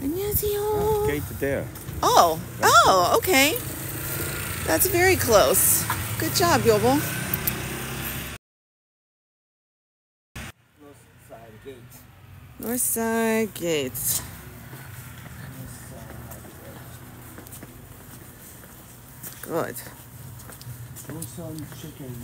안녕하세요. Gate there. Oh, oh, okay. That's very close. Good job, Yobo. North side gates. Good. Joseon chicken.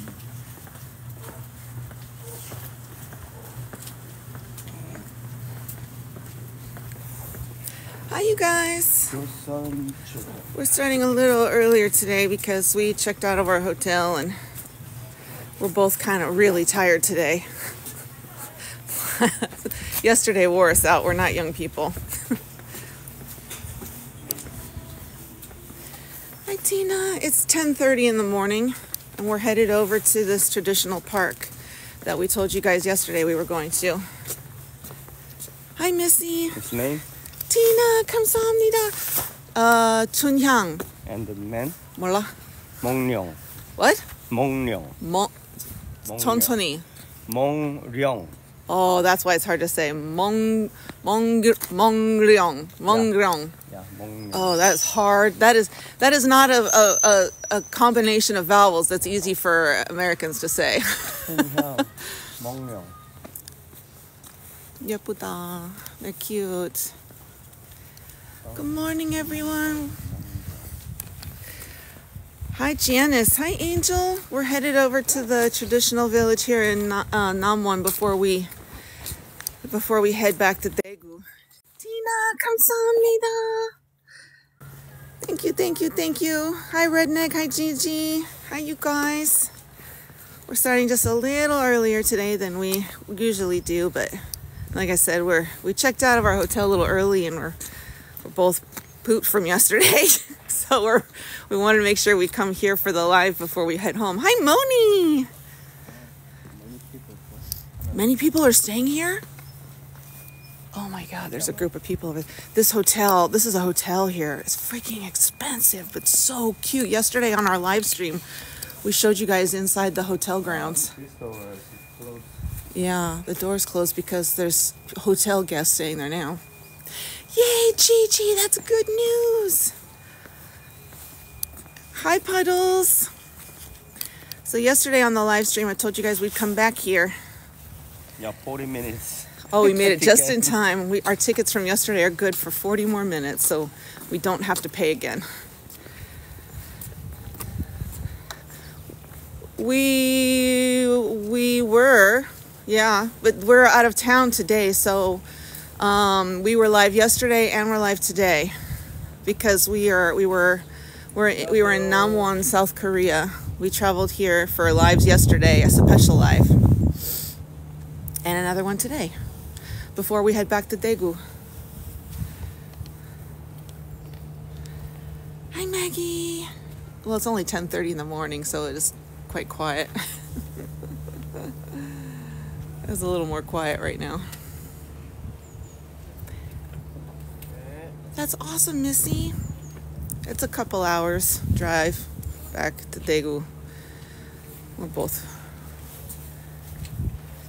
Hi, you guys. Joseon chicken. We're starting a little earlier today because we checked out of our hotel and we're both kind of really tired today. Yesterday wore us out. We're not young people. Hi, Tina. It's 10:30 in the morning, and we're headed over to this traditional park that we told you guys yesterday we were going to. Hi, Missy. His name? Tina, 감사합니다. Chunhyang. And the man? 몰라. Mongryong. What? Mongryong. 천천히. Mongryong. Oh, that's why it's hard to say. Mongryong. Mongryong. Yeah, Mongryong. Oh, that's hard. That is not a combination of vowels that's easy for Americans to say. Mongryong. 예쁘다. They're cute. Good morning, everyone. Hi, Janice. Hi, Angel. We're headed over to the traditional village here in Namwon before we head back to Daegu. Tina, 감사합니다. Thank you, thank you, thank you. Hi, Redneck. Hi, Gigi. Hi, you guys. We're starting just a little earlier today than we usually do, but like I said, we checked out of our hotel a little early and we're both pooped from yesterday. So we wanted to make sure we come here for the live before we head home. Hi, Moni! Many people are staying here? Oh my God, there's a group of people. This is a hotel here. It's freaking expensive, but so cute. Yesterday on our live stream, we showed you guys inside the hotel grounds. Yeah, the door's closed because there's hotel guests staying there now. Yay, Gigi, that's good news! Hi, Puddles. So yesterday on the live stream, I told you guys we'd come back here. Yeah, 40 minutes. Oh, we made it just in time. Our tickets from yesterday are good for 40 more minutes, so we don't have to pay again. We were, yeah, but we're out of town today, so we were live yesterday and we're live today because we were in Namwon, South Korea. We traveled here for lives yesterday, a special live. And another one today, before we head back to Daegu. Hi, Maggie. Well, it's only 10:30 in the morning, so it is quite quiet. It's a little more quiet right now. That's awesome, Missy. It's a couple hours drive back to Daegu. We're both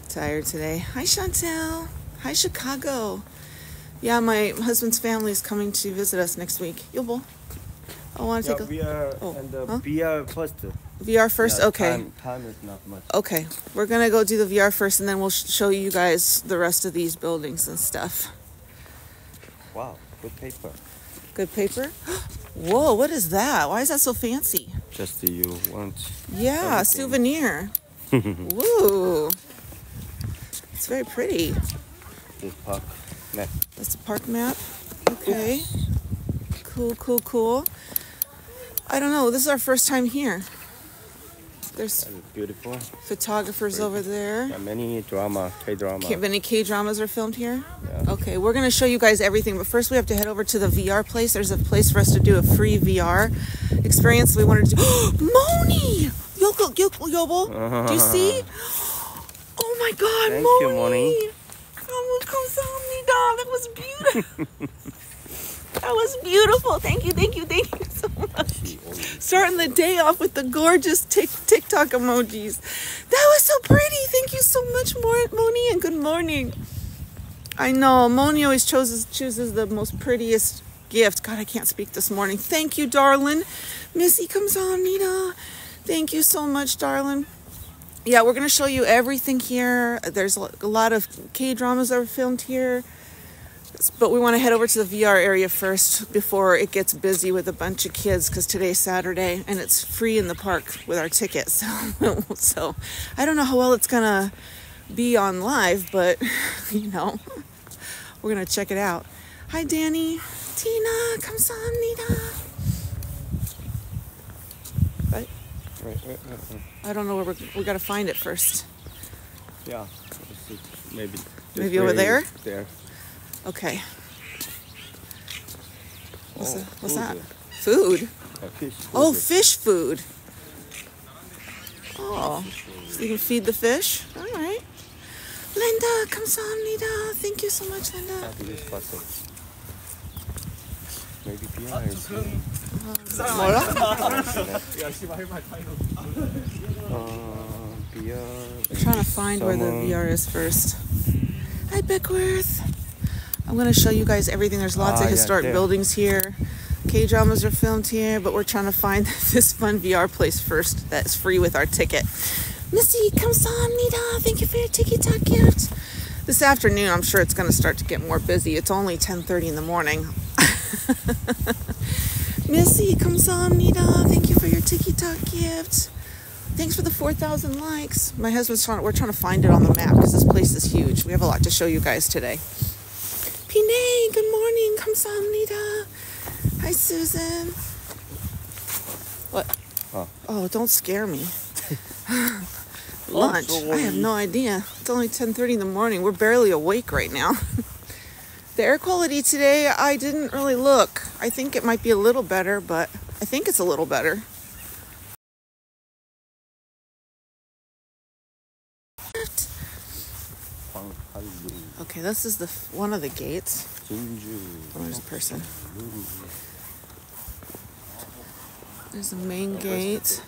tired today. Hi, Chantel. Hi, Chicago. Yeah, my husband's family is coming to visit us next week. Yobo, I want to take a... VR first. VR first? Yeah, okay. Time is not much. Okay. We're going to go do the VR first, and then we'll show you guys the rest of these buildings and stuff. Wow, good paper. Good paper. Whoa, what is that? Why is that so fancy? Just do you want... Yeah, a souvenir. Woo. It's very pretty. This park map. That's a park map. Okay. Cool, cool, cool. I don't know. This is our first time here. There's beautiful photographers over there. Yeah, many K-dramas. Many K-dramas are filmed here? Yeah. Okay, we're going to show you guys everything, but first we have to head over to the VR place. There's a place for us to do a free VR experience. We wanted to do... Moni! Yobo, do you see? Oh my God, thank Moni! Thank you, Moni. That was beautiful. That was beautiful. Thank you, thank you, thank you so much. Starting the day off with the gorgeous TikTok emojis. That was so pretty. Thank you so much, Moni, and good morning. I know, Moni always chooses the most prettiest gift. God, I can't speak this morning. Thank you, darling. Missy comes on, Nina. Thank you so much, darling. Yeah, we're going to show you everything here. There's a lot of K-dramas that were filmed here. But we want to head over to the VR area first before it gets busy with a bunch of kids, because today's Saturday and it's free in the park with our tickets. So I don't know how well it's going to be on live, but, you know, we're going to check it out. Hi, Danny. Tina, come on, Nita. Right? I don't know where we got to find it first. Yeah. Maybe over there? There. Okay. What's that? Food? Oh, fish food. Oh, so you can feed the fish? All right. Linda, come on, Nita. Thank you so much, Linda. Maybe behind. I'm trying to find where the VR is first. Hi, Beckworth. I'm going to show you guys everything. There's lots of historic buildings here. K-dramas are filmed here, but we're trying to find this fun VR place first that's free with our ticket. Missy, kamsahamnida. Thank you for your tiki-taka gift. This afternoon, I'm sure it's going to start to get more busy. It's only 10:30 in the morning. Missy, kamsahamnida. Thank you for your tiki-taka gift. Thanks for the 4,000 likes. My husband's trying, we're trying to find it on the map because this place is huge. We have a lot to show you guys today. Pinay, good morning. Kamsahamnida. Hi, Susan. What? Oh, don't scare me. Lunch. I have no idea. It's only 10:30 in the morning. We're barely awake right now. The air quality today, I didn't really look. I think it might be a little better, but I think it's a little better. Okay, this is the one of the gates. Oh, there's a person. There's the main gate.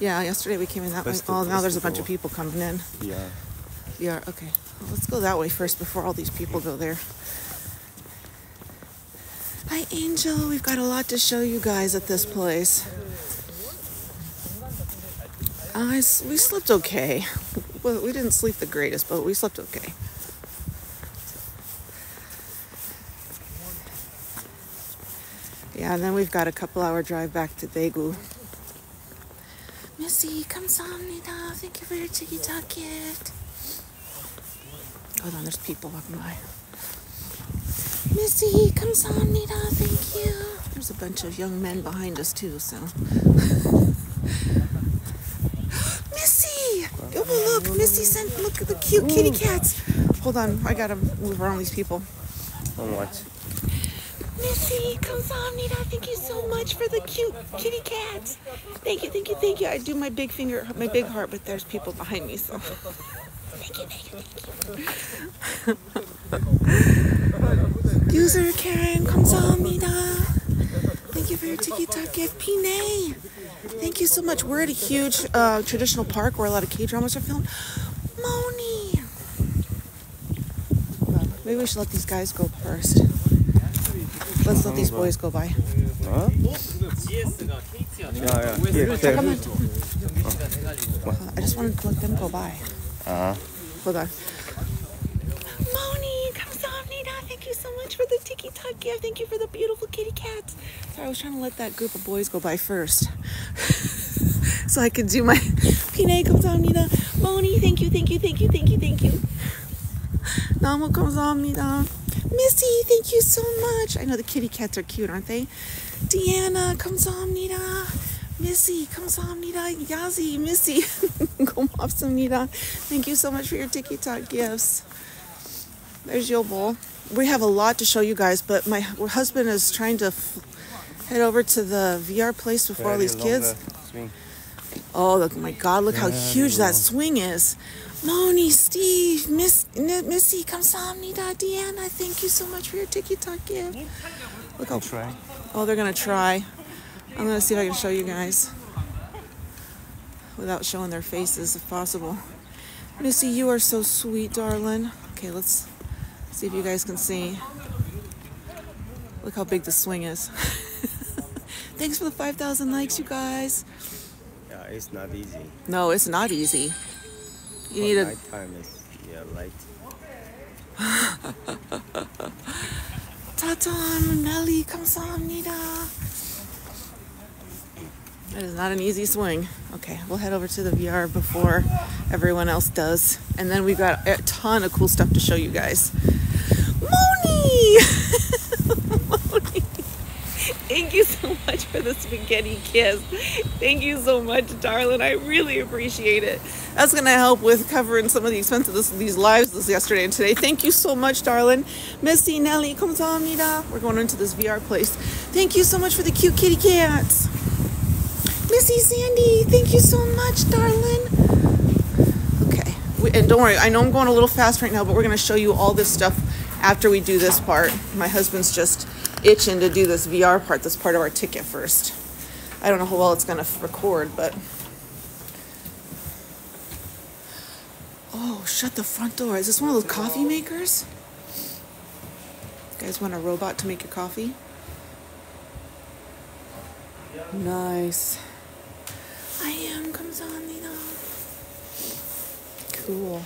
Yeah, yesterday we came in that way. Oh, now there's a bunch of people coming in. Yeah. Yeah, okay. Well, let's go that way first before all these people go there. Hi, Angel. We've got a lot to show you guys at this place. We slept okay. Well, we didn't sleep the greatest, but we slept okay. Yeah, and then we've got a couple-hour drive back to Daegu. Missy, kamsahamnida. Thank you for your tiki-taka gift. Hold on, there's people walking by. Missy, kamsahamnida. Thank you. There's a bunch of young men behind us, too, so... Missy! Oh, look, Missy sent... Look at the cute kitty cats. Hold on, I gotta move around these people. Oh, what? Missy, kamsahamnida. Thank you so much for the cute kitty cats. Thank you, thank you, thank you. I do my big finger, my big heart, but there's people behind me, so... Thank you, thank you, thank you. User Karen, kamsahamnida. Thank you for your tiki-taka gift, Pinay. Thank you so much. We're at a huge traditional park where a lot of K-dramas are filmed. Moni! Maybe we should let these guys go first. Let's let these boys go by. Huh? Yeah. Come on. I just wanted to let them go by. Hold on. Moni, kamsahamnida. Thank you so much for the tiki-taka gift. Thank you for the beautiful kitty cats. Sorry, I was trying to let that group of boys go by first. So I could do my... Pinay, kamsahamnida. Moni, thank you, thank you, thank you, thank you, thank you. Namwon, kamsahamnida. Missy, thank you so much. I know the kitty cats are cute, aren't they? Deanna, kamsahamnida. Missy, kamsahamnida. Yazi, Missy, gomapsamnida. Thank you so much for your tiki-taka gifts. There's Yobol. We have a lot to show you guys, but my husband is trying to head over to the VR place before all these kids. Oh, look, my God, look how huge that swing is. Moni, Steve, Missy, kamsahamnida. Deanna, thank you so much for your tiki-taka gift. Look how... Oh, they're going to try. I'm going to see if I can show you guys without showing their faces, if possible. Missy, you are so sweet, darling. Okay, let's See if you guys can see. Look how big the swing is. Thanks for the 5,000 likes, you guys. Yeah, it's not easy. No, it's not easy. You need a nighttime is light. Taton Nelly Kamsahamnida. That is not an easy swing. Okay, we'll head over to the VR before everyone else does. And then we've got a ton of cool stuff to show you guys. Moni! Moni! Thank you so much for the spaghetti kiss. Thank you so much, darling. I really appreciate it. That's going to help with covering some of the expense of these lives this yesterday and today. Thank you so much, darling. Missy, Nelly, 감사합니다. We're going into this VR place. Thank you so much for the cute kitty cats. Missy Sandy, thank you so much, darling. Okay, and don't worry, I know I'm going a little fast right now, but we're gonna show you all this stuff after we do this part. My husband's just itching to do this VR part, this part of our ticket first. I don't know how well it's gonna record, but. Oh, shut the front door. Is this one of those coffee makers? You guys want a robot to make your coffee? Nice. I am comes on, you know. Cool.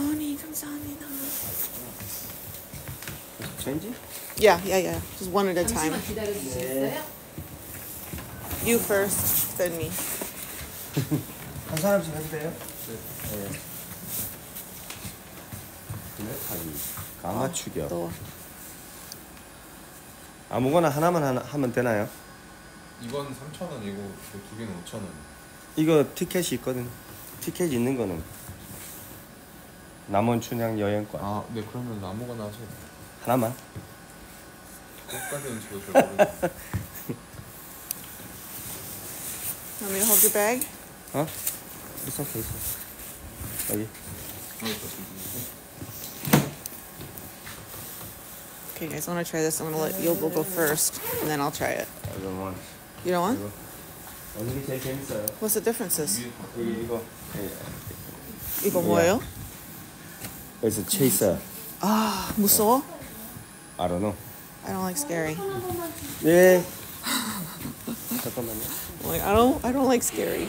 Oni comes on, you know. Change it? Yeah. Just one at a time. Yeah. You first, then me. 강화추격. 아무거나 하나만 하면 되나요? 이건 3,000원이고 두 개는 5,000원. 이거 티켓이 있거든. 티켓 있는 거는 남원 춘향 여행권. 아, 네 그러면 아무거나 하세요. 하나만. Want me to hold your bag? Huh? It's okay. Okay. Okay, guys, I want to try this. I'm going to let Yobo go first, and then I'll try it. I don't want. You don't want? What's the differences? 이거 뭐예요? It's a chaser. Ah, 무서워? I don't know. I don't like scary. Yeah. Like I don't like scary.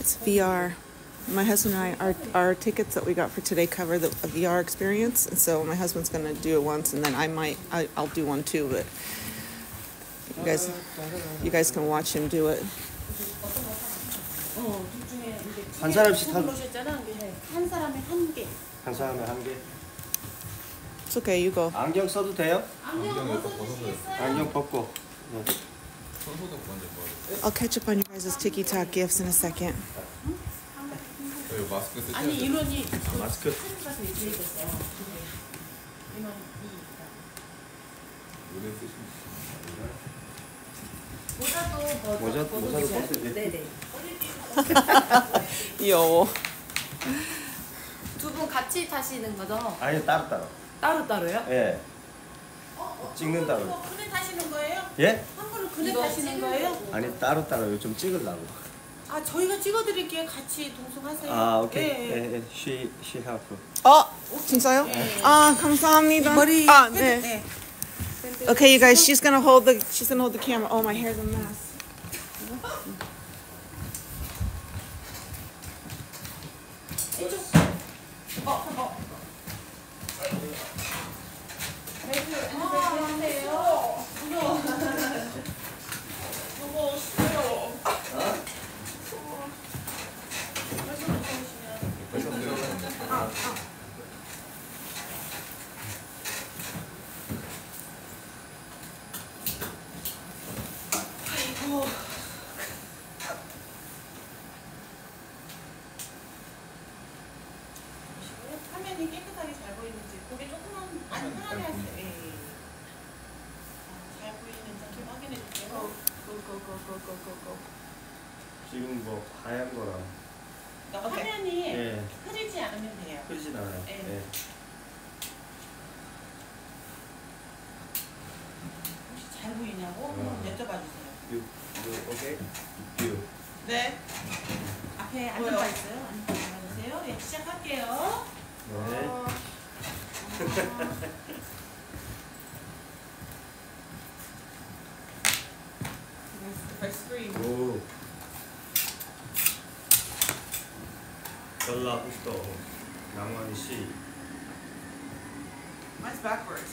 It's VR. My husband and I, our tickets that we got for today cover the VR experience, and so my husband's gonna do it once, and then I'll do one too. But you guys can watch him do it. 한 사람씩 한 사람에 한 개. 한 사람에 한 개. It's okay, you go. 안경 써도 돼요? 안경 벗고. I'll catch up on you guys' TikTok gifts in a second. 아니 이론이 마스크 가서 얘기했어요. 이만 이 모자도 벗어도 네네. 귀여워. 두 분 같이 타시는 거죠? 아니요 따로따로. 따로따로요? 예. 찍는다고. 그네 타시는 거예요? 예? 한 분은 그네 타시는 거예요? 아니 따로따로 요즘 찍으려고. 아 저희가 찍어드릴게요. 같이 동승하세요. 아 오케이. 네, she help. 어 진짜요? 네. 아 감사합니다. 머리. 아 네. 네. Okay, you guys. She's gonna hold the camera. Oh, my hair's a mess. 사진이 깨끗하게 잘 보이는지 고개 조금만 안 편하게 할 때 잘 보이는지 좀 확인해 주세요. 고고고고고고고. 지금 뭐 하얀 거랑 화면이 네. 흐리지 않으면 돼요. 흐리진 않아요. 네. 네. 혹시 잘 보이냐고 여쭤봐 주세요. 오케이. 네. 앞에 안 들어가 있어요. 안 들어가 주세요. 예, 시작할게요. 네. 오. 전라북도 남원시. Mine's backwards.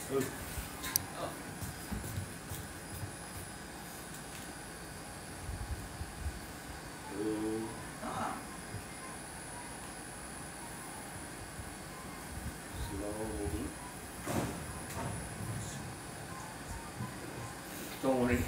Don't worry.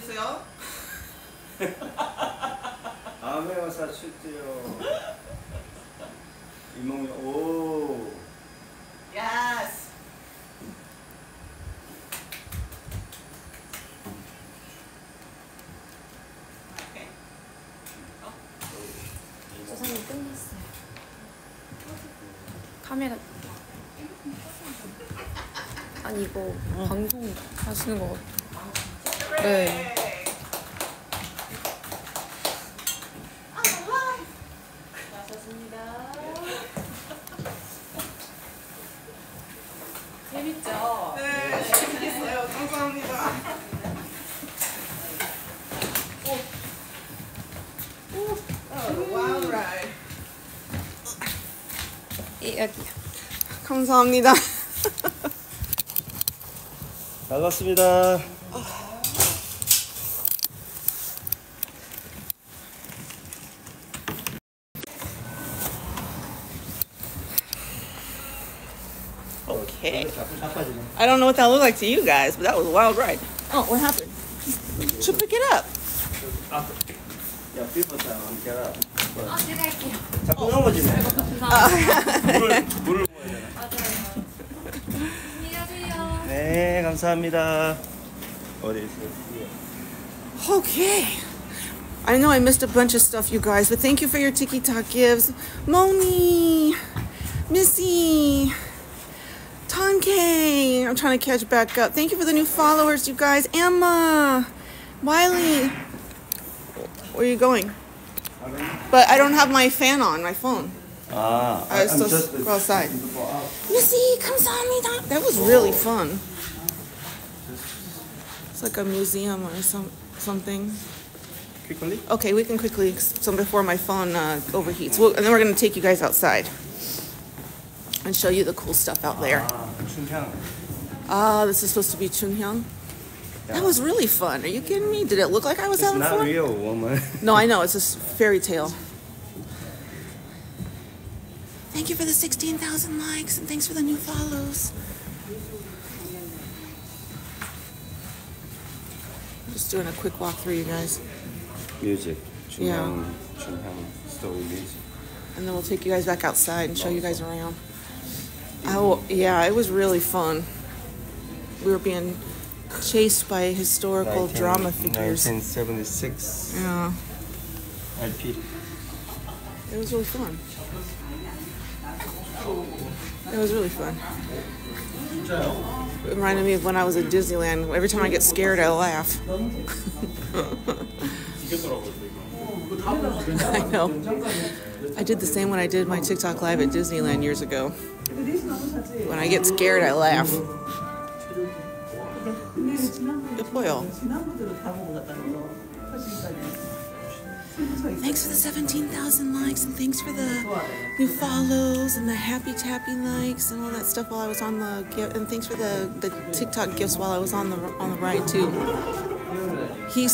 수 있어요? 다음에 와서 쉴게요. 이몽이 오. Yes. Okay. 어? 조선이 끝났어요. 카메라. 아니 이거 방송 하시는 거 같아요. 네. 재밌죠? 네, 재밌어요. 감사합니다. 오, 오, 와우, 라이. 예, 여기요. 감사합니다. 잘 갔습니다. I don't know what that looked like to you guys, but that was a wild ride. Oh, what happened? Should pick it up. Yeah, people tell them get up. Okay. I know I missed a bunch of stuff, you guys, but thank you for your TikTok gifts. Moni, Missy. Tonkei, I'm trying to catch back up. Thank you for the new followers, you guys. Emma, Wiley, where are you going? But I don't have my fan on my phone. Ah, I was still just outside. Missy, come on me. That was really fun. It's like a museum or something. Quickly. Okay, we can quickly. So before my phone overheats, and then we're gonna take you guys outside. And show you the cool stuff out there. Chunhyang. Ah, this is supposed to be Chunhyang. Yeah. That was really fun. Are you kidding me? Did it look like I was having fun? It's not real, woman. No, I know. It's a fairy tale. Thank you for the 16,000 likes and thanks for the new follows. I'm just doing a quick walkthrough, you guys. Music. Chunhyang. Yeah. Chunhyang story music. And then we'll take you guys back outside and show you guys around. Oh, yeah, it was really fun. We were being chased by historical drama figures. 1976. Yeah. IP. It was really fun. It was really fun. It reminded me of when I was at Disneyland. Every time I get scared, I laugh. I know. I did the same when I did my TikTok live at Disneyland years ago. When I get scared, I laugh. Good boil. Thanks for the 17,000 likes and thanks for the new follows and the happy tappy likes and all that stuff while I was on the gift. And thanks for the TikTok gifts while I was on the ride too.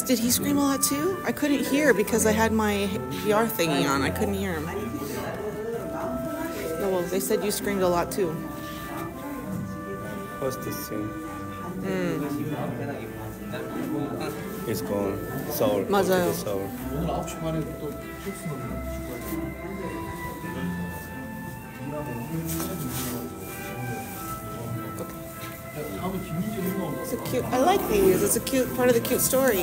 Did he scream a lot too? I couldn't hear because I had my VR thingy on. I couldn't hear him. They said you screamed a lot too. What's this thing? Mm. It's gone. Sour. 맞아요. Sour. Okay. It's a cute. I like these. It's a cute part of the cute story.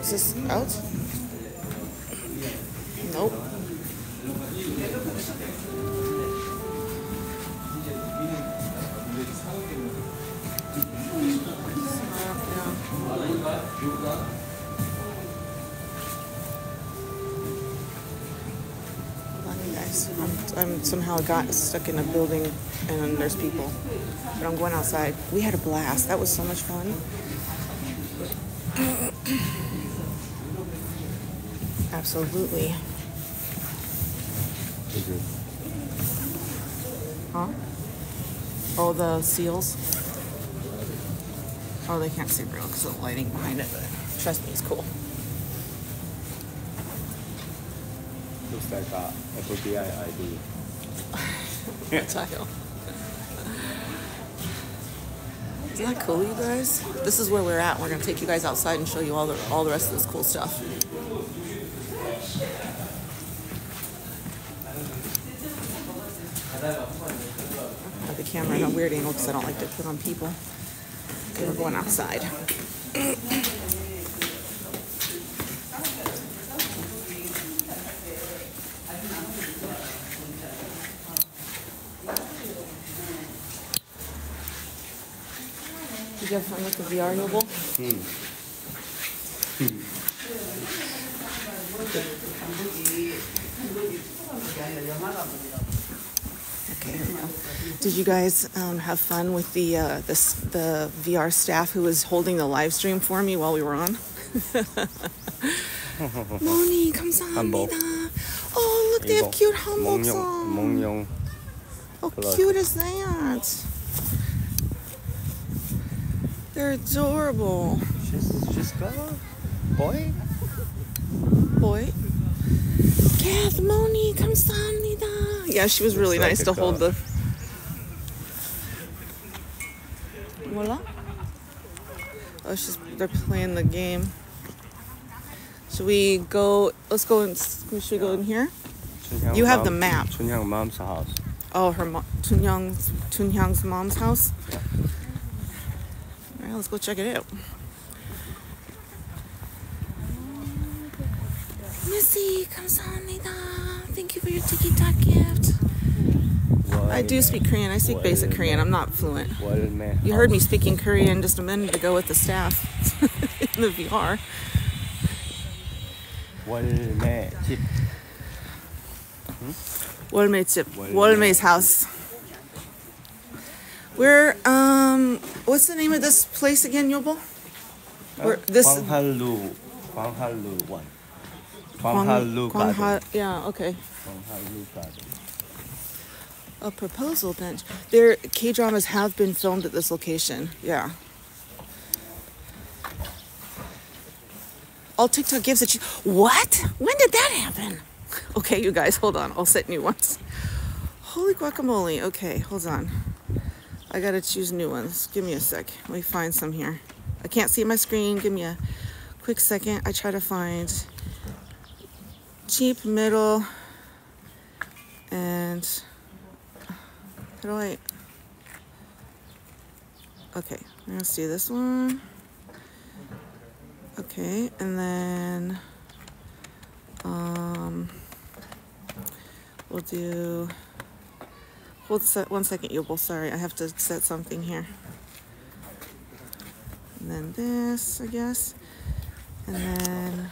Is this out? Nope. I'm somehow got stuck in a building and there's people, but I'm going outside. We had a blast. That was so much fun. Absolutely. Huh? Oh, the seals? Oh, they can't see real because of the lighting behind it, but trust me, it's cool. Looks like a FBI ID. Title. Isn't that cool, you guys? This is where we're at. We're gonna take you guys outside and show you all the rest of this cool stuff. I have the camera in a weird angle because I don't like to put on people. Okay, we're going outside. Did you have fun with the VR Noble? Okay, here we go. Did you guys have fun with the VR staff who was holding the live stream for me while we were on? Moni, 감사합니다. Oh, look, they have cute hanboks on. Mongryong. How cute is that? They're adorable. She's got a boy. Boy. Kath, Moni, 감사합니다. Yeah, she was really nice to hold the. Voila. Oh, they're playing the game. Should we go? Let's go and should we go in here? You have the map. Chunhyang mom's house. Oh, her mom. Chunhyang's mom's house. Yeah. Let's go check it out. Missy, 감사합니다. Thank you for your TikTok gift. I do speak Korean. I speak basic Korean. I'm not fluent. You heard me speaking Korean just a minute ago with the staff in the VR. 월매집. 월매집. 월매's house. We're what's the name of this place again, Yobo? This Gwanghallu. Gwanghallu one. Gwanghallu garden. Yeah, okay. Gwanghallu garden. A proposal bench. Their K-dramas have been filmed at this location. Yeah. All TikTok gives that you. What? When did that happen? Okay, you guys, hold on. I'll set new ones. Holy guacamole. Okay, hold on. I gotta choose new ones. Give me a sec. Let me find some here. I can't see my screen. Give me a quick second. I try to find cheap middle and how do I? Okay, let's do this one. Okay, and then we'll do. Hold one second, Yobel. Sorry, I have to set something here. And then this, I guess. And then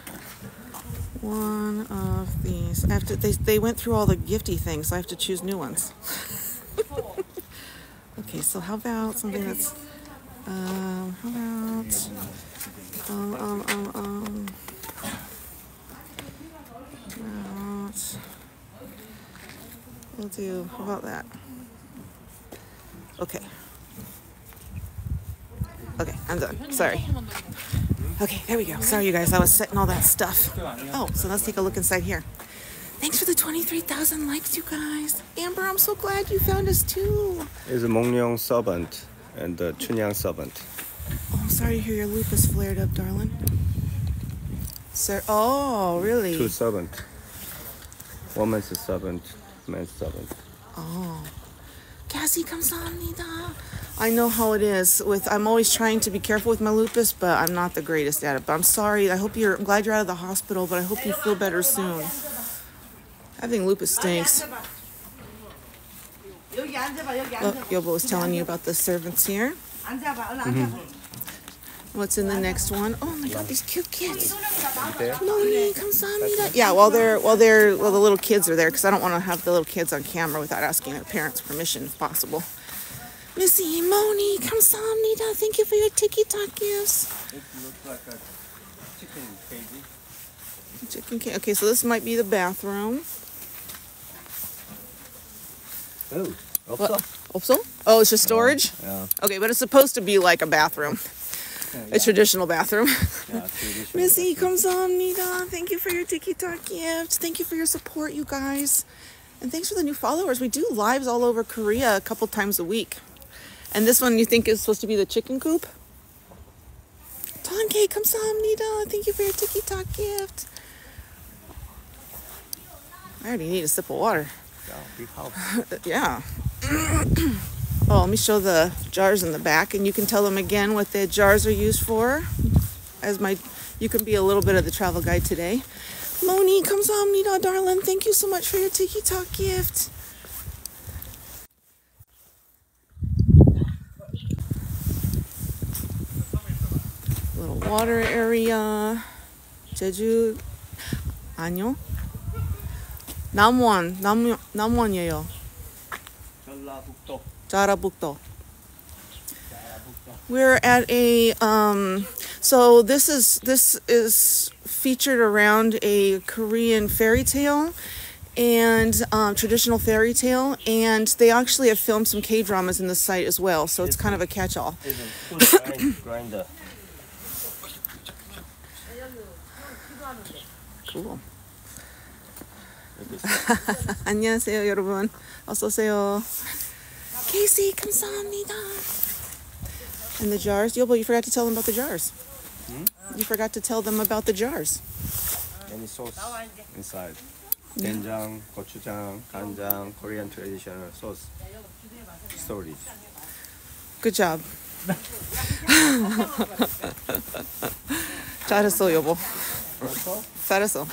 one of these. I have to. They went through all the gifty things, so I have to choose new ones. Okay, so how about something that's? How about? We'll do. How about that? Okay. Okay, I'm done. Sorry. Okay, there we go. Sorry, you guys. I was setting all that stuff. Oh, so let's take a look inside here. Thanks for the 23,000 likes, you guys. Amber, I'm so glad you found us too. It's a Mongryong servant and the Chunhyang servant. Oh, I'm sorry to hear your lupus flared up, darling. Sir, oh, really? Two servants. Woman's a servant. Man's servant. Oh, Cassie, 감사합니다. I know how it is. I'm always trying to be careful with my lupus, but I'm not the greatest at it. But I'm sorry. I'm glad you're out of the hospital, but I hope you feel better soon. Having lupus stinks. Look, Yobo was telling you about the servants here. What's in the next one? Oh my God, these cute kids. Moni, 감사합니다. Yeah, while the little kids are there, because I don't want to have the little kids on camera without asking their parents' permission, if possible. Missy, Moni, 감사합니다. Thank you for your tiki-talk gifts. It looks like a chicken cage. Chicken cage. Okay, so this might be the bathroom. Oh, also? Oh, it's just storage. Yeah. Okay, but it's supposed to be like a bathroom. A traditional bathroom. Yeah, Missy, 감사합니다. Thank you for your TikTok gift. Thank you for your support, you guys. And thanks for the new followers. We do lives all over Korea a couple times a week. And this one you think is supposed to be the chicken coop? Tonkei, kamsahamnida. Thank you for your Tiki Talk gift. I already need a sip of water. Yeah. Oh, let me show the jars in the back, and you can tell them again what the jars are used for. As you can be a little bit of the travel guide today. Moni, kamsahamnida, darling. Thank you so much for your Tiki Talk gift. Little water area. Jeju. Anyo. Namwon. Namwon이에요. Jarabukto. We're at a so this is featured around a Korean fairy tale and traditional fairy tale, and they actually have filmed some K-dramas in the site as well, so it's kind of a catch-all. Grinder. Cool. 안녕하세요, 여러분. 어서 오세요. Casey, 감사합니다. And the jars. Yobo, you forgot to tell them about the jars. Hmm? You forgot to tell them about the jars. Any sauce inside. Ganjang, gochujang, ganjang, Korean traditional sauce. Stories. Good job. 잘했어, 여보. 잘했어.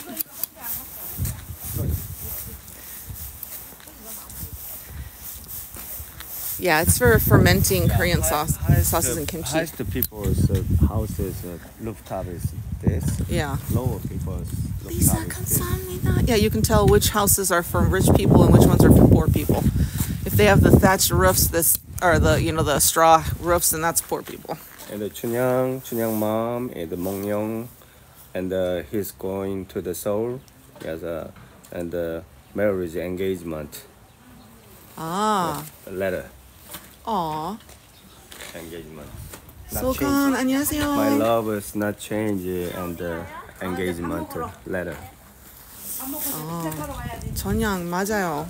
Yeah, it's for fermenting Korean sauces and kimchi. Highest people's houses, rooftop is this. Yeah. Lower people's rooftop is this. Yeah, you can tell which houses are for rich people and which ones are for poor people. If they have the thatched roofs, the straw roofs, then that's poor people. And the Chunhyang mom, and the Mongryong, and he's going to the Seoul. Yes, and the marriage engagement. Ah. A letter. Aww. Engagement. Sokan, 안녕하세요. My love is not changed, and engagement letter. Chunhyang, 맞아요.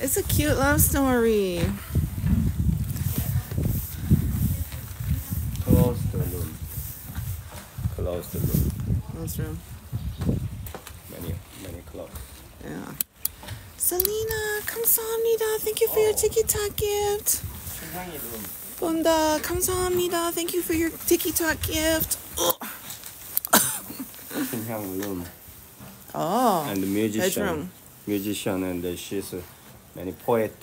It's a cute love story. Close the room. Close the room. Close room. Many close. Yeah. Selena, 감사합니다. Thank you for your Tiki Talk gift. Bunda, 감사합니다. Thank you for your Tiki Talk gift. Oh. And the musician. Musician, and she's many poet.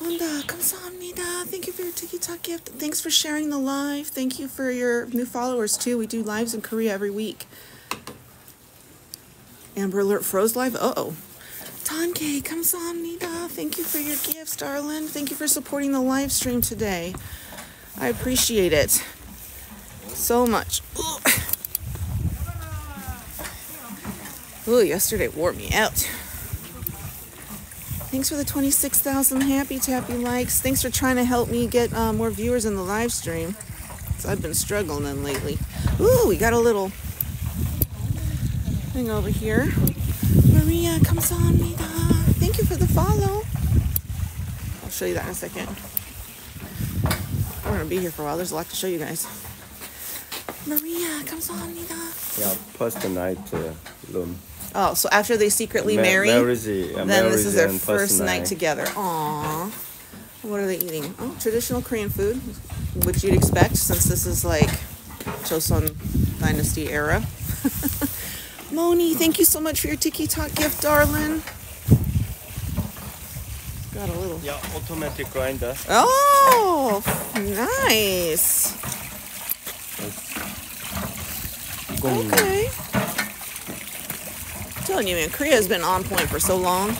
Bunda, 감사합니다. Thank you for your Tiki Talk gift. Thanks for sharing the live. Thank you for your new followers too. We do lives in Korea every week. Amber Alert froze live. Uh-oh. Tanke, kamsahamnida. Thank you for your gifts, darling. Thank you for supporting the live stream today. I appreciate it so much. Ooh, yesterday wore me out. Thanks for the 26,000 happy tappy likes. Thanks for trying to help me get more viewers in the live stream. So I've been struggling in lately. Ooh, we got a little thing over here. Maria, kamsahamnida. Thank you for the follow. I'll show you that in a second. I'm gonna be here for a while. There's a lot to show you guys. Maria, kamsahamnida. Yeah, first night room. Oh, so after they secretly marry, then this is their first night together. Aww. What are they eating? Oh, traditional Korean food, which you'd expect since this is like Joseon Dynasty era. Moni, thank you so much for your Tiki Talk gift, darling. Got a little. Yeah, automatic grinder. Oh, nice. Okay. I'm telling you, man, Korea has been on point for so long.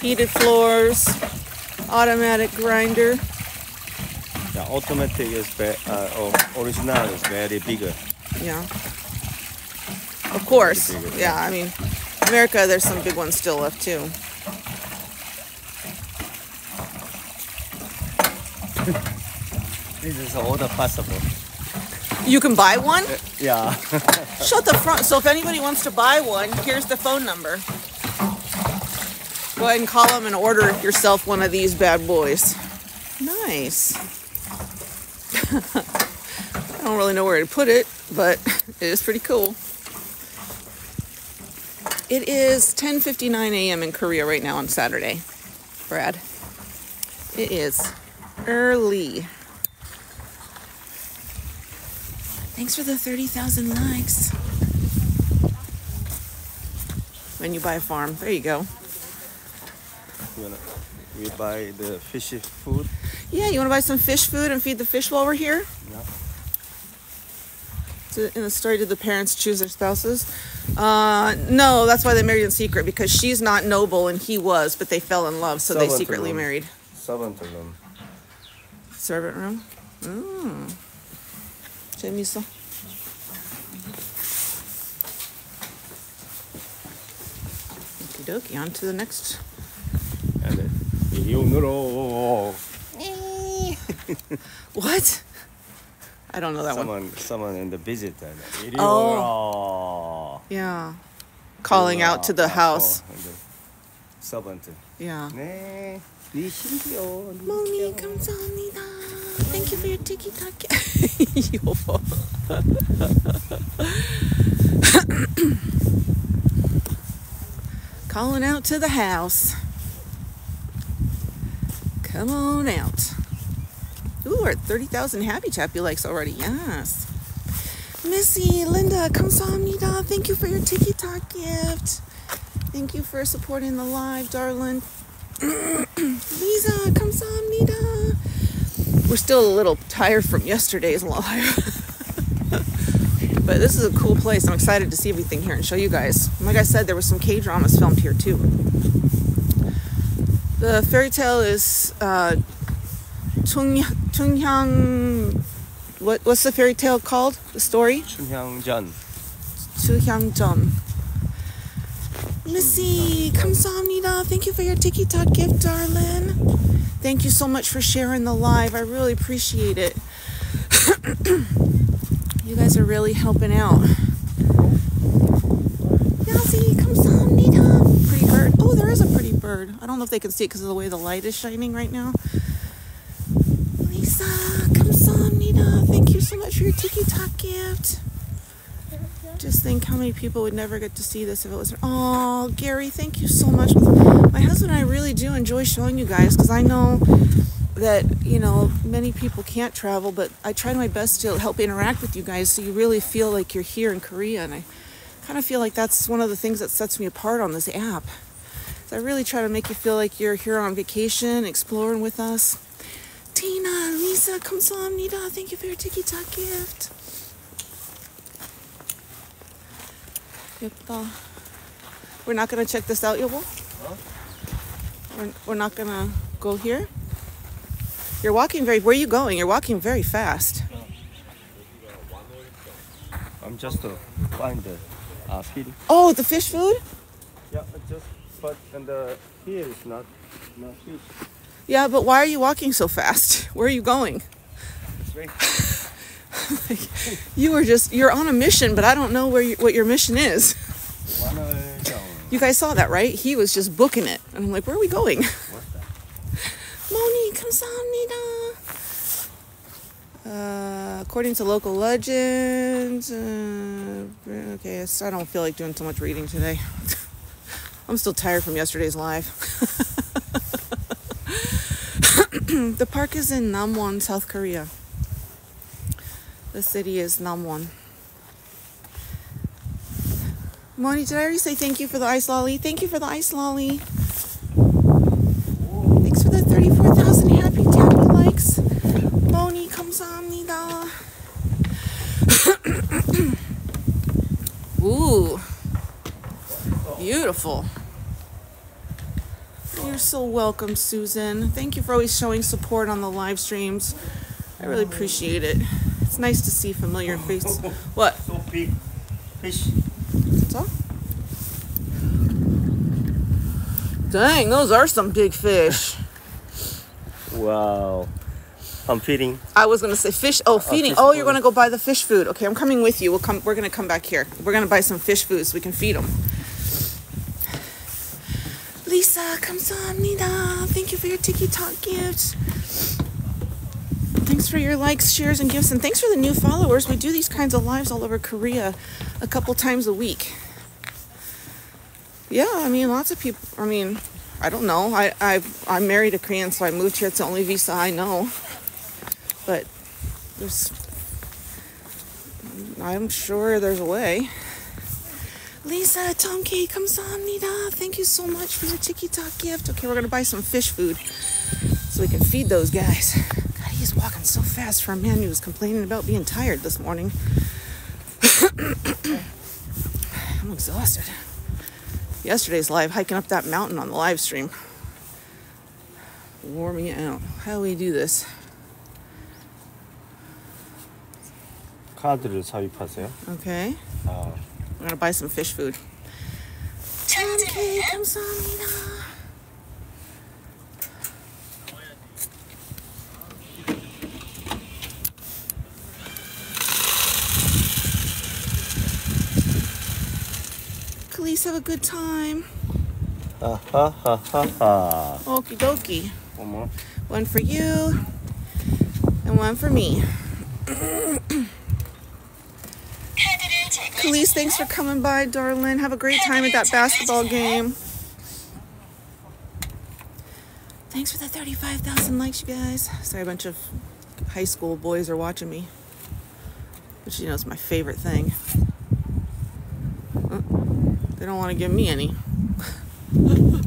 Heated floors, automatic grinder. The automatic is original is very bigger. Yeah. Of course, yeah, I mean, America, there's some big ones still left, too. This is all the possible. You can buy one? Yeah. Shut the front. So if anybody wants to buy one, here's the phone number. Go ahead and call them and order yourself one of these bad boys. Nice. I don't really know where to put it, but it is pretty cool. It is 10:59 a.m. in Korea right now on Saturday, Brad. It is early. Thanks for the 30,000 likes. When you buy a farm, there you go. We buy the fish food. Yeah, you want to buy some fish food and feed the fish while we're here? Yeah. In the story, did the parents choose their spouses? No, that's why they married in secret, because she's not noble and he was, but they fell in love, so they secretly married. Servant room. Servant room? Mm. 재밌어. Okie dokie, on to the next. What? I don't know that one. Someone in the visit. Oh. Yeah. Calling out to the house. Servant. Yeah. Moni, 감사합니다. Thank you for your tiki taki. Calling out to the house. Come on out. Ooh, we're at 30,000 Happy Tappy likes already. Yes. Missy, Linda, 감사합니다. Thank you for your Tiki Talk gift. Thank you for supporting the live, darling. Lisa, 감사합니다. We're still a little tired from yesterday's live. But this is a cool place. I'm excited to see everything here and show you guys. Like I said, there were some K-dramas filmed here too. The fairy tale is Chunhyang. What's the fairy tale called? The story? Chunhyang John. Missy, 감사합니다. Thank you for your Tiki Talk gift, darling. Thank you so much for sharing the live. I really appreciate it. You guys are really helping out. Yazi, 감사합니다. Pretty bird. Oh, there is a pretty bird. I don't know if they can see it because of the way the light is shining right now. Lisa, 감사합니다. Thank you so much for your Tiki Talk gift. Just think how many people would never get to see this if it wasn't. Oh, Gary, thank you so much. My husband and I really do enjoy showing you guys because I know that, you know, many people can't travel, but I try my best to help interact with you guys so you really feel like you're here in Korea. And I kind of feel like that's one of the things that sets me apart on this app. So I really try to make you feel like you're here on vacation, exploring with us. Tina, Lisa, 감사합니다. Thank you for your Tiki Talk gift. We're not going to check this out, Yobo? Huh? We're not going to go here? You're walking very... Where are you going? You're walking very fast. I'm just to find the fish. Oh, the fish food? Yeah, just... But and the here is not fish. Yeah, but why are you walking so fast? Where are you going? Like, you're on a mission, but I don't know what your mission is. You guys saw that, right? He was just booking it. And I'm like, where are we going? Moni, kamsahamnida. According to local legend, okay, I don't feel like doing so much reading today. I'm still tired from yesterday's live. The park is in Namwon, South Korea. The city is Namwon. Moni, did I already say thank you for the ice lolly? Thank you for the ice lolly. Thanks for the 34,000 Happy Tappy likes. Moni, 감사합니다. Ooh. Beautiful. You're so welcome, Susan. Thank you for always showing support on the live streams. I really appreciate it. It's nice to see familiar faces. What? So big fish. What's up? Dang, those are some big fish. Wow. I'm feeding. I was gonna say fish. Oh, feeding. Oh, you're gonna go buy the fish food. Okay, I'm coming with you. We're gonna come back here. We're gonna buy some fish food so we can feed them. Lisa, 감사합니다. Thank you for your TikTok gifts. Thanks for your likes, shares, and gifts. And thanks for the new followers. We do these kinds of lives all over Korea a couple times a week. Yeah, I mean, lots of people. I mean, I don't know. I'm married a Korean, so I moved here. It's the only visa I know. But there's, I'm sure there's a way. Lisa, Tomke, 감사합니다. Thank you so much for your TikTok gift. Okay, we're going to buy some fish food so we can feed those guys. God, he's walking so fast for a man who was complaining about being tired this morning. I'm exhausted. Yesterday's live, hiking up that mountain on the live stream, wore me out. How do we do this? 카드를 삽입하세요. Okay. I'm gonna buy some fish food. Okay, 감사합니다. Please have a good time. Ha ha ha ha ha. Okie dokie. One more. One for you and one for me. Khalees, thanks for coming by, darling. Have a great time at that basketball game. Thanks for the 35,000 likes, you guys. Sorry, a bunch of high school boys are watching me, which, you know, is my favorite thing. They don't want to give me any. We're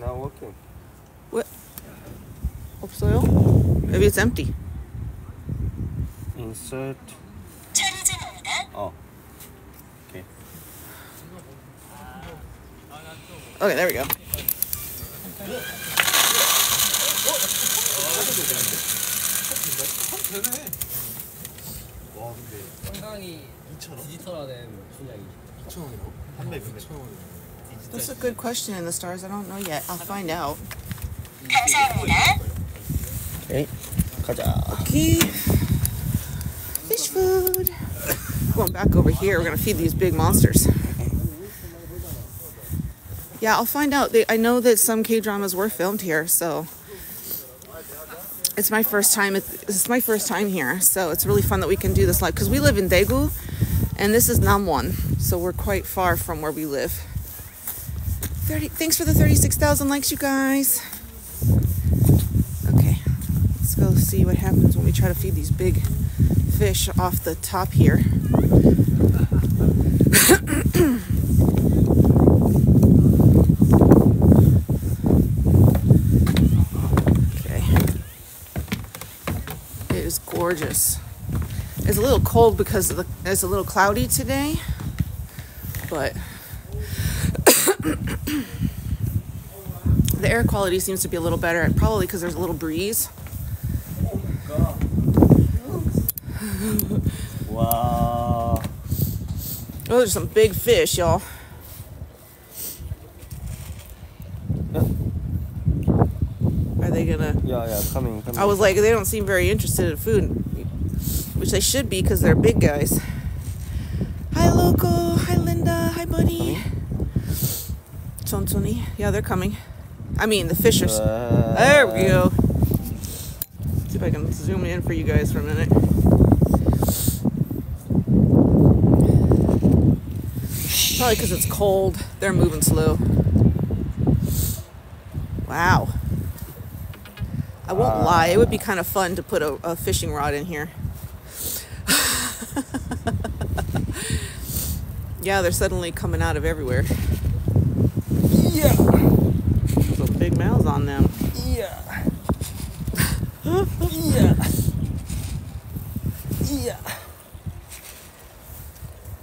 not working. What? 없어요? Maybe it's empty. Insert. Oh. Okay. Okay, there we go. That's a good question in the stars. I don't know yet. I'll find out. Okay. Okay. Fish food. Going back over here. We're gonna feed these big monsters. Yeah, I'll find out. I know that some K-dramas were filmed here, so it's my first time. It's my first time here, so it's really fun that we can do this live because we live in Daegu, and this is Namwon, so we're quite far from where we live. Thanks for the 36,000 likes, you guys. Okay, let's go see what happens when we try to feed these big fish off the top here. Okay. It is gorgeous. It's a little cold because it's a little cloudy today, but the air quality seems to be a little better, and probably because there's a little breeze. Wow. Oh, there's some big fish, y'all. Are they gonna? Yeah, coming. I was like, they don't seem very interested in food, which they should be because they're big guys. Hi, Loco. Hi, Linda. Hi, buddy. Chontoni. Yeah, they're coming. I mean, the fish are. There we go. Let's see if I can zoom in for you guys for a minute. Probably because it's cold, they're moving slow. Wow. I won't lie, it would be kind of fun to put a fishing rod in here. Yeah, they're suddenly coming out of everywhere. Yeah. Those big mouths on them. Yeah. Yeah. Yeah.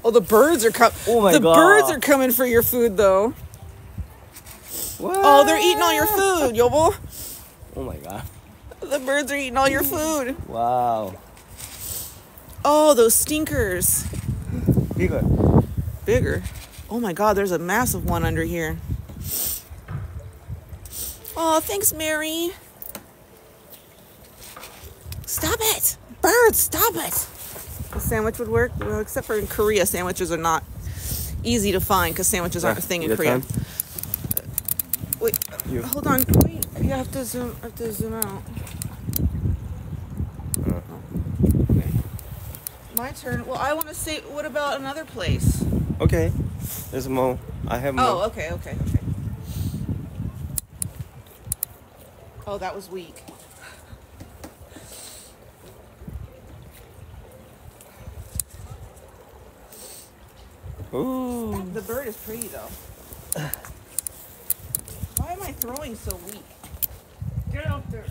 Oh, the birds are coming. Oh my God. The birds are coming for your food, though. What? Oh, they're eating all your food, yobo. Oh my God. The birds are eating all your food. Wow. Oh, those stinkers. Bigger. Oh my God, there's a massive one under here. Oh, thanks, Mary. Stop it. Birds, stop it. A sandwich would work, well, except for in Korea, sandwiches are not easy to find because sandwiches aren't a thing in Korea. Wait, hold on. Wait, you have to zoom. I have to zoom out. Okay. My turn. Well, I want to say, what about another place? Okay, there's more. I have more. Oh, okay, okay, okay. Oh, that was weak. Ooh. The bird is pretty though. Why am I throwing so weak? Get out there.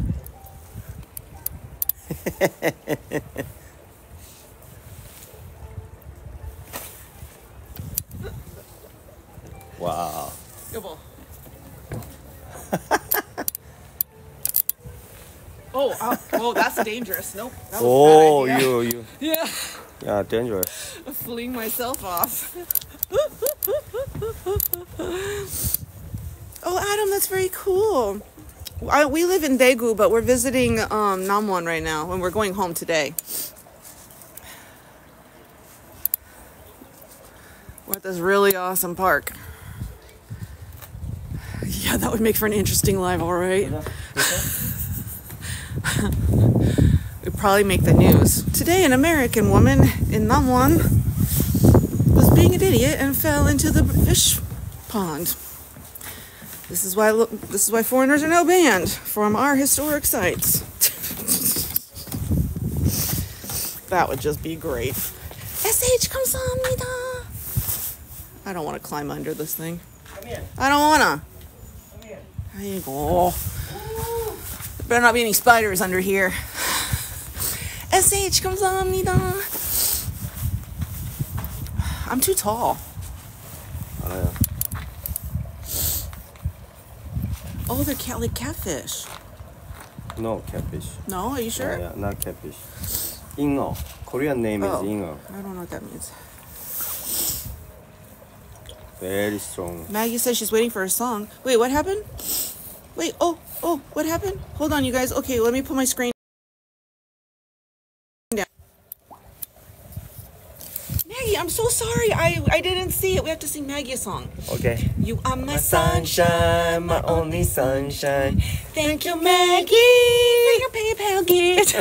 Wow. Good ball. Oh, oh, that's dangerous. Nope. That was a bad idea. You. Yeah. Yeah, dangerous. Fling myself off. Oh, Adam, that's very cool. We live in Daegu, but we're visiting Namwon right now, and we're going home today. We're at this really awesome park. Yeah, that would make for an interesting live, all right? It'd probably make the news. Today, an American woman in Namwon was being an idiot and fell into the fish pond. This is why foreigners are now banned from our historic sites. That would just be great. SH comes on me da. I don't want to climb under this thing. Come here. I don't wanna. Come here. There you go. There better not be any spiders under here. SH comes on me da. I'm too tall. Oh yeah. Oh, they're like catfish. No, catfish. No, are you sure? Yeah, not catfish. Ingo. Korean name is Ingo. I don't know what that means. Very strong. Maggie says she's waiting for a song. Wait, what happened? Wait, oh, what happened? Hold on, you guys. Okay, let me put my screen down. Maggie, I'm so sorry. I didn't see it. We have to sing Maggie a song. Okay. You are my sunshine, my only sunshine. Thank you, Maggie, for your PayPal gift.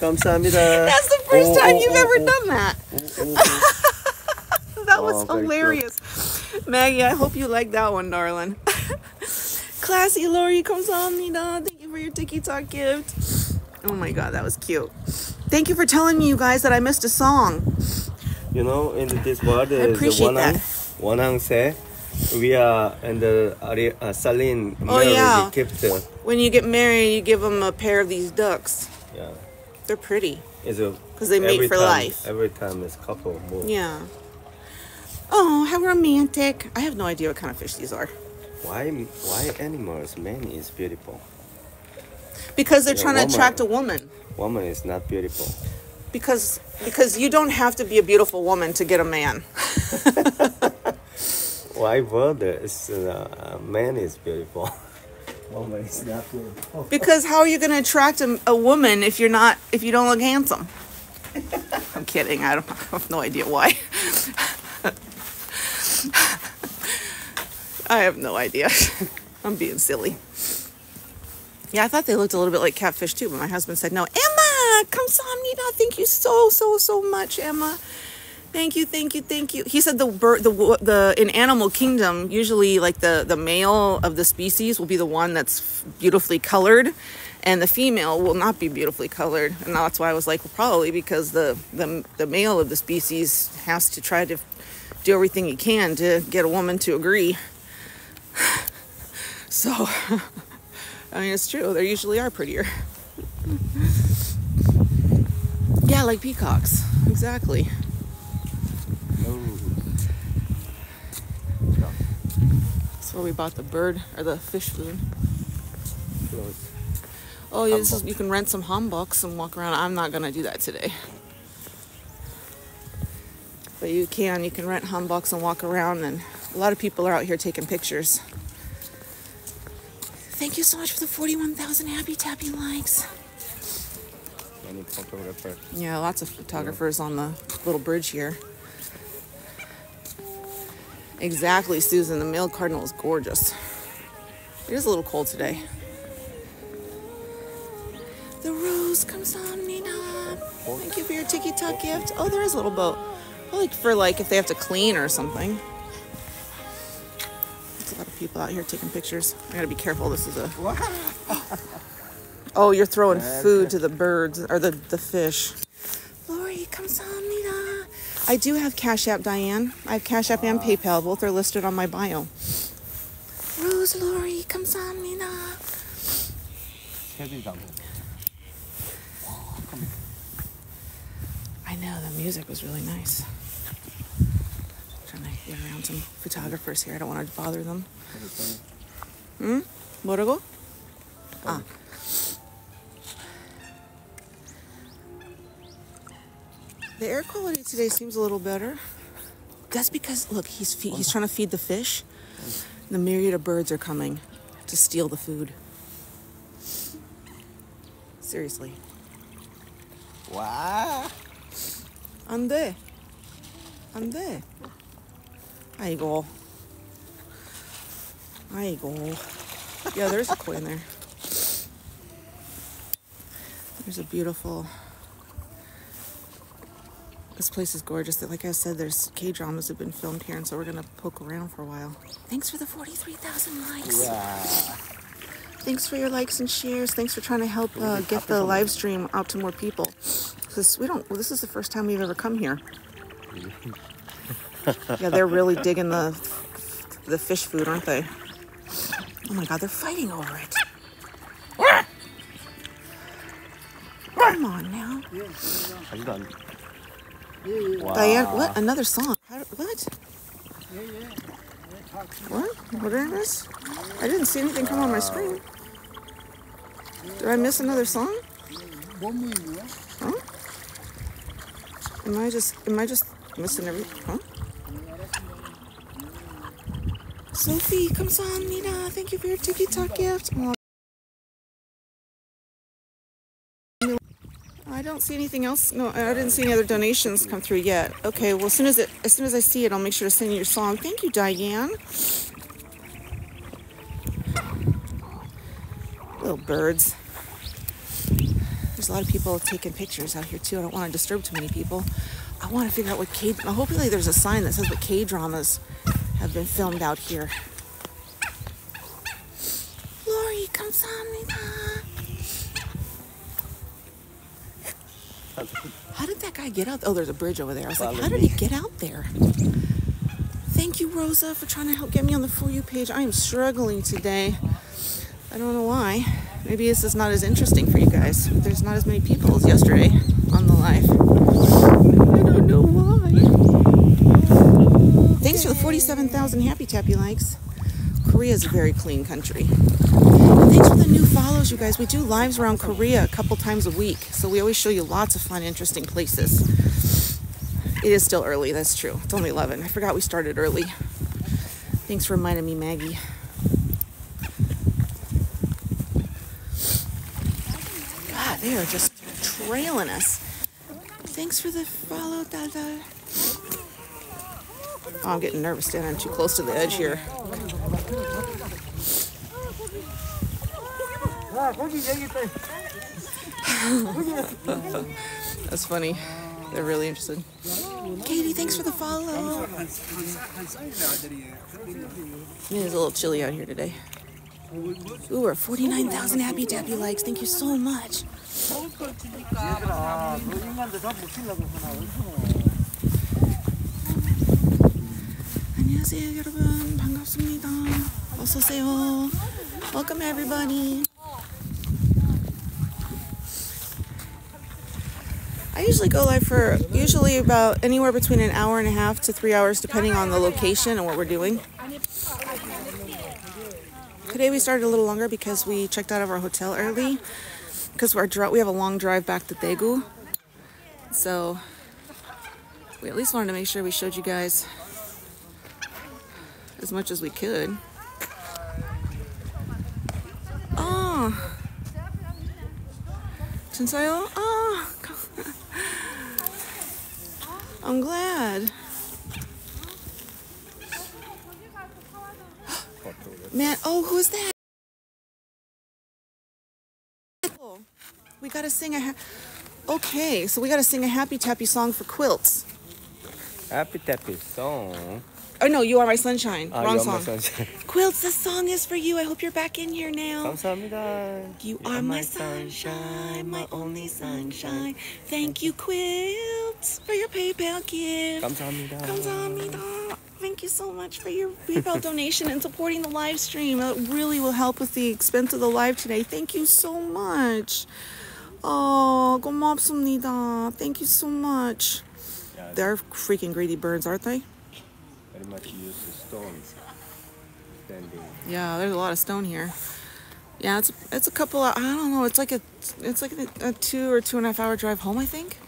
That's the first time you've ever done that. That was hilarious. Cool. Maggie, I hope you like that one, darling. Classy Lori comes on me now. Thank you for your TikTok gift. Oh my God, that was cute. Thank you for telling me, you guys, that I missed a song. You know, in this world, Wonang said, we are in the selling marriage gift. When you get married, you give them a pair of these ducks. Yeah. They're pretty. Because they mate for life. Every time it's couple move. Yeah. Oh, how romantic. I have no idea what kind of fish these are. Why animals? Man is beautiful. Because they're trying to attract a woman. Woman is not beautiful. Because you don't have to be a beautiful woman to get a man. Why bother? A man is beautiful. Woman is not beautiful. Because how are you going to attract a woman if you don't look handsome? I'm kidding. I have no idea why. I have no idea. I'm being silly. Yeah, I thought they looked a little bit like catfish too, but my husband said no. Emma, come Samnita. Thank you so much, Emma. Thank you. He said the in animal kingdom, usually like the male of the species will be the one that's beautifully colored, and the female will not be beautifully colored. And that's why I was like, well, probably because the male of the species has to try to do everything he can to get a woman to agree. So. I mean, it's true. They usually are prettier. Yeah, like peacocks. Exactly. No. That's where we bought the bird, or the fish food. Close. Oh, yeah, you can rent some hanboks and walk around. I'm not going to do that today. But you can rent hanboks and walk around, and a lot of people are out here taking pictures. Thank you so much for the 41,000 happy tapping likes. Many photographers. Yeah, lots of photographers on the little bridge here. Exactly, Susan. The male cardinal is gorgeous. It is a little cold today. The rose comes on me now. Thank you for your tiki-tok gift. Oh, there is a little boat. I like for like if they have to clean or something. There's a lot of people out here taking pictures. I gotta be careful. This is a... Oh, you're throwing food to the birds or the fish. Lori, comes on me now. I do have Cash App, Diane. I have Cash App and PayPal. Both are listed on my bio. Rose Lori, comes on me now. I know, the music was really nice. I'm trying to get around some photographers here. I don't want to bother them. Hmm? Morago? Ah. The air quality today seems a little better. That's because, look, he's trying to feed the fish. The myriad of birds are coming to steal the food. Seriously. Wow. 안돼. 안돼. 아이고. 아이고. Yeah, there's a koi in there. There's a beautiful... This place is gorgeous. Like I said, there's K-dramas have been filmed here, and so we're gonna poke around for a while. Thanks for the 43,000 likes. Yeah. Thanks for your likes and shares. Thanks for trying to help get the live stream out to more people. Because we don't. Well, this is the first time we've ever come here. Yeah, they're really digging the fish food, aren't they? Oh my God, they're fighting over it. Come on now. Wow. Diane, what? Another song? How, what? What? What did I miss? I didn't see anything come on my screen. Did I miss another song? Huh? Am I just missing everything? Huh? Sophie, comes on, Nina. Thank you for your tiki-tok gift. I don't see anything else. No, I didn't see any other donations come through yet. Okay, well, as soon as I see it, I'll make sure to send you your song. Thank you, Diane. Little birds. There's a lot of people taking pictures out here too. I don't want to disturb too many people. I want to figure out what hopefully there's a sign that says what K-dramas have been filmed out here. Lori, come on me. How did that guy get out? Oh, there's a bridge over there. I was like, how did he get out there? Thank you, Rosa, for trying to help get me on the For You page. I am struggling today. I don't know why. Maybe this is not as interesting for you guys. There's not as many people as yesterday on the live. I don't know why. Thanks for the 47,000 Happy Tappy likes. Korea is a very clean country. Thanks for the new follows, you guys. We do lives around Korea a couple times a week, so we always show you lots of fun, interesting places. It is still early, that's true. It's only 11. I forgot we started early. Thanks for reminding me, Maggie. God, they are just trailing us. Thanks for the follow, Dada. Oh, I'm getting nervous, Dan. I'm too close to the edge here. That's funny. They're really interested. Katie, thanks for the follow. It is a little chilly out here today. Ooh, we're 49,000 Happy Dappy likes. Thank you so much. 안녕하세요, 여러분. 반갑습니다. 어서 오세요. Welcome, everybody. I usually go live for usually about anywhere between an hour and a half to 3 hours, depending on the location and what we're doing. Today we started a little longer because we checked out of our hotel early because we have a long drive back to Daegu. So we at least wanted to make sure we showed you guys as much as we could. Oh, 진짜요? Oh. I'm glad. Man, oh, who's that? We gotta sing a... Okay, so we gotta sing a happy tappy song for quilts. Happy tappy song? Oh no, You Are My Sunshine. Wrong song. Sunshine. Quilts, this song is for you. I hope you're back in here now. You are my sunshine, my only sunshine. Thank you, Quilts, for your PayPal gift. Thank you so much for your PayPal donation and supporting the live stream. It really will help with the expense of the live today. Thank you so much. Oh, 고맙습니다. Thank you so much. Yeah, they're freaking greedy birds, aren't they? Very much use the stones. Yeah, there's a lot of stone here. Yeah, it's a couple of, I don't know, it's like a 2 or 2.5 hour drive home, I think.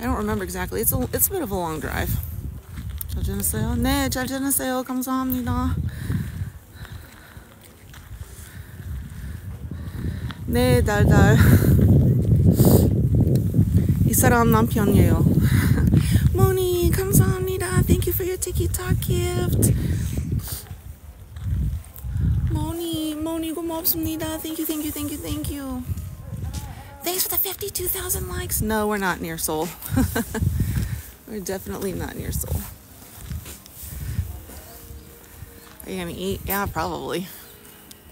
I don't remember exactly. It's a bit of a long drive. 잘 지냈어요? 네, 잘 지냈어요. 감사합니다. 네, 달달. 이 사람 남편이에요. Moni, 감사합니다. Thank you for your TikTok gift. Moni, 고맙습니다. Thank you. Thanks for the 52,000 likes. No, we're not near Seoul. We're definitely not near Seoul. Are you gonna eat? Yeah, probably.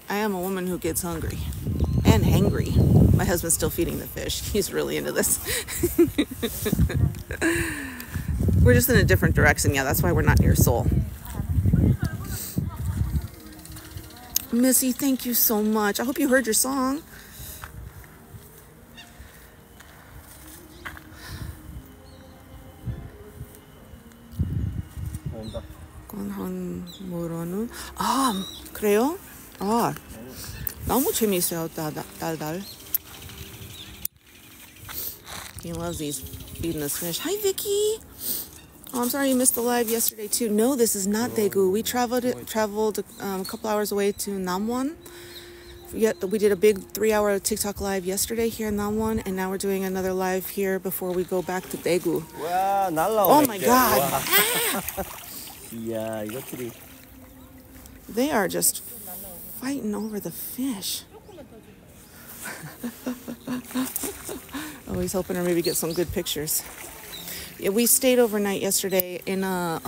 I am a woman who gets hungry and hangry. My husband's still feeding the fish. He's really into this. We're just in a different direction. Yeah, that's why we're not near Seoul. Missy, thank you so much. I hope you heard your song. 아, 그래요? 아, 너무 재미있어요, 달달. He loves these, feeding this fish. Hi, Vicky. Oh, I'm sorry you missed the live yesterday too. No, this is not Daegu. We traveled a couple hours away to Namwon. We did a big 3-hour TikTok live yesterday here in Namwon, and now we're doing another live here before we go back to Daegu. Wow, oh my God! Wow. Ah! Yeah, they are just fighting over the fish. Always hoping to maybe get some good pictures. Yeah, we stayed overnight yesterday in a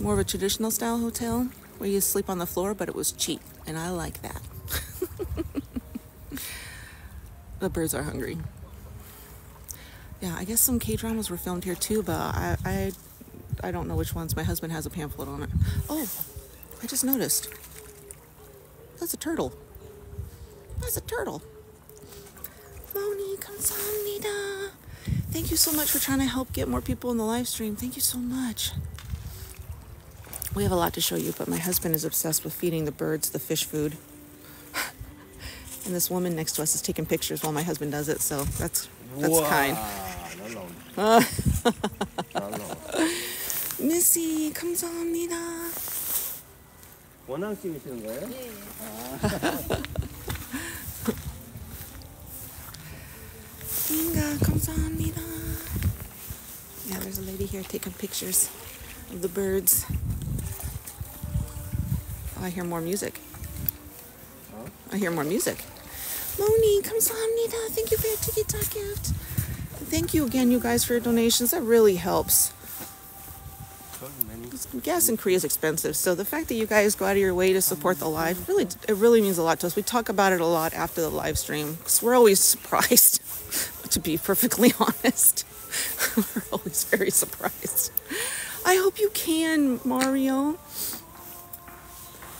more of a traditional style hotel where you sleep on the floor, but it was cheap, and I like that. The birds are hungry. Yeah, I guess some K-dramas were filmed here too, but I don't know which ones. My husband has a pamphlet on it. Oh, I just noticed. That's a turtle. That's a turtle. Moni, 감사합니다. Thank you so much for trying to help get more people in the live stream. Thank you so much. We have a lot to show you, but my husband is obsessed with feeding the birds the fish food. And this woman next to us is taking pictures while my husband does it, so that's wow. Kind. Missy, 감사합니다. 원앙 찍으시는 거예요? 예. 인가 감사합니다. Yeah, there's a lady here taking pictures of the birds. Oh, I hear more music. Huh? I hear more music. Moni, 감사합니다. Thank you for your TikTok gift. Thank you again, you guys, for your donations. That really helps. Gas in Korea is expensive, so the fact that you guys go out of your way to support the live, it really means a lot to us. We talk about it a lot after the live stream, because we're always surprised, to be perfectly honest. We're always very surprised. I hope you can, Mario.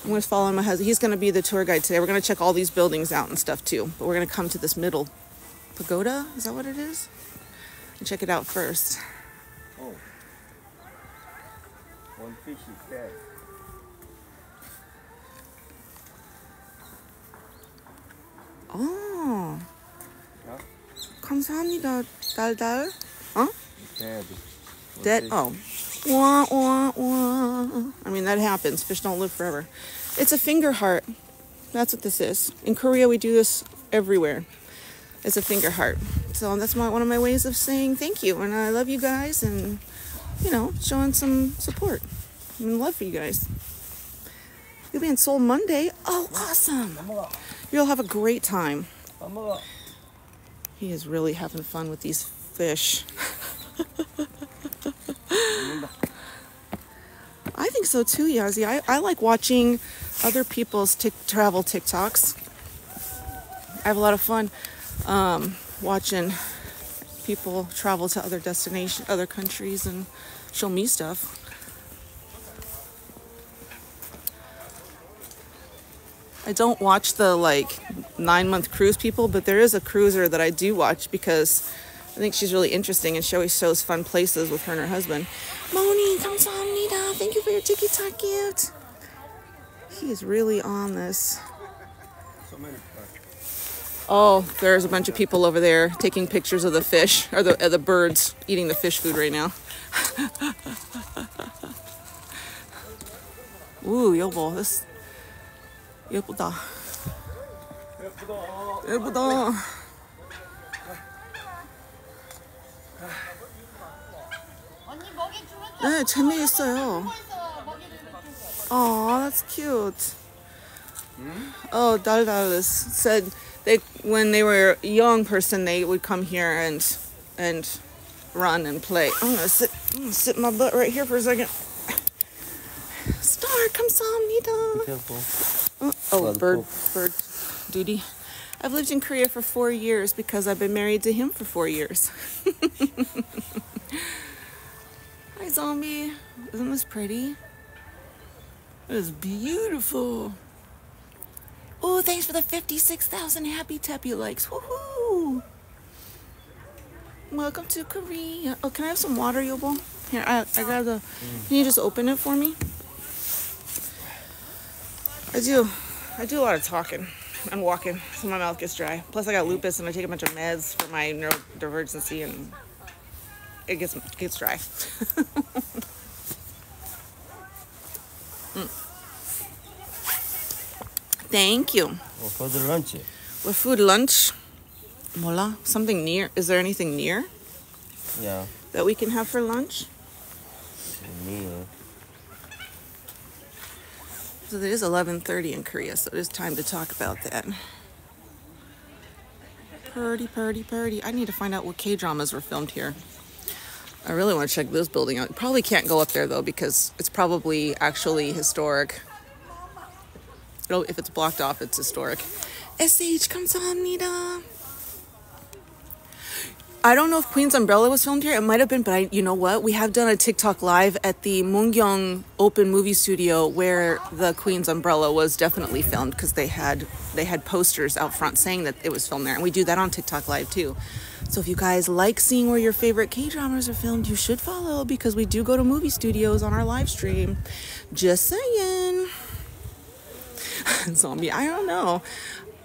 I'm going to follow my husband. He's going to be the tour guide today. We're going to check all these buildings out and stuff, too. But we're going to come to this middle pagoda. Is that what it is? And check it out first. Oh. One fish is dead. Oh. Yeah. 감사합니다, 달달. Huh? Dead. One dead. Fish. Oh. Wah, wah, wah. I mean, that happens. Fish don't live forever. It's a finger heart. That's what this is. In Korea, we do this everywhere. It's a finger heart. So that's one of my ways of saying thank you. And I love you guys and... you know, showing some support and love for you guys. You'll be in Seoul Monday. Oh, awesome. You'll have a great time. He is really having fun with these fish. I think so too, Yazi. I like watching other people's travel TikToks. I have a lot of fun watching people travel to other destinations, other countries, and show me stuff. I don't watch the like 9-month cruise people, but there is a cruiser that I do watch because I think she's really interesting and she always shows fun places with her and her husband. Moni, 감사합니다. Thank you for your TikTok gift. He is really on this. Oh, there's a bunch of people over there taking pictures of the fish, or the birds eating the fish food right now. Ooh, yobo, this. 예쁘다. 예쁘다. 네, 재미있어요. Oh, that's cute. Oh, Daldalis said that when they were a young person, they would come here and run and play. I'm gonna sit my butt right here for a second. Star, 감사합니다. Beautiful. Oh, bird duty. I've lived in Korea for 4 years because I've been married to him for 4 years. Hi, zombie. Isn't this pretty? It is beautiful. Oh, thanks for the 56,000 Happy Tappy likes. Woohoo! Welcome to Korea. Oh, can I have some water, Yobo? Here, I got the... Can you just open it for me? I do a lot of talking and walking, so my mouth gets dry. Plus I got lupus and I take a bunch of meds for my neurodivergency and it gets dry. Thank you. What for the lunch? What food lunch? Mola, something near. Is there anything near? Yeah. That we can have for lunch? Near. So it is 11:30 in Korea, so it is time to talk about that. Purdy. I need to find out what K-dramas were filmed here. I really want to check this building out. Probably can't go up there, though, because it's probably actually historic. It'll, if it's blocked off, it's historic. SH, 감사합니다. I don't know if Queen's Umbrella was filmed here. It might have been, but you know what? We have done a TikTok live at the Mungyeong Open Movie Studio where the Queen's Umbrella was definitely filmed because they had posters out front saying that it was filmed there. And we do that on TikTok live too. So if you guys like seeing where your favorite K-dramas are filmed, you should follow because we do go to movie studios on our live stream. Just saying. Zombie, I don't know.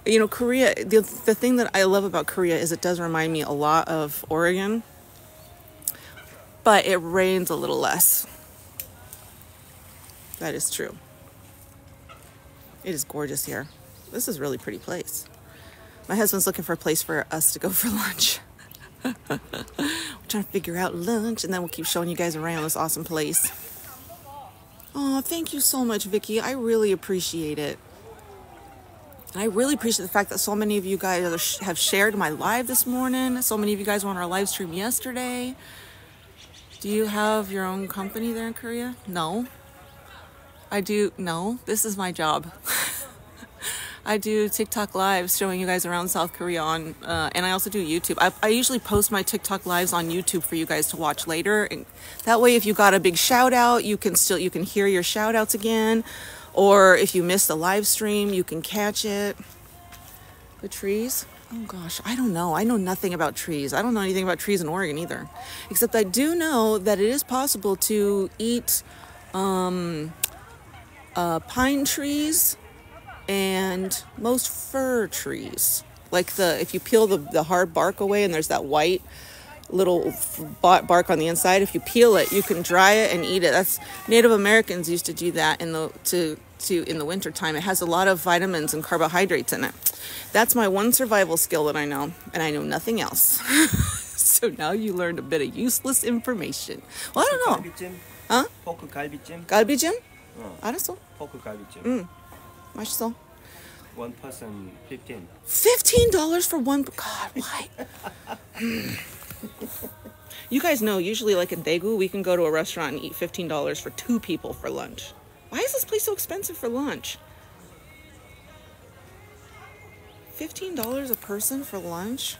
You know, Korea, the thing that I love about Korea is it does remind me a lot of Oregon, but it rains a little less. That is true. It is gorgeous here. This is a really pretty place. My husband's looking for a place for us to go for lunch. We're trying to figure out lunch, and then we'll keep showing you guys around this awesome place. Oh, thank you so much, Vicky. I really appreciate it. And I really appreciate the fact that so many of you guys have shared my live this morning. So many of you guys were on our live stream yesterday. Do you have your own company there in Korea? No. I do. No. This is my job. I do TikTok lives showing you guys around South Korea on, and I also do YouTube. I usually post my TikTok lives on YouTube for you guys to watch later. And that way, if you got a big shout out, you can hear your shout outs again. Or if you miss the live stream, you can catch it. The trees? Oh gosh, I don't know. I know nothing about trees. I don't know anything about trees in Oregon either. Except I do know that it is possible to eat pine trees and most fir trees. Like if you peel the hard bark away and there's that white little bark on the inside. If you peel it, you can dry it and eat it. That's Native Americans used to do that in the winter time. It has a lot of vitamins and carbohydrates in it. That's my one survival skill that I know, and I know nothing else. So now you learned a bit of useless information. Well, I don't know. Huh? Galbijjim? 알았어. 포크 갈비찜. 응. 맛있어. One person, $15 for one. God, why? You guys know, usually like in Daegu, we can go to a restaurant and eat $15 for two people for lunch. Why is this place so expensive for lunch? $15 a person for lunch?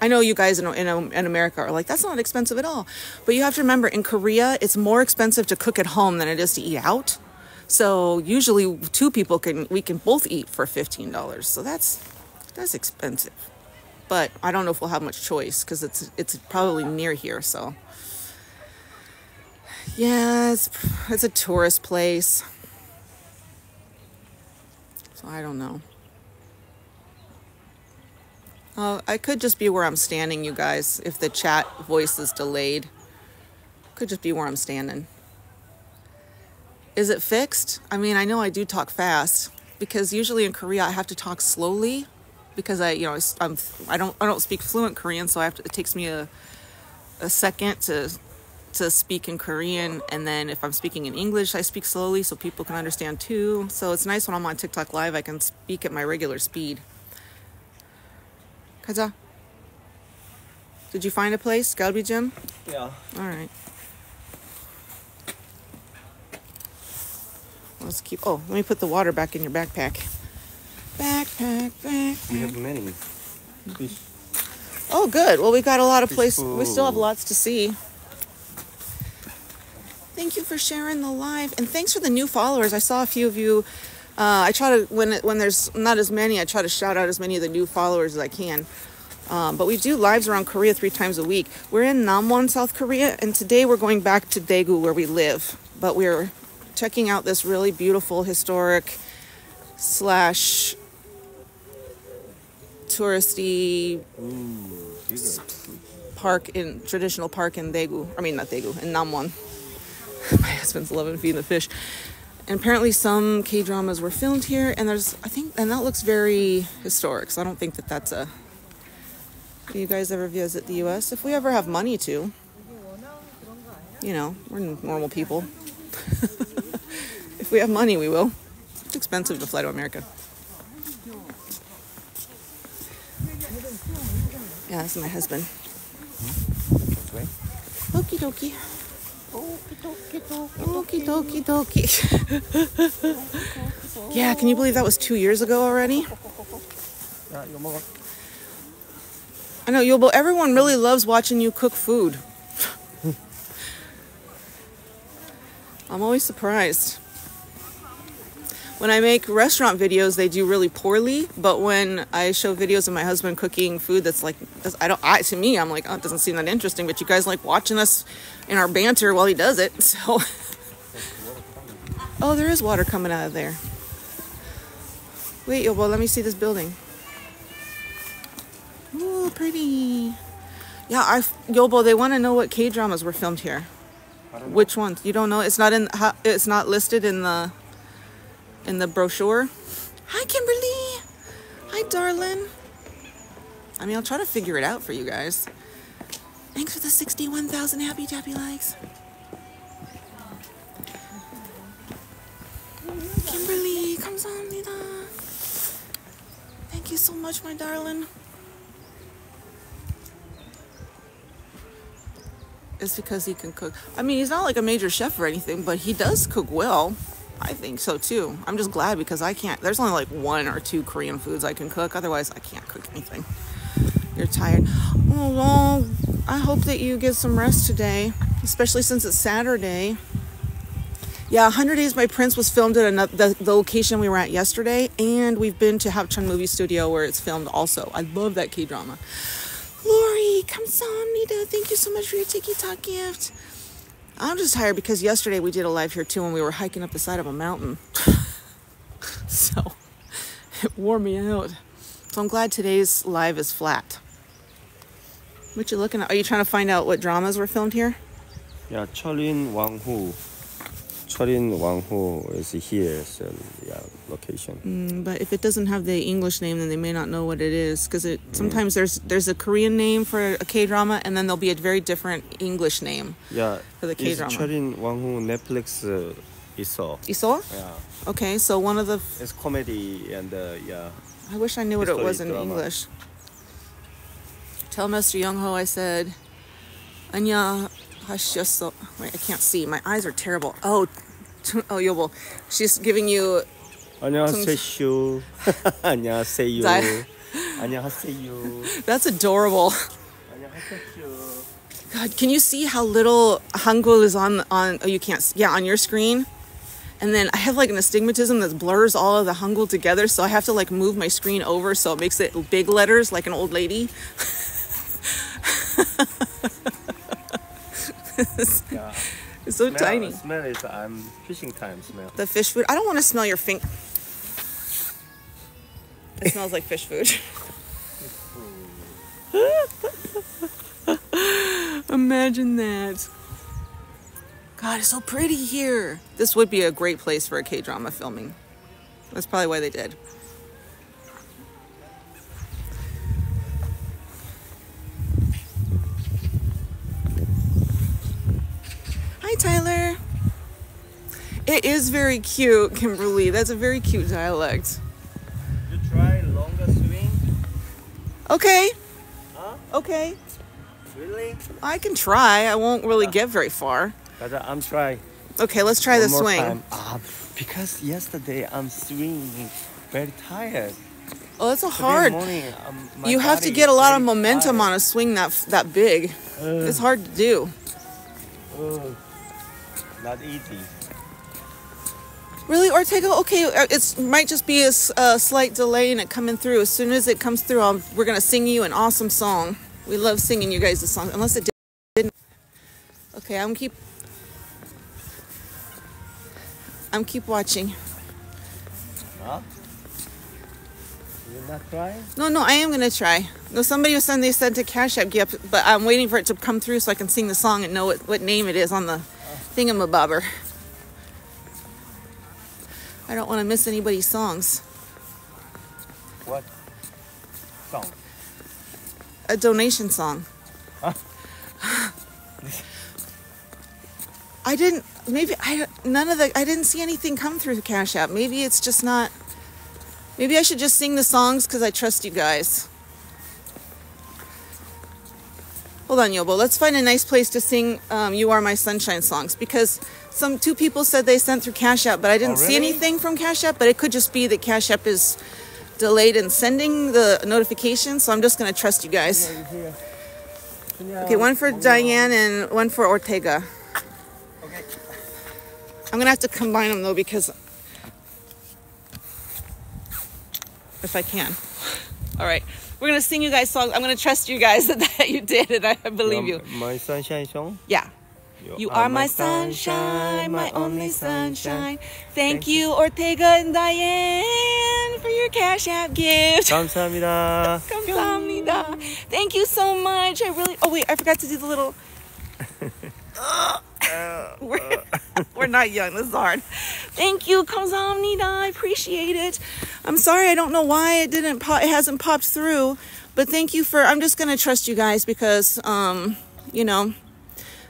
I know you guys in America are like, that's not expensive at all. But you have to remember, in Korea, it's more expensive to cook at home than it is to eat out. So usually two people we can both eat for $15. So that's expensive. But I don't know if we'll have much choice because it's probably near here. So yeah, it's a tourist place. So I don't know. I could just be where I'm standing, you guys. If the chat voice is delayed, could just be where I'm standing. Is it fixed? I mean, I know I do talk fast because usually in Korea I have to talk slowly because I don't speak fluent Korean, so it takes me a second to speak in Korean, and then if I'm speaking in English, I speak slowly so people can understand too. So it's nice when I'm on TikTok Live, I can speak at my regular speed. Kaza, did you find a place, galbijjim? Yeah. All right. Let's keep. Oh, let me put the water back in your backpack. Backpack. We have many. Fish. Oh, good. Well, we got a lot of places. We still have lots to see. Thank you for sharing the live, and thanks for the new followers. I saw a few of you. I try to when there's not as many, I try to shout out as many of the new followers as I can. But we do lives around Korea 3 times a week. We're in Namwon, South Korea, and today we're going back to Daegu where we live. But we're checking out this really beautiful historic / touristy park traditional park in Daegu. I mean, not Daegu, in Namwon. My husband's loving feeding the fish. And apparently some K-dramas were filmed here, and and that looks very historic, so I don't think that's a... Do you guys ever visit the U.S.? If we ever have money to. You know, we're normal people. If we have money, we will. It's expensive to fly to America. Yeah, that's my husband. Okie dokie. Okie dokie dokie. Yeah, can you believe that was 2 years ago already? I know, everyone really loves watching you cook food. I'm always surprised. When I make restaurant videos, they do really poorly. But when I show videos of my husband cooking food, that's like, to me, I'm like, oh, it doesn't seem that interesting. But you guys like watching us in our banter while he does it. So, oh, there is water coming out of there. Wait, Yobo, let me see this building. Ooh, pretty. Yeah, Yobo, they want to know what K-dramas were filmed here. Which ones? You don't know? It's not listed in the brochure. Hi, Kimberly. Hi, darling. I mean, I'll try to figure it out for you guys. Thanks for the 61,000 happy dappy likes. Kimberly, 감사합니다. Thank you so much, my darling. It's because he can cook. I mean, he's not like a major chef or anything, but he does cook well. I think so too. I'm just glad because I can't. There's only like 1 or 2 Korean foods I can cook. Otherwise, I can't cook anything. You're tired. Oh, well, I hope that you get some rest today, especially since it's Saturday. Yeah, 100 Days My Prince was filmed at the location we were at yesterday, and we've been to Hangul Movie Studio where it's filmed also. I love that K-drama. Lori, kamsahamnida. Thank you so much for your TikTok gift. I'm just tired because yesterday we did a live here too when we were hiking up the side of a mountain. So it wore me out. So I'm glad today's live is flat. What you looking at? Are you trying to find out what dramas were filmed here? Yeah, Cheolin Wang-ho is here, so yeah, location. But if it doesn't have the English name, then they may not know what it is, because sometimes there's a Korean name for a K-drama, and then there'll be a very different English name. Yeah, for the K-drama. Is Cheolin Wang-ho Netflix Iso. Iso? Yeah. Okay, so one of the... It's comedy and yeah. I wish I knew what it was in English. Tell Mr. Young-ho I said... Anya hashioso... Wait, I can't see. My eyes are terrible. Oh, Yobo. She's giving you... 안녕하세요. 안녕하세요. 안녕하세요. That's adorable. God, can you see how little Hangul is on oh, you can't see, yeah, on your screen? And then I have like an astigmatism that blurs all of the Hangul together, so I have to like move my screen over so it makes it big letters like an old lady. Yeah. It's so tiny. The smell is fishing time smell. The fish food. I don't want to smell your finger. It smells like fish food. Imagine that. God, it's so pretty here. This would be a great place for a K-drama filming. That's probably why they did. Hi, Tyler. It is very cute, Kimberly. That's a very cute dialect. You try longer swing? Okay. Huh? Okay. Really? I can try. I won't really get very far. But I'm trying. Okay, let's try the swing. Because yesterday I'm swinging very tired. Oh, that's a hard. Morning, you have to get a lot of momentum on a swing that big. It's hard to do. Not easy. Really, Ortega? Okay, it might just be a slight delay in it coming through. As soon as it comes through, we're gonna sing you an awesome song. We love singing you guys the song, unless it didn't. Okay, I'm keep watching. Huh? You're not trying? No, I am gonna try. No, somebody was saying they said to Cash App, yep, but I'm waiting for it to come through so I can sing the song and know what name it is on the thingamabobber. I don't want to miss anybody's songs. What song? A donation song. Huh? I didn't. Maybe I didn't see anything come through the Cash App. Maybe it's just not. Maybe I should just sing the songs because I trust you guys. Hold on, Yobo. Let's find a nice place to sing "You Are My Sunshine" songs because two people said they sent through Cash App, but I didn't see anything from Cash App. But it could just be that Cash App is delayed in sending the notification, so I'm just gonna trust you guys. Okay, one for Diane and one for Ortega. Okay. I'm gonna have to combine them though because if I can. All right, we're gonna sing you guys songs. I'm gonna trust you guys that you did, and I believe you. My sunshine song. Yeah. You are my sunshine, my only sunshine. Thank you, Ortega and Diane, for your Cash App gift. 감사합니다. 감사합니다. Thank you so much. I really... Oh, wait, I forgot to do the little... We're not young. This is hard. Thank you, 감사합니다. I appreciate it. I'm sorry. I don't know why it hasn't popped through, but thank you for... I'm just going to trust you guys because, you know...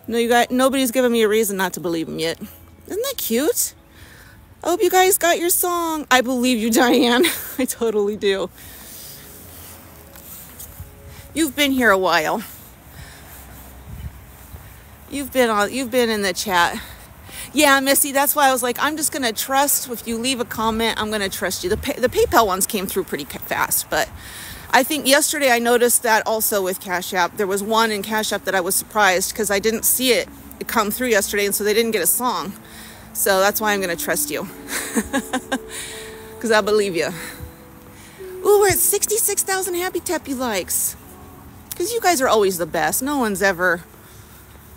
No, you guys, nobody's given me a reason not to believe him yet. Isn't that cute? I hope you guys got your song. I believe you, Diane. I totally do. You've been here a while. You've been in the chat. Yeah, Missy, that's why I was like, I'm just going to trust. If you leave a comment, I'm going to trust you. The PayPal ones came through pretty fast, but... I think yesterday I noticed that also with Cash App. There was one in Cash App that I was surprised because I didn't see it come through yesterday, and so they didn't get a song. So that's why I'm going to trust you because I believe you. Ooh, we're at 66,000 Happy Tappy likes because you guys are always the best. No one's ever...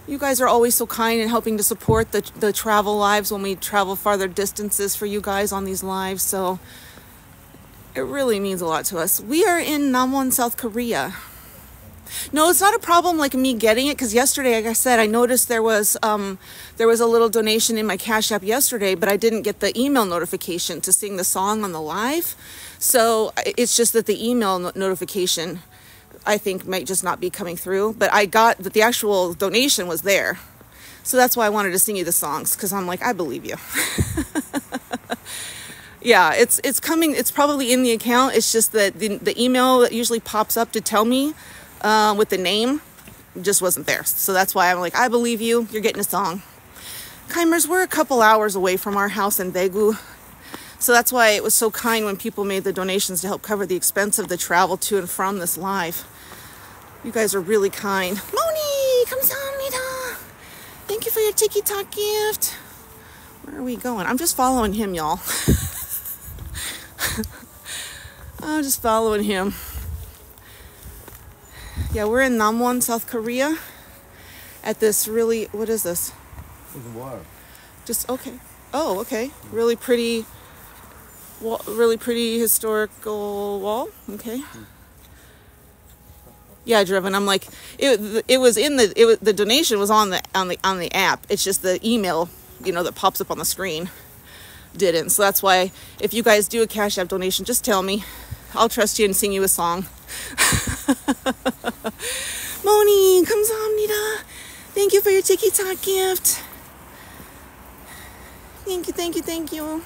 You guys are always so kind and helping to support the travel lives when we travel farther distances for you guys on these lives, so... It really means a lot to us. We are in Namwon, South Korea. No, it's not a problem like me getting it because yesterday, like I said, I noticed there was a little donation in my Cash App yesterday, but I didn't get the email notification to sing the song on the live. So it's just that the email notification, I think, might just not be coming through. But I got that the actual donation was there. So that's why I wanted to sing you the songs, because I'm like, I believe you. Yeah, it's coming. It's probably in the account. It's just that the email that usually pops up to tell me with the name just wasn't there. So that's why I'm like, I believe you. You're getting a song. Kimers, we're a couple hours away from our house in Daegu. So that's why it was so kind when people made the donations to help cover the expense of the travel to and from this live. You guys are really kind. Moni, 감사합니다. Thank you for your TikTok gift. Where are we going? I'm just following him, y'all. I'm just following him. Yeah, we're in Namwon, South Korea. At this really, what is this? It's water. Just, okay. Oh, okay. Really pretty. Wall, really pretty historical wall. Okay. Yeah, Driven. I'm like, it was in the, it was, the donation was on the app. It's just the email, you know, that pops up on the screen didn't. So that's why if you guys do a Cash App donation, just tell me. I'll trust you and sing you a song. Moni, 감사합니다. Thank you for your TikTok gift. Thank you, thank you, thank you.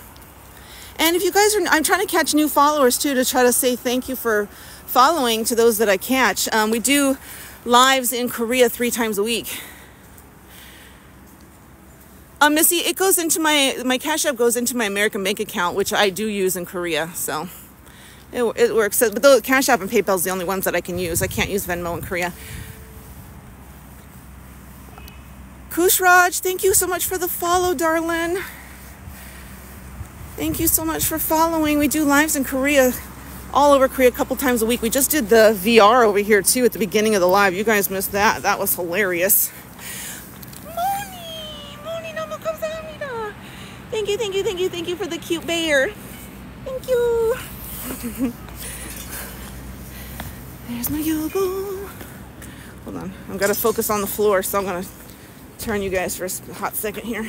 And if you guys are, I'm trying to catch new followers too, to try to say thank you for following to those that I catch. We do lives in Korea 3 times a week. Missy, it goes into my Cash App goes into my American bank account, which I do use in Korea. So it works. But though Cash App and PayPal is the only ones that I can use. I can't use Venmo in Korea. Kushraj, thank you so much for the follow, darling. Thank you so much for following. We do lives in Korea, all over Korea, a couple times a week. We just did the VR over here too at the beginning of the live. You guys missed that. That was hilarious. Moni, 감사합니다. Thank you, thank you, thank you, thank you for the cute bear. Thank you. There's my elbow. Hold on. I've got to focus on the floor, so I'm going to turn you guys for a hot second here.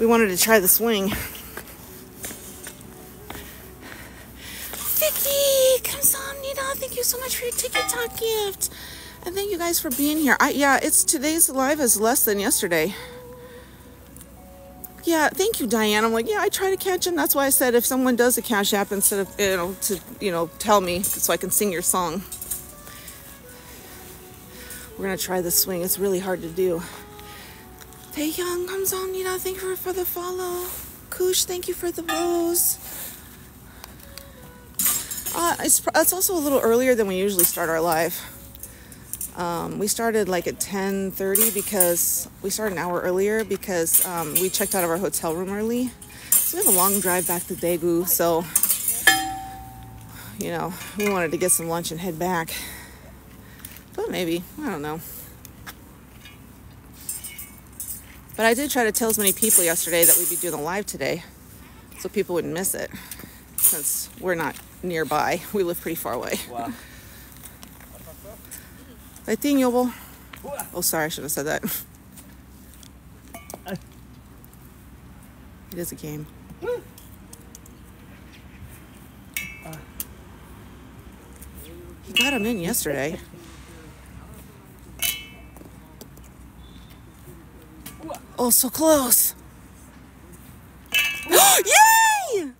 We wanted to try the swing. Thank you so much for your TikTok gift, and thank you guys for being here. Yeah, it's today's live is less than yesterday. Yeah, thank you, Diane. I'm like, yeah, I try to catch him. That's why I said if someone does a Cash App instead of, you know, to, you know, tell me so I can sing your song. We're gonna try this swing. It's really hard to do. Taehyung, 감사합니다. Thank you for the follow. Kush, thank you for the rose. It's also a little earlier than we usually start our live. We started like at 10:30 because we started an hour earlier because we checked out of our hotel room early. So we have a long drive back to Daegu. So, you know, we wanted to get some lunch and head back. But maybe, I don't know. But I did try to tell as many people yesterday that we'd be doing a live today so people wouldn't miss it, since we're not nearby. We live pretty far away. Wow. I think you will. Oh, sorry, I should have said that. It is a game. He got him in yesterday. Oh, so close. Yay!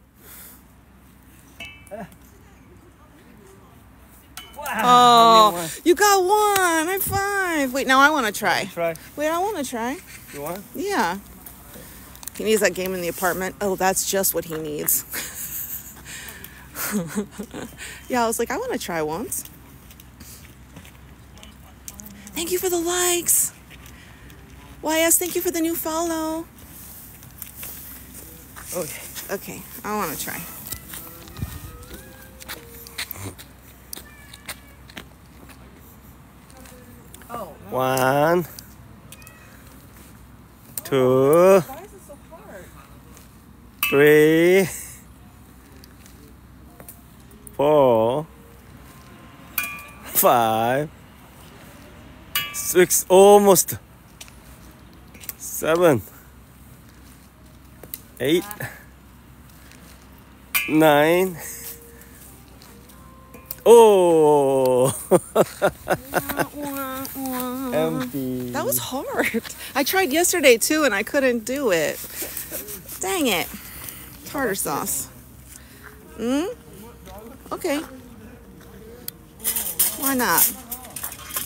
Oh, you got one. I'm 5. Wait, now I want to try. Wait, I want to try. You want? Yeah. He needs that game in the apartment. Oh, that's just what he needs. Yeah, I was like, I want to try once. Thank you for the likes. YS, thank you for the new follow. Okay. Okay, I want to try. Oh, no. 1, 2, why is it so hard? 3, 4, 5, 6, almost 7, 8, 9, Oh! Empty. That was hard. I tried yesterday too and I couldn't do it. Dang it. Tartar sauce. Mm? Okay. Why not?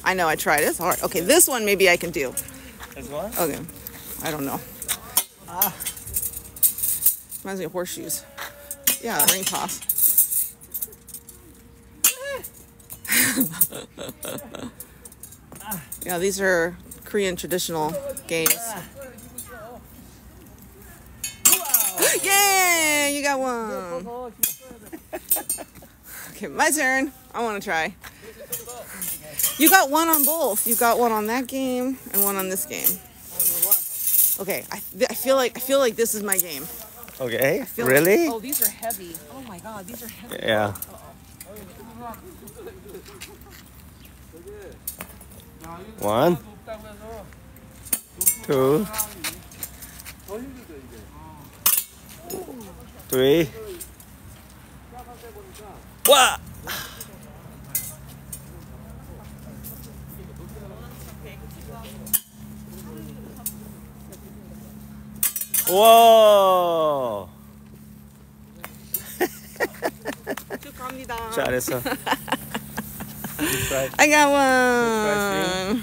I know I tried. It's hard. Okay, this one maybe I can do. This one? Okay. I don't know. Ah. Reminds me of horseshoes. Yeah, rain toss. Yeah, these are Korean traditional games. Yay! You got one. Okay, my turn. I want to try. You got one on both. You got one on that game and one on this game. Okay, I feel like this is my game. Okay, really? Like, oh, these are heavy. Oh my God, these are heavy. Yeah. Uh-oh. 1, 2, 3. Wow! Whoa! I got one.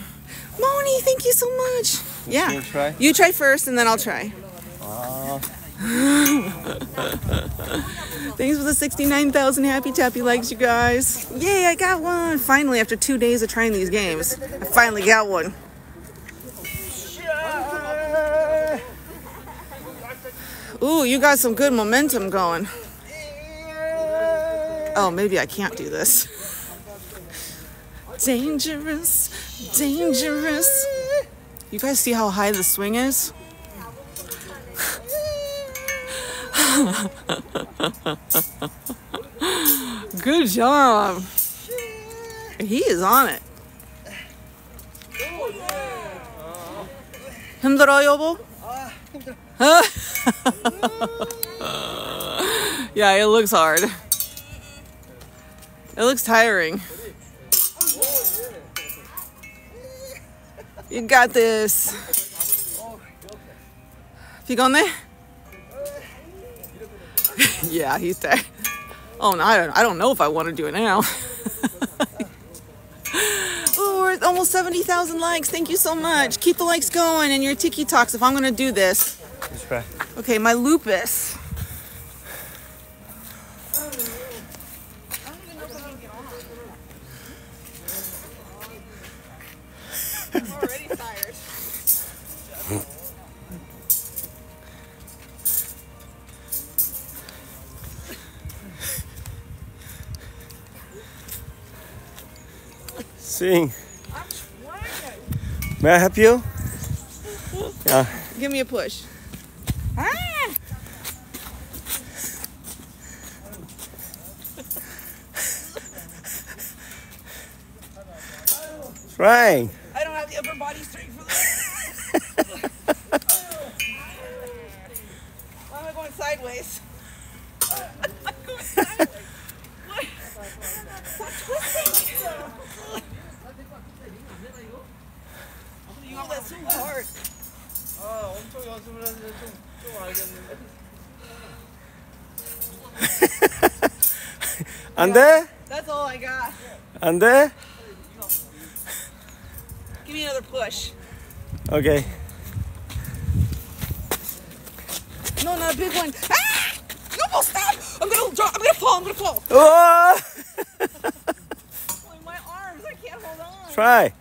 Moni, thank you so much. Yeah. You try first and then I'll try. Thanks for the 69,000 happy tappy likes, you guys. Yay, I got one. Finally, after 2 days of trying these games, I finally got one. Ooh, you got some good momentum going. Oh, maybe I can't do this. Dangerous, dangerous. You guys see how high the swing is? Good job. He is on it. 힘들어, 여보? Yeah, it looks hard. It looks tiring. You got this. 피곤해? Yeah, he's tired. Oh no, I don't know if I want to do it now. Ooh, we're at almost 70,000 likes. Thank you so much. Keep the likes going and your tiki talks if I'm gonna do this. Okay, my lupus. I'm already tired. Sing. May I help you? Yeah. Give me a push. Ah! Trying. I don't have the upper body strength for this. Why am I going sideways? I'm going sideways. What? Stop twisting. Oh, that's so hard. And there? That's all I got. And there? Give me another push. Okay. No, not a big one. Ah! No, stop! I'm gonna fall. Oh! My arms, I can't hold on. Try.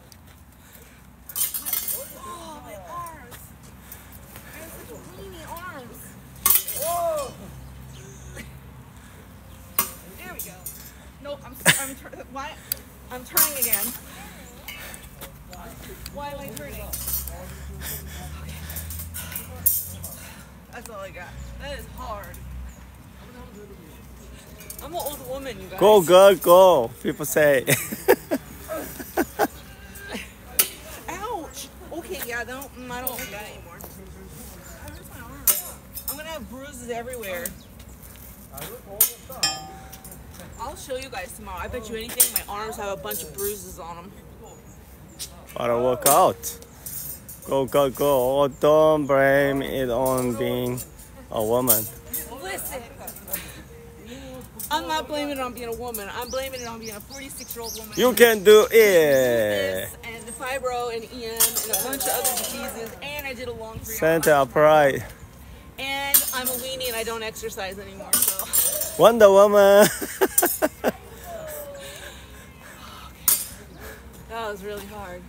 I'm turning again. Why am I turning? Okay. That's all I got. That is hard. I'm an old woman, you guys. Go, girl, go. People say. Ouch. Okay, yeah, I don't like that anymore. I hurt my arm. I'm going to have bruises everywhere. I'll show you guys tomorrow. I bet you anything my arms have a bunch of bruises on them. Gotta work out. Go, go, go. Oh, don't blame it on being a woman. Listen. I'm not blaming it on being a woman. I'm blaming it on being a 46-year-old woman. You can do it. And the fibro and EM and a bunch of other diseases. And I did a long 3 hours. Center upright. And I'm a weenie and I don't exercise anymore. So. Wonder Woman. That was really hard.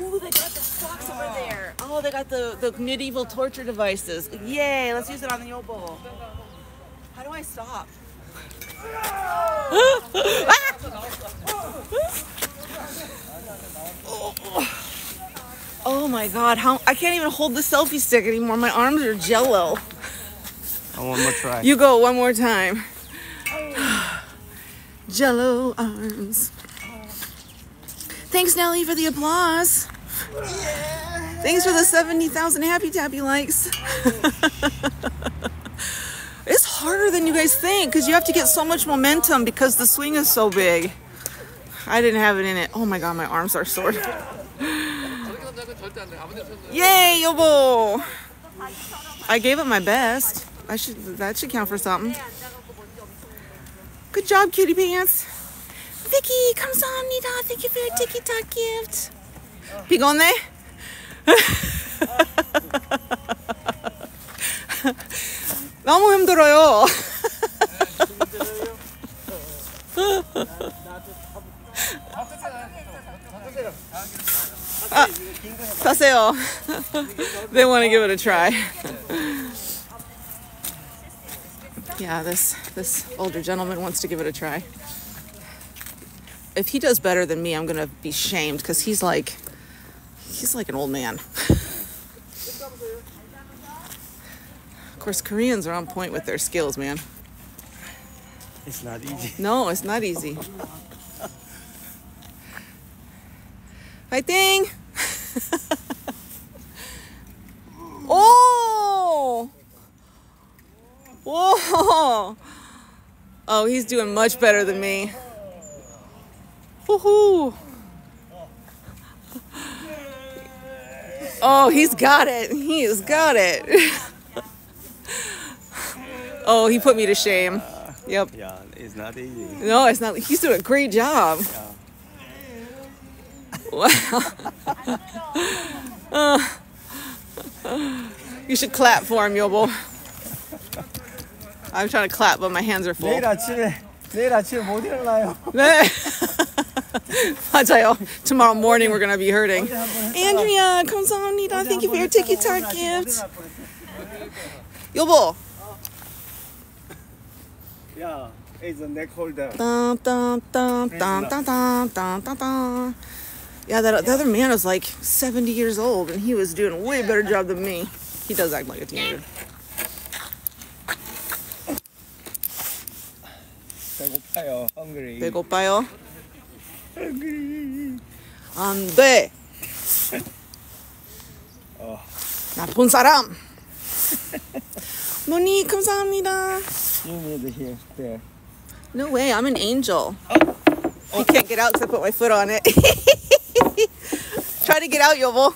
Ooh, they got the socks over there. Oh, they got the medieval torture devices. Yay, let's use it on the old bowl. How do I stop? Oh my god, how I can't even hold the selfie stick anymore. My arms are jello. One more try. You go one more time. Jello arms. Thanks, Nelly, for the applause. Yeah. Thanks for the 70,000 happy tappy likes. It's harder than you guys think because you have to get so much momentum because the swing is so big. I didn't have it in it. Oh my god, my arms are sore. Yay, yobo! I gave it my best. That should count for something. Good job, cutie pants. Vicky, 감사합니다. Thank you for your TikTok gift. 피곤해? 너무 힘들어요. 타세요. They want to give it a try. Yeah, this older gentleman wants to give it a try. If he does better than me, I'm gonna be shamed because he's like an old man. Of course, Koreans are on point with their skills, man. It's not easy. No, it's not easy. Fighting! Oh! Whoa! Oh, he's doing much better than me. Woohoo! Oh, he's got it. He has got it. Oh, he put me to shame. Yep. Yeah, it's not easy. No, it's not. He's doing a great job. Yeah. Wow. You should clap for him, Yobo. I'm trying to clap, but my hands are full. 맞아요. Tomorrow morning we're gonna be hurting. Andrea, 감사합니다. Thank you for your TikTok gift. 여보. Yeah, it's a neck holder. Yeah, the other man was like 70 years old, and he was doing a way better job than me. He does act like a teenager. 배고파요. Hungry. 배고파요. Hungry. 안 돼. 나쁜 사람. Moni, 감사합니다. You need to hear there. No way, I'm an angel. Oh. Oh. You can't get out because I put my foot on it. Try to get out, Yovo.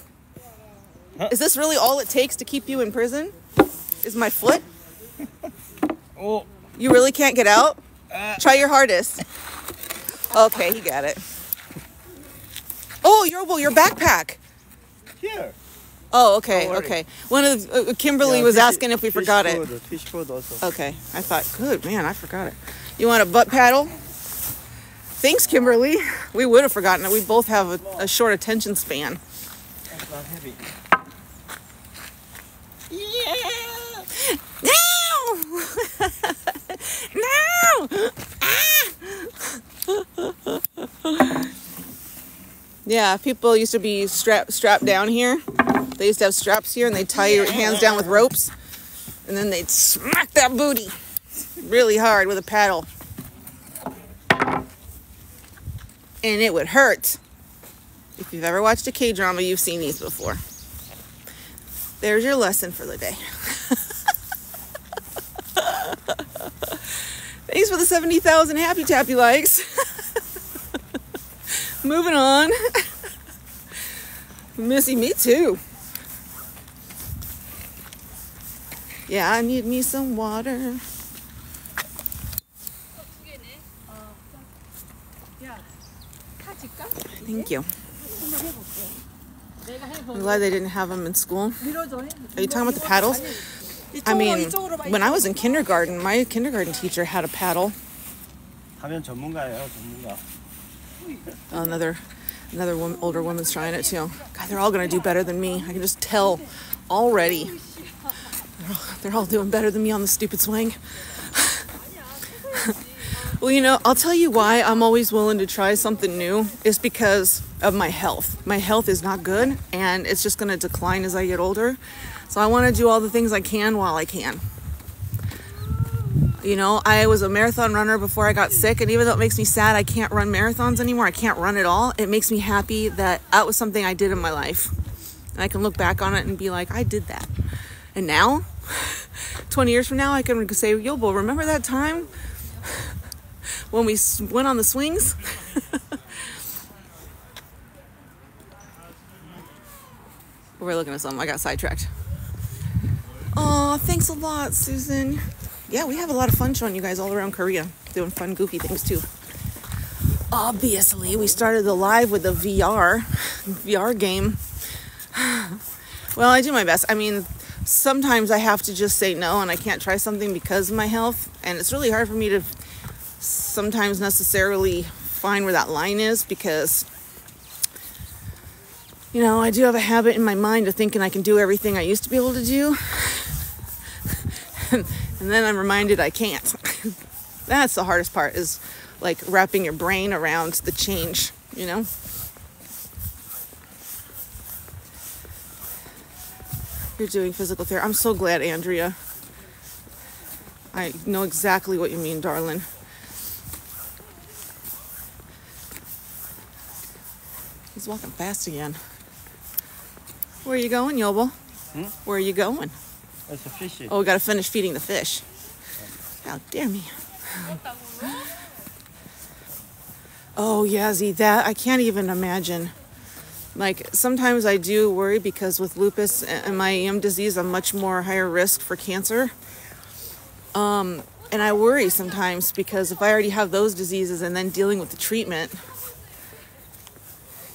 Huh? Is this really all it takes to keep you in prison? Is my foot? Oh. You really can't get out? Try your hardest. Okay, he got it. Oh, your backpack. Here. Oh, okay, okay. One of the, Kimberly was asking if we forgot it. Fish food also. Okay, I thought, good man, I forgot it. You want a butt paddle? Thanks, Kimberly. We would have forgotten it. We both have a short attention span. That's not heavy. Yeah. Now. No! Ah! Yeah, people used to be strapped down here. They used to have straps here, and they tie your hands down with ropes, and then they'd smack that booty really hard with a paddle, and it would hurt. If you've ever watched a K-drama, you've seen these before. There's your lesson for the day. Thanks for the 70,000 Happy Tappy likes. Moving on. Missy, me too. Yeah, I need me some water. Thank you. I'm glad they didn't have them in school. Are you talking about the paddles? I mean, when I was in kindergarten, my kindergarten teacher had a paddle. Another woman, older woman's trying it too. God, they're all gonna do better than me. I can just tell already. They're all doing better than me on the stupid swing. Well, you know, I'll tell you why I'm always willing to try something new. It's because of my health. My health is not good, and it's just going to decline as I get older. So I want to do all the things I can while I can. You know, I was a marathon runner before I got sick, and even though it makes me sad I can't run marathons anymore, I can't run at all, it makes me happy that that was something I did in my life. And I can look back on it and be like, I did that. And now, 20 years from now, I can say, Yobo, remember that time when we went on the swings? We're looking at something. I got sidetracked. Oh, thanks a lot, Susan. Yeah, we have a lot of fun showing you guys all around Korea, doing fun, goofy things too. Obviously, we started the live with the VR game. Well, I do my best. I mean, sometimes I have to just say no, and I can't try something because of my health, and it's really hard for me to sometimes necessarily find where that line is, because, you know, I do have a habit in my mind of thinking I can do everything I used to be able to do, and then I'm reminded I can't. That's the hardest part, is like wrapping your brain around the change, you know? You're doing physical therapy. I'm so glad, Andrea. I know exactly what you mean, darling. He's walking fast again. Where are you going, Yobo? Hmm? Where are you going? That's a fishy. Oh, we gotta finish feeding the fish. How dare me. Oh, Yazzie, that I can't even imagine. Like, sometimes I do worry, because with lupus and my AM disease, I'm much more higher risk for cancer. And I worry sometimes, because if I already have those diseases and then dealing with the treatment,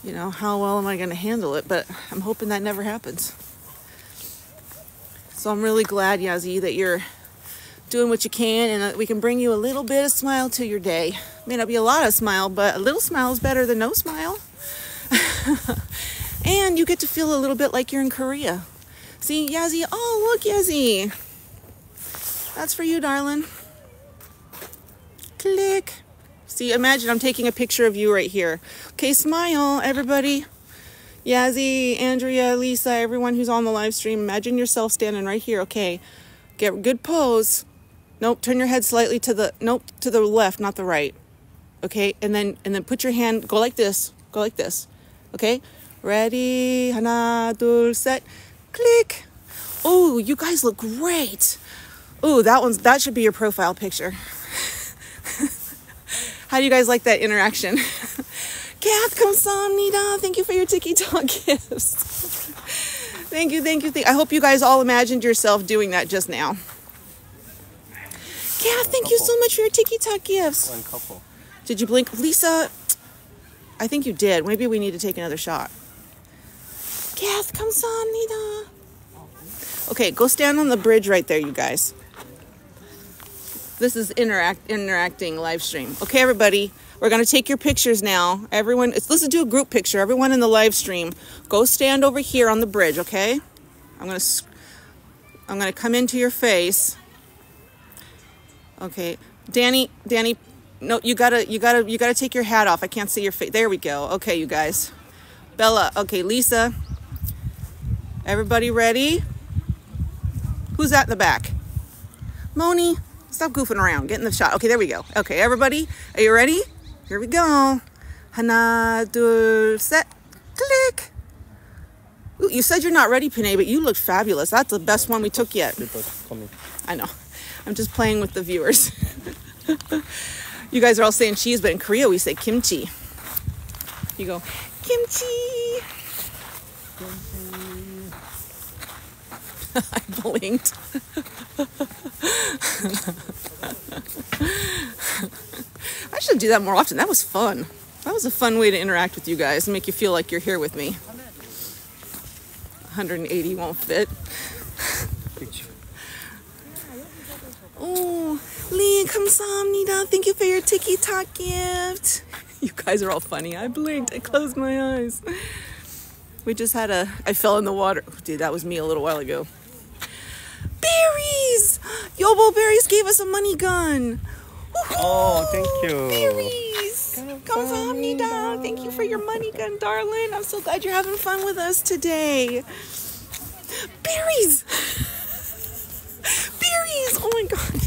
you know, how well am I going to handle it? But I'm hoping that never happens. So I'm really glad, Yazzie, that you're doing what you can, and that we can bring you a little bit of smile to your day. May not be a lot of smile, but a little smile is better than no smile. And you get to feel a little bit like you're in Korea. See, Yazzie? Oh, look, Yazzie. That's for you, darling. Click. See, imagine I'm taking a picture of you right here. Okay, smile, everybody. Yazzie, Andrea, Lisa, everyone who's on the live stream, imagine yourself standing right here. Okay, get a good pose. Nope, turn your head slightly to the left, not the right. Okay, and then put your hand, go like this. Go like this. Okay, ready? Hana, 둘, 셋. Click. Oh, you guys look great. Oh, that should be your profile picture. How do you guys like that interaction? Kath, 감사합니다. Thank you for your TikTok gifts. Thank you. I hope you guys all imagined yourself doing that just now. Kath, thank you so much for your TikTok gifts. One couple. Did you blink? Lisa, I think you did. Maybe we need to take another shot. Kath, 감사합니다. Okay, go stand on the bridge right there, you guys. This is interacting live stream. Okay, everybody, we're gonna take your pictures now. Everyone, let's do a group picture. Everyone in the live stream, go stand over here on the bridge. Okay, I'm gonna come into your face. Okay, Danny, no, you gotta take your hat off. I can't see your face. There we go. Okay, you guys, Bella. Okay, Lisa. Everybody ready? Who's that in the back? Moni. Stop goofing around. Get in the shot. Okay, there we go. Okay, everybody, are you ready? Here we go. Hana, 둘, 셋. Click. Ooh, you said you're not ready, Pinay, but you looked fabulous. That's the best one we took yet. I know. I'm just playing with the viewers. You guys are all saying cheese, but in Korea we say kimchi. You go, kimchi. I blinked. I should do that more often. That was fun. That was a fun way to interact with you guys and make you feel like you're here with me. 180 won't fit. Oh, Lee, kamsahamnida. Thank you for your TikTok gift. You guys are all funny. I blinked. I closed my eyes. We just had a... I fell in the water. Dude, that was me a little while ago. Berries! Yobo Berries gave us a money gun. Oh, thank you. Berries! 감사합니다. Thank you for your money gun, darling. I'm so glad you're having fun with us today. Berries! Berries! Oh my God.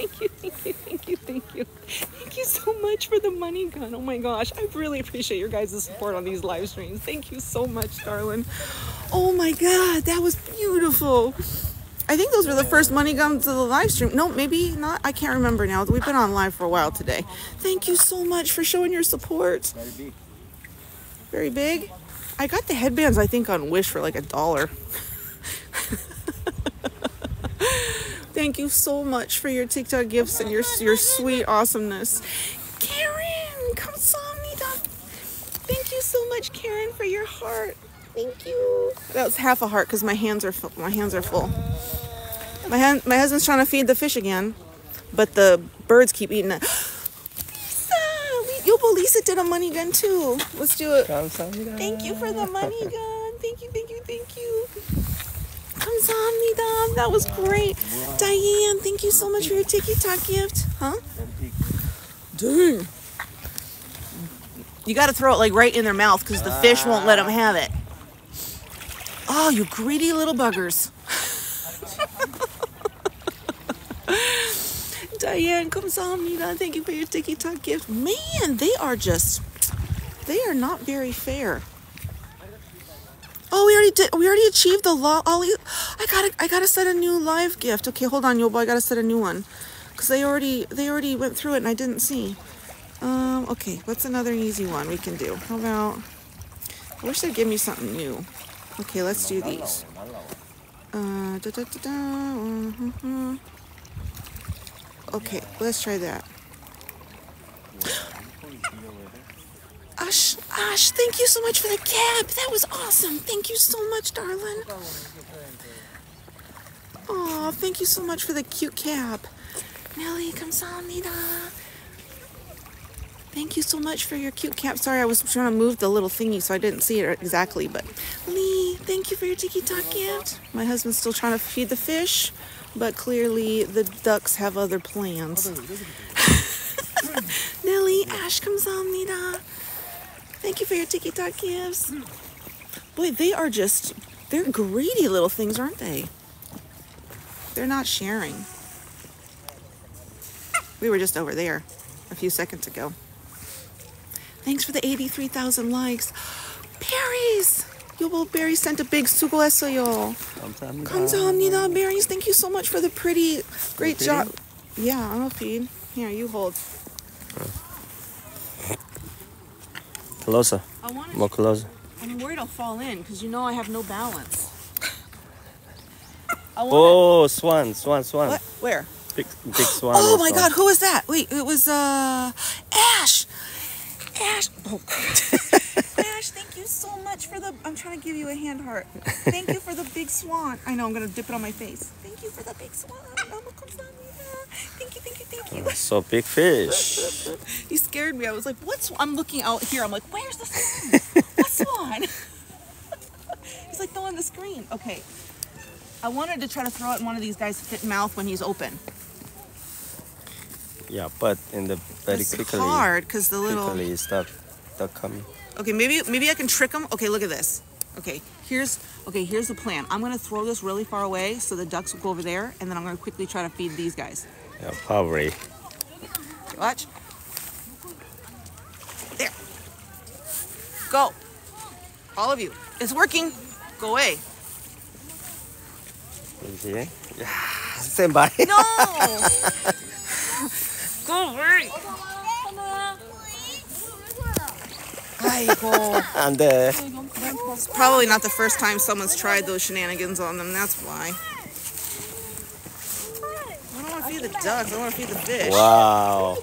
Thank you, thank you, thank you, thank you. Thank you so much for the money gun. Oh my gosh. I really appreciate your guys' support on these live streams. Thank you so much, darling. Oh my God. That was beautiful. I think those were the first money guns of the live stream. No, maybe not. I can't remember now. We've been on live for a while today. Thank you so much for showing your support. Very big. I got the headbands, I think, on Wish for like $1. Thank you so much for your TikTok gifts and your sweet awesomeness. Karen, kamsahamnida. Thank you so much, Karen, for your heart. Thank you. That was half a heart because my hands are full. My husband's trying to feed the fish again, but the birds keep eating it. Lisa, Yobo Lisa did a money gun too. Let's do it. 감사합니다. Thank you for the money gun. Thank you, thank you, thank you. 감사합니다. That was great. Diane, thank you so much for your TikTok gift. Huh? Dang. You got to throw it like right in their mouth because the fish won't let them have it. Oh, you greedy little buggers. Diane, kamsahamnida. Thank you for your TikTok gift. Man, they are just, they are not very fair. Oh, we already achieved the law. Ollie, I gotta set a new live gift. Okay, hold on, Yobo. I gotta set a new one. Cause they already went through it and I didn't see. Okay, what's another easy one we can do? How about, I wish they'd give me something new. Okay, let's do these. Okay, let's try that. Ash, thank you so much for the cab. That was awesome. Thank you so much, darling. Oh, thank you so much for the cute cab. Nelly, kamsahamnida. Thank you so much for your cute cap. Sorry, I was trying to move the little thingy, so I didn't see it exactly, but... Lee, thank you for your TikTok gift. My husband's still trying to feed the fish, but clearly the ducks have other plans. Nelly, Ash, kamsahamnida. Thank you for your TikTok gifts. Boy, they are just... They're greedy little things, aren't they? They're not sharing. We were just over there a few seconds ago. Thanks for the 83,000 likes. Berries! Yobo Berry sent a big sugoesoyo. Kamsahamnida, Berries. Thank you so much for the pretty. Great job. Yeah, I'll feed. Here, you hold. Closer. More closer. I'm worried I'll fall in because you know I have no balance. Oh, swan. What? Where? Big swan. Oh my God, who was that? Wait, it was Ash. Ash, oh. Ash, thank you so much for the... I'm trying to give you a hand heart. Thank you for the big swan. I know, I'm going to dip it on my face. Thank you for the big swan. Thank you, thank you, thank you. Oh, so big fish. You scared me. I was like, what's... I'm looking out here. I'm like, where's the swan? What swan? He's like, throw on the screen. Okay. I wanted to try to throw it in one of these guys' fit mouth when he's open. Yeah, but in the very quickly, it's hard because the little stop coming. Okay, maybe I can trick them. Okay, look at this. Okay, here's the plan. I'm gonna throw this really far away so the ducks will go over there, and then I'm gonna quickly try to feed these guys. Yeah, probably. Watch. There. Go. All of you. It's working. Go away. Easy. Yeah. Stand by. No. go away. And it's probably not the first time someone's tried those shenanigans on them. That's why. I don't want to feed the ducks. I want to feed the fish. Wow.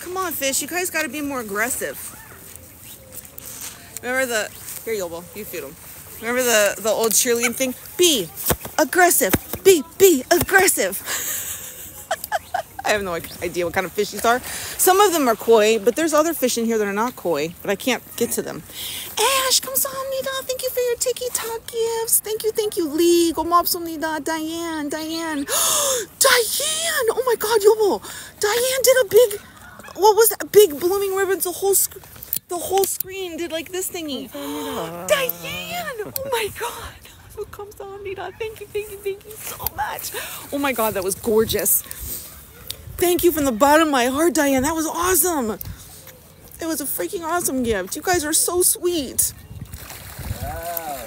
Come on, fish. You guys got to be more aggressive. Remember the here, Yobo. You feed them. Remember the old cheerleading thing? Be aggressive. Be aggressive. I have no idea what kind of fish these are. Some of them are koi, but there's other fish in here that are not koi, but I can't get to them. Ash, 감사합니다. Thank you for your tiki-tok gifts. Thank you, Lee. 고맙습니다. Diane. Diane! Oh my God, Yobo. Diane did a big, what was that? Big blooming ribbons. The whole screen did like this thingy. Diane! Oh my God. Oh, 감사합니다. Thank you so much. Oh my God, that was gorgeous. Thank you from the bottom of my heart, Diane. That was awesome. It was a freaking awesome gift. You guys are so sweet. Wow.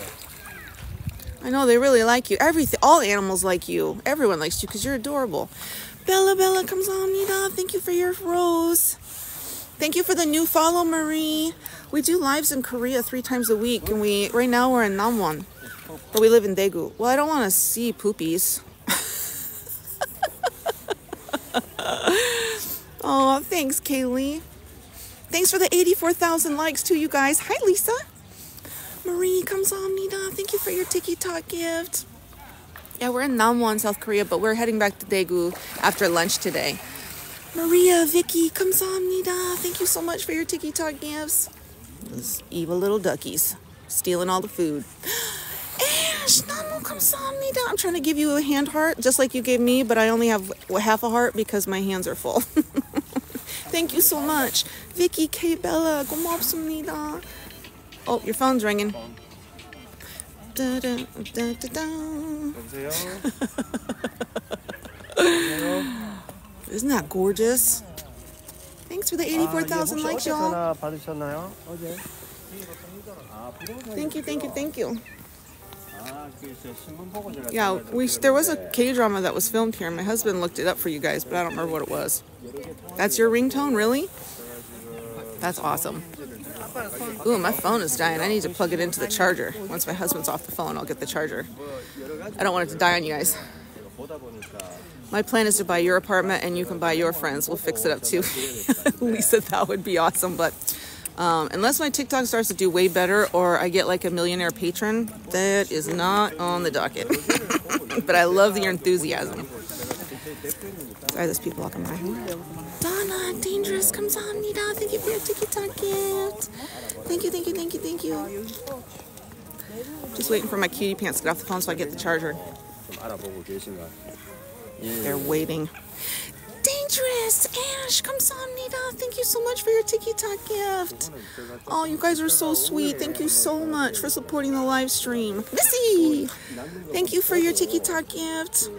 I know they really like you. Everything, all animals like you. Everyone likes you because you're adorable. Bella comes on, Nita. Thank you for your rose. Thank you for the new follow, Marie. We do lives in Korea 3 times a week, and we right now we're in Namwon, but we live in Daegu. Well, I don't want to see poopies. Oh, thanks, Kaylee. Thanks for the 84,000 likes too, you guys. Hi, Lisa. Marie comes on, Nina. Thank you for your tiki-tok gift. Yeah, we're in Namwon, South Korea, but we're heading back to Daegu after lunch today. Maria, Vicky comes on, Nina. Thank you so much for your tiki-tok gifts. Those evil little duckies stealing all the food. I'm trying to give you a hand heart just like you gave me, but I only have half a heart because my hands are full. Thank you so much. Vicky, K, Bella, 고맙습니다. Oh, your phone's ringing. Isn't that gorgeous? Thanks for the 84,000 likes, y'all. Thank you. Yeah, there was a K-drama that was filmed here. My husband looked it up for you guys, but I don't remember what it was. That's your ringtone, really? That's awesome. Ooh, my phone is dying. I need to plug it into the charger. Once my husband's off the phone, I'll get the charger. I don't want it to die on you guys. My plan is to buy your apartment and you can buy your friends. We'll fix it up too. Lisa, that would be awesome, but... unless my TikTok starts to do way better or I get like a millionaire patron, that is not on the docket. But I love your enthusiasm. Sorry, there's people walking by. Donna, Dangerous comes on, Nita. Thank you for your TikTok gift. Thank you. Just waiting for my cutie pants to get off the phone so I get the charger. They're waiting. Dangerous! Ash, comes on, Nita. Thank you so much for your tiki-tok gift. Oh, you guys are so sweet. Thank you so much for supporting the live stream. Missy! Thank you for your tiki-tok gift.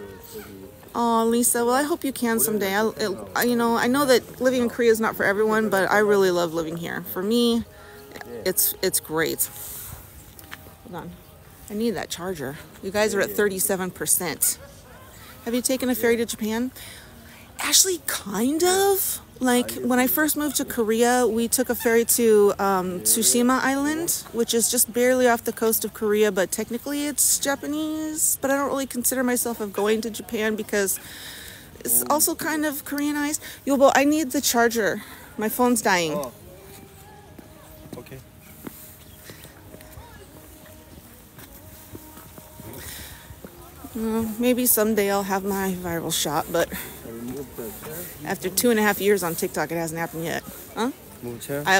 Oh, Lisa. Well, I hope you can someday. I know that living in Korea is not for everyone, but I really love living here. For me, it's great. Hold on. I need that charger. You guys are at 37%. Have you taken a ferry to Japan? Actually, kind of. Like, when I first moved to Korea, we took a ferry to Tsushima Island, which is just barely off the coast of Korea, but technically it's Japanese. But I don't really consider myself of going to Japan because it's also kind of Koreanized. Yobo, I need the charger. My phone's dying. Oh. Okay. Maybe someday I'll have my viral shot, but... After 2.5 years on TikTok, it hasn't happened yet. Huh?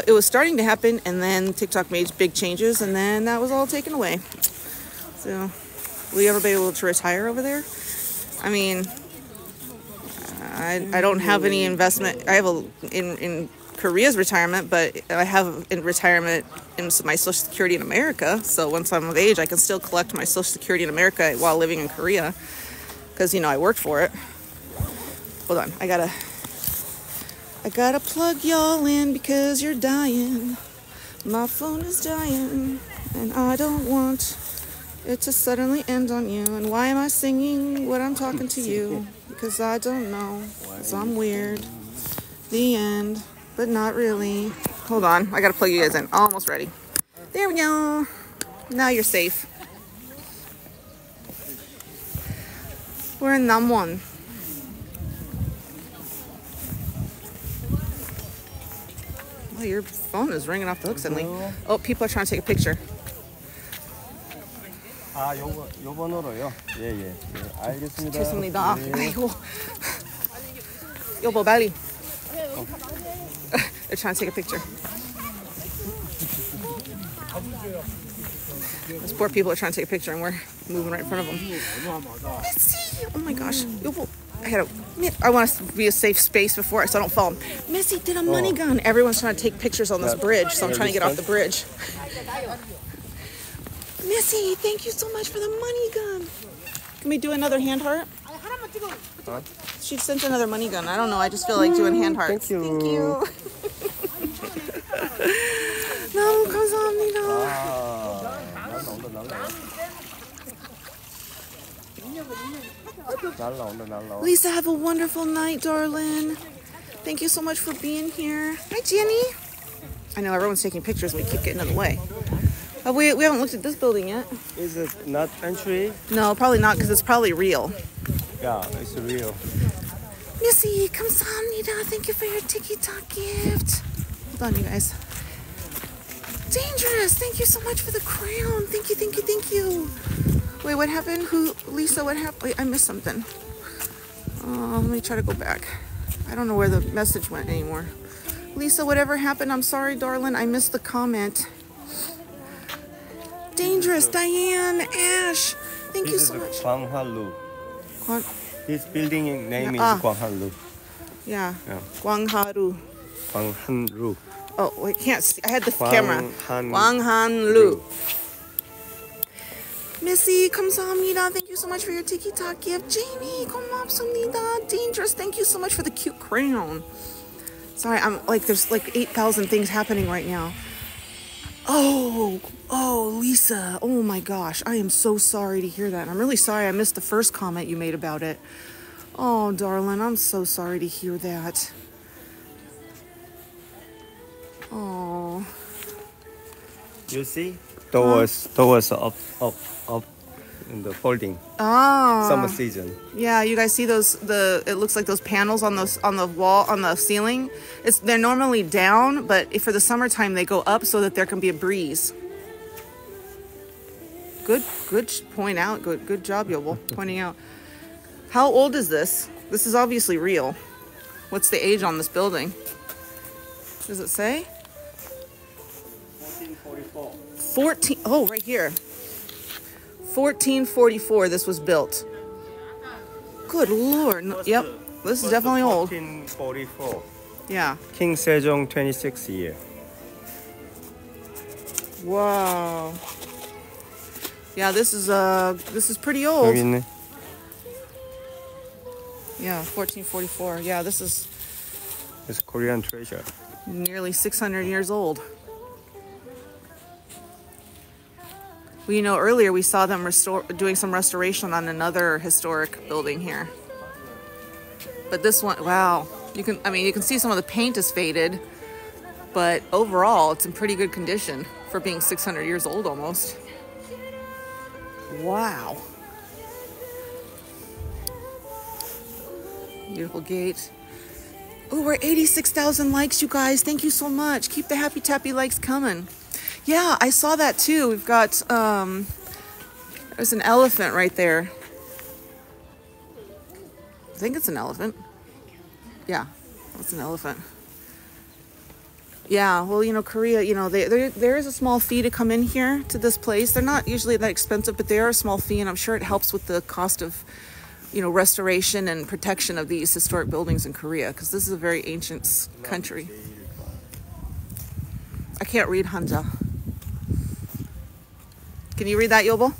It was starting to happen, and then TikTok made big changes, and then that was all taken away. So, will you ever be able to retire over there? I mean, I don't have any investment. I have in Korea's retirement, but I have in retirement in my Social Security in America. So once I'm of age, I can still collect my Social Security in America while living in Korea, because you know I worked for it. Hold on, I gotta plug y'all in because you're dying. My phone is dying, and I don't want It just suddenly ends on you. And why am I singing when I'm talking to you? Because I don't know. Because I'm weird. The end. But not really. Hold on. I got to plug you guys in. Almost ready. There we go. Now you're safe. We're in Namwon. Oh, your phone is ringing off the hook suddenly. Oh, people are trying to take a picture. 아, 요 번호로요. 예, 예. 예. 알겠습니다. 죄송합니다. 예. 아이고. 여보, 빨리. They're trying to take a picture. Those poor people are trying to take a picture and we're moving right in front of them. Let's see. Oh my gosh. Yobo. I want to be a safe space before it so I don't fall. Missy did a money gun. Everyone's trying to take pictures on this bridge, so I'm trying to get off the bridge. Missy, thank you so much for the money gun. Can we do another hand heart? Huh? She sent another money gun. I don't know. I just feel like doing hand hearts. Thank you. No, comes on me now. Lisa, have a wonderful night, darling. Thank you so much for being here. Hi, Jenny. I know everyone's taking pictures and we keep getting in the way. Oh, we haven't looked at this building yet. Is it not entry? No, probably not, because it's probably real. Yeah, it's real. Missy, kamsahamnida. Thank you for your TikTok gift. Hold on, you guys. Dangerous. Thank you so much for the crown. Thank you, thank you, thank you. Wait, what happened? Who? Lisa, what happened? Wait, I missed something. Oh, let me try to go back. I don't know where the message went anymore. Lisa, whatever happened, I'm sorry, darling. I missed the comment. Dangerous, Diane, Ash. Thank you so much. Gwanghallu. This building name is Gwanghallu. Yeah. Gwanghallu. Gwanghallu. Oh, I can't see. I had the camera. Gwanghallu. Missy, 감사합니다. Thank you so much for your TikTok gift. Jamie, 고맙습니다. Dangerous. Thank you so much for the cute crown. Sorry, I'm like there's like 8,000 things happening right now. Oh, Lisa. Oh my gosh. I am so sorry to hear that. I'm really sorry I missed the first comment you made about it. Oh, darling, I'm so sorry to hear that. Oh. You see? Doors up in the folding. Oh. Summer season. Yeah, you guys see those it looks like those panels on the ceiling. They're normally down, but for the summertime they go up so that there can be a breeze. Good point out. Good job, Yobo, pointing out. How old is this? This is obviously real. What's the age on this building? Does it say? 1444. 14 Oh, right here. 1444 this was built. Good Lord. Yep. This is definitely old. 1444. Yeah. King Sejong 26 year. Wow. Yeah, this is pretty old. Yeah, 1444. Yeah, this is it's Korean treasure. Nearly 600 years old. Well, you know, earlier we saw them doing some restoration on another historic building here. But this one, wow. You can see some of the paint is faded, but overall it's in pretty good condition for being 600 years old almost. Wow. Beautiful gate. Oh, we're 86,000 likes, you guys. Thank you so much. Keep the happy tappy likes coming. Yeah, I saw that too. We've got, there's an elephant right there. I think it's an elephant. Yeah, it's an elephant. Yeah, well, you know, Korea, you know, there is a small fee to come in here to this place. They're not usually that expensive, but they are a small fee, and I'm sure it helps with the cost of, you know, restoration and protection of these historic buildings in Korea, because this is a very ancient country. I can't read Hanja. Can you read that, Yobo?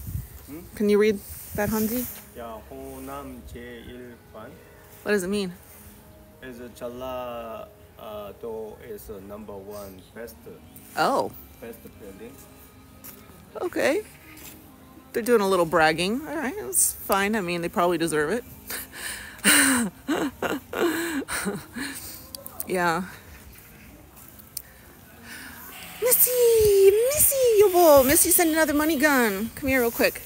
Hmm? Can you read that Hanji? Yeah, Honam 제1반. What does it mean? Is Jeolla do is number one best. Oh. Best building. Okay. They're doing a little bragging. All right, it's fine. I mean, they probably deserve it. Yeah. Missy! Missy! Yobo! Missy, send another money gun. Come here real quick.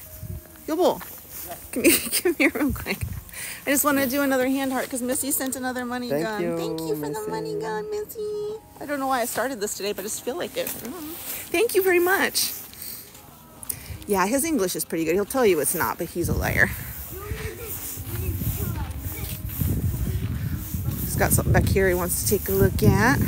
Yobo! Come here real quick. I just want to do another hand heart because Missy sent another money gun. Thank you for Missy. The money gun, Missy. I don't know why I started this today, but I just feel like it. Thank you very much. Yeah, his English is pretty good. He'll tell you it's not, but he's a liar. He's got something back here he wants to take a look at.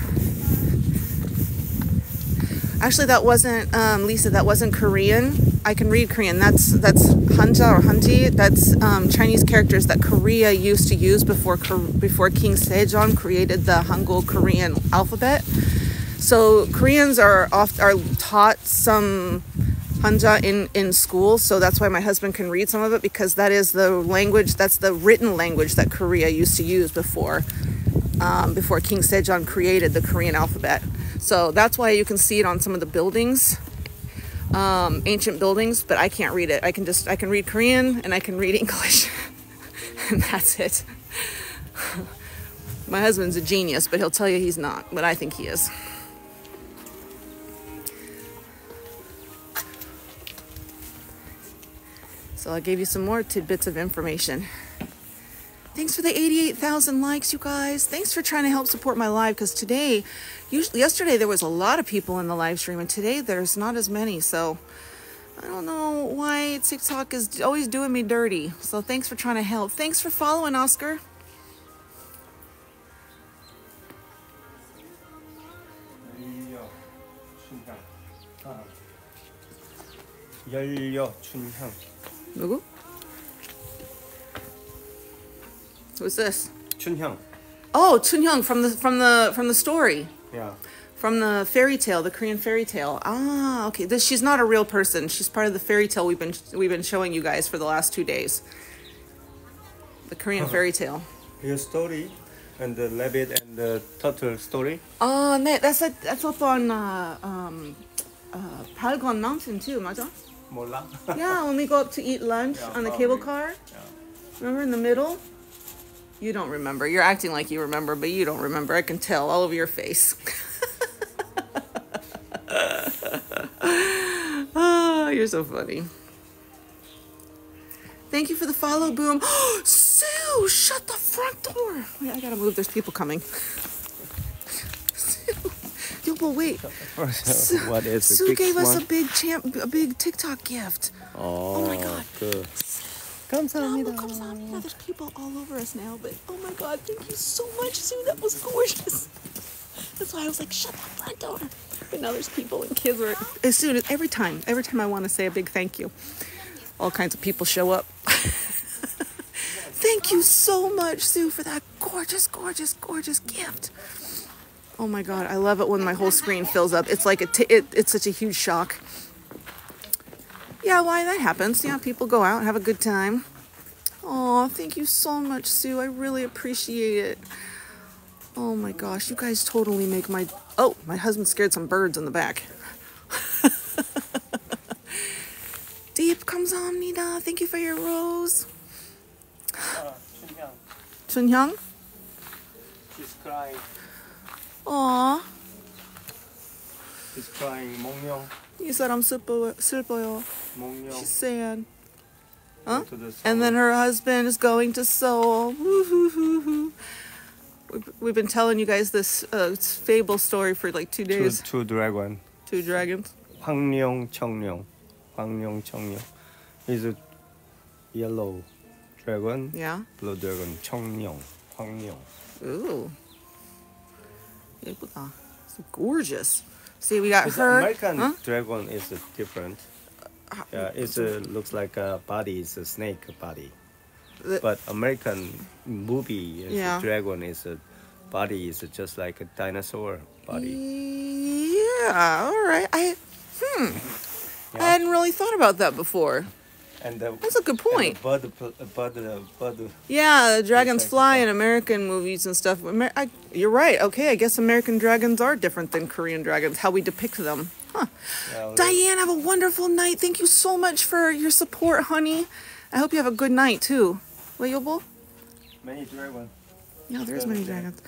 Actually, that wasn't, Lisa, that wasn't Korean. I can read Korean. That's Hanja or Hanji. That's Chinese characters that Korea used to use before King Sejong created the Hangul Korean alphabet. So Koreans are taught some Hanja in school, so that's why my husband can read some of it, because that is the language, that's the written language that Korea used to use before King Sejong created the Korean alphabet. So that's why you can see it on some of the buildings, ancient buildings, but I can't read it. I can read Korean and I can read English and that's it. My husband's a genius, but he'll tell you he's not, but I think he is. So I gave you some more tidbits of information. Thanks for the 88,000 likes, you guys. Thanks for trying to help support my live, because today, yesterday there was a lot of people in the live stream, and today there's not as many. So I don't know why TikTok is always doing me dirty. So thanks for trying to help. Thanks for following, Oscar. Who? What's this? Chunhyang. Oh, Chunhyang from the story. Yeah. From the fairy tale, the Korean fairy tale. Ah, okay. She's not a real person. She's part of the fairy tale we've been showing you guys for the last 2 days. The Korean fairy tale. Your story, and the rabbit and the turtle story. Oh, that's up on Palgong Mountain too, 맞아? 몰라. Yeah, when we go up to eat lunch on the cable car. Yeah. Remember in the middle? You don't remember. You're acting like you remember, but you don't remember. I can tell all over your face. Oh, you're so funny. Thank you for the follow, Boom. Sue, shut the front door. Wait, I gotta move. There's people coming. Sue, wait. What is it? Sue gave us a big TikTok gift. Oh my God. Good. 감사합니다. There's people all over us now, but oh my God, thank you so much, Sue. That was gorgeous. That's why I was like, shut the front door. But now there's people and kids are as soon as every time I want to say a big thank you, all kinds of people show up. Thank you so much, Sue, for that gorgeous, gorgeous, gorgeous gift. Oh my God, I love it when my whole screen fills up. It's like it's such a huge shock. Yeah, why that happens. Yeah, people go out and have a good time. Oh, thank you so much, Sue. I really appreciate it. Oh my gosh, you guys totally make my... Oh, my husband scared some birds in the back. Deep comes on, Nina. Thank you for your rose. Chunhyang. Chunhyang? She's crying. Aw. She's crying. Mongryong. You said I'm 슬퍼요. She's sad. Huh? And then her husband is going to Seoul. Woo-hoo-hoo-hoo. We've been telling you guys this fable story for like 2 days. Two dragons. Hwangryong, cheongryong. Hwangryong, cheongryong. Is a yellow dragon. Yeah. Blue dragon. Cheongryong. Hwangryong. Ooh. It's gorgeous. See, we got her. American dragon is different. Yeah, it looks like a body. It's a snake body. But American movie is a dragon is a body. It's just like a dinosaur body. Yeah. All right. I hadn't really thought about that before. And that's a good point. Yeah, the dragons fly in American movies and stuff. You're right. Okay, I guess American dragons are different than Korean dragons. How we depict them. Huh. Yeah, Diane, have a wonderful night. Thank you so much for your support, honey. I hope you have a good night, too. Will you, Bull? Many dragons. Yeah, there's many dragons.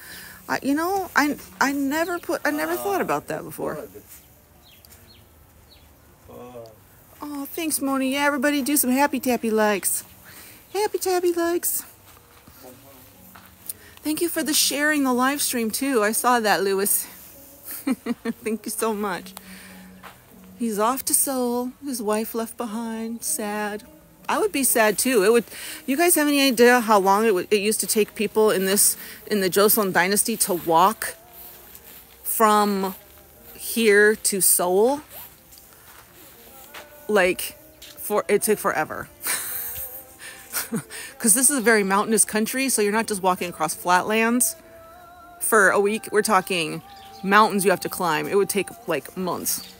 You know, I never thought about that before. Oh, thanks, Moni. Yeah, everybody do some happy tappy likes. Happy tappy likes. Thank you for the sharing the live stream, too. I saw that, Lewis. Thank you so much. He's off to Seoul. His wife left behind. Sad. I would be sad too. It would. You guys have any idea how long it used to take people in the Joseon Dynasty to walk from here to Seoul? Like, it took forever. Because this is a very mountainous country, so you're not just walking across flatlands for a week. We're talking mountains you have to climb. It would take like months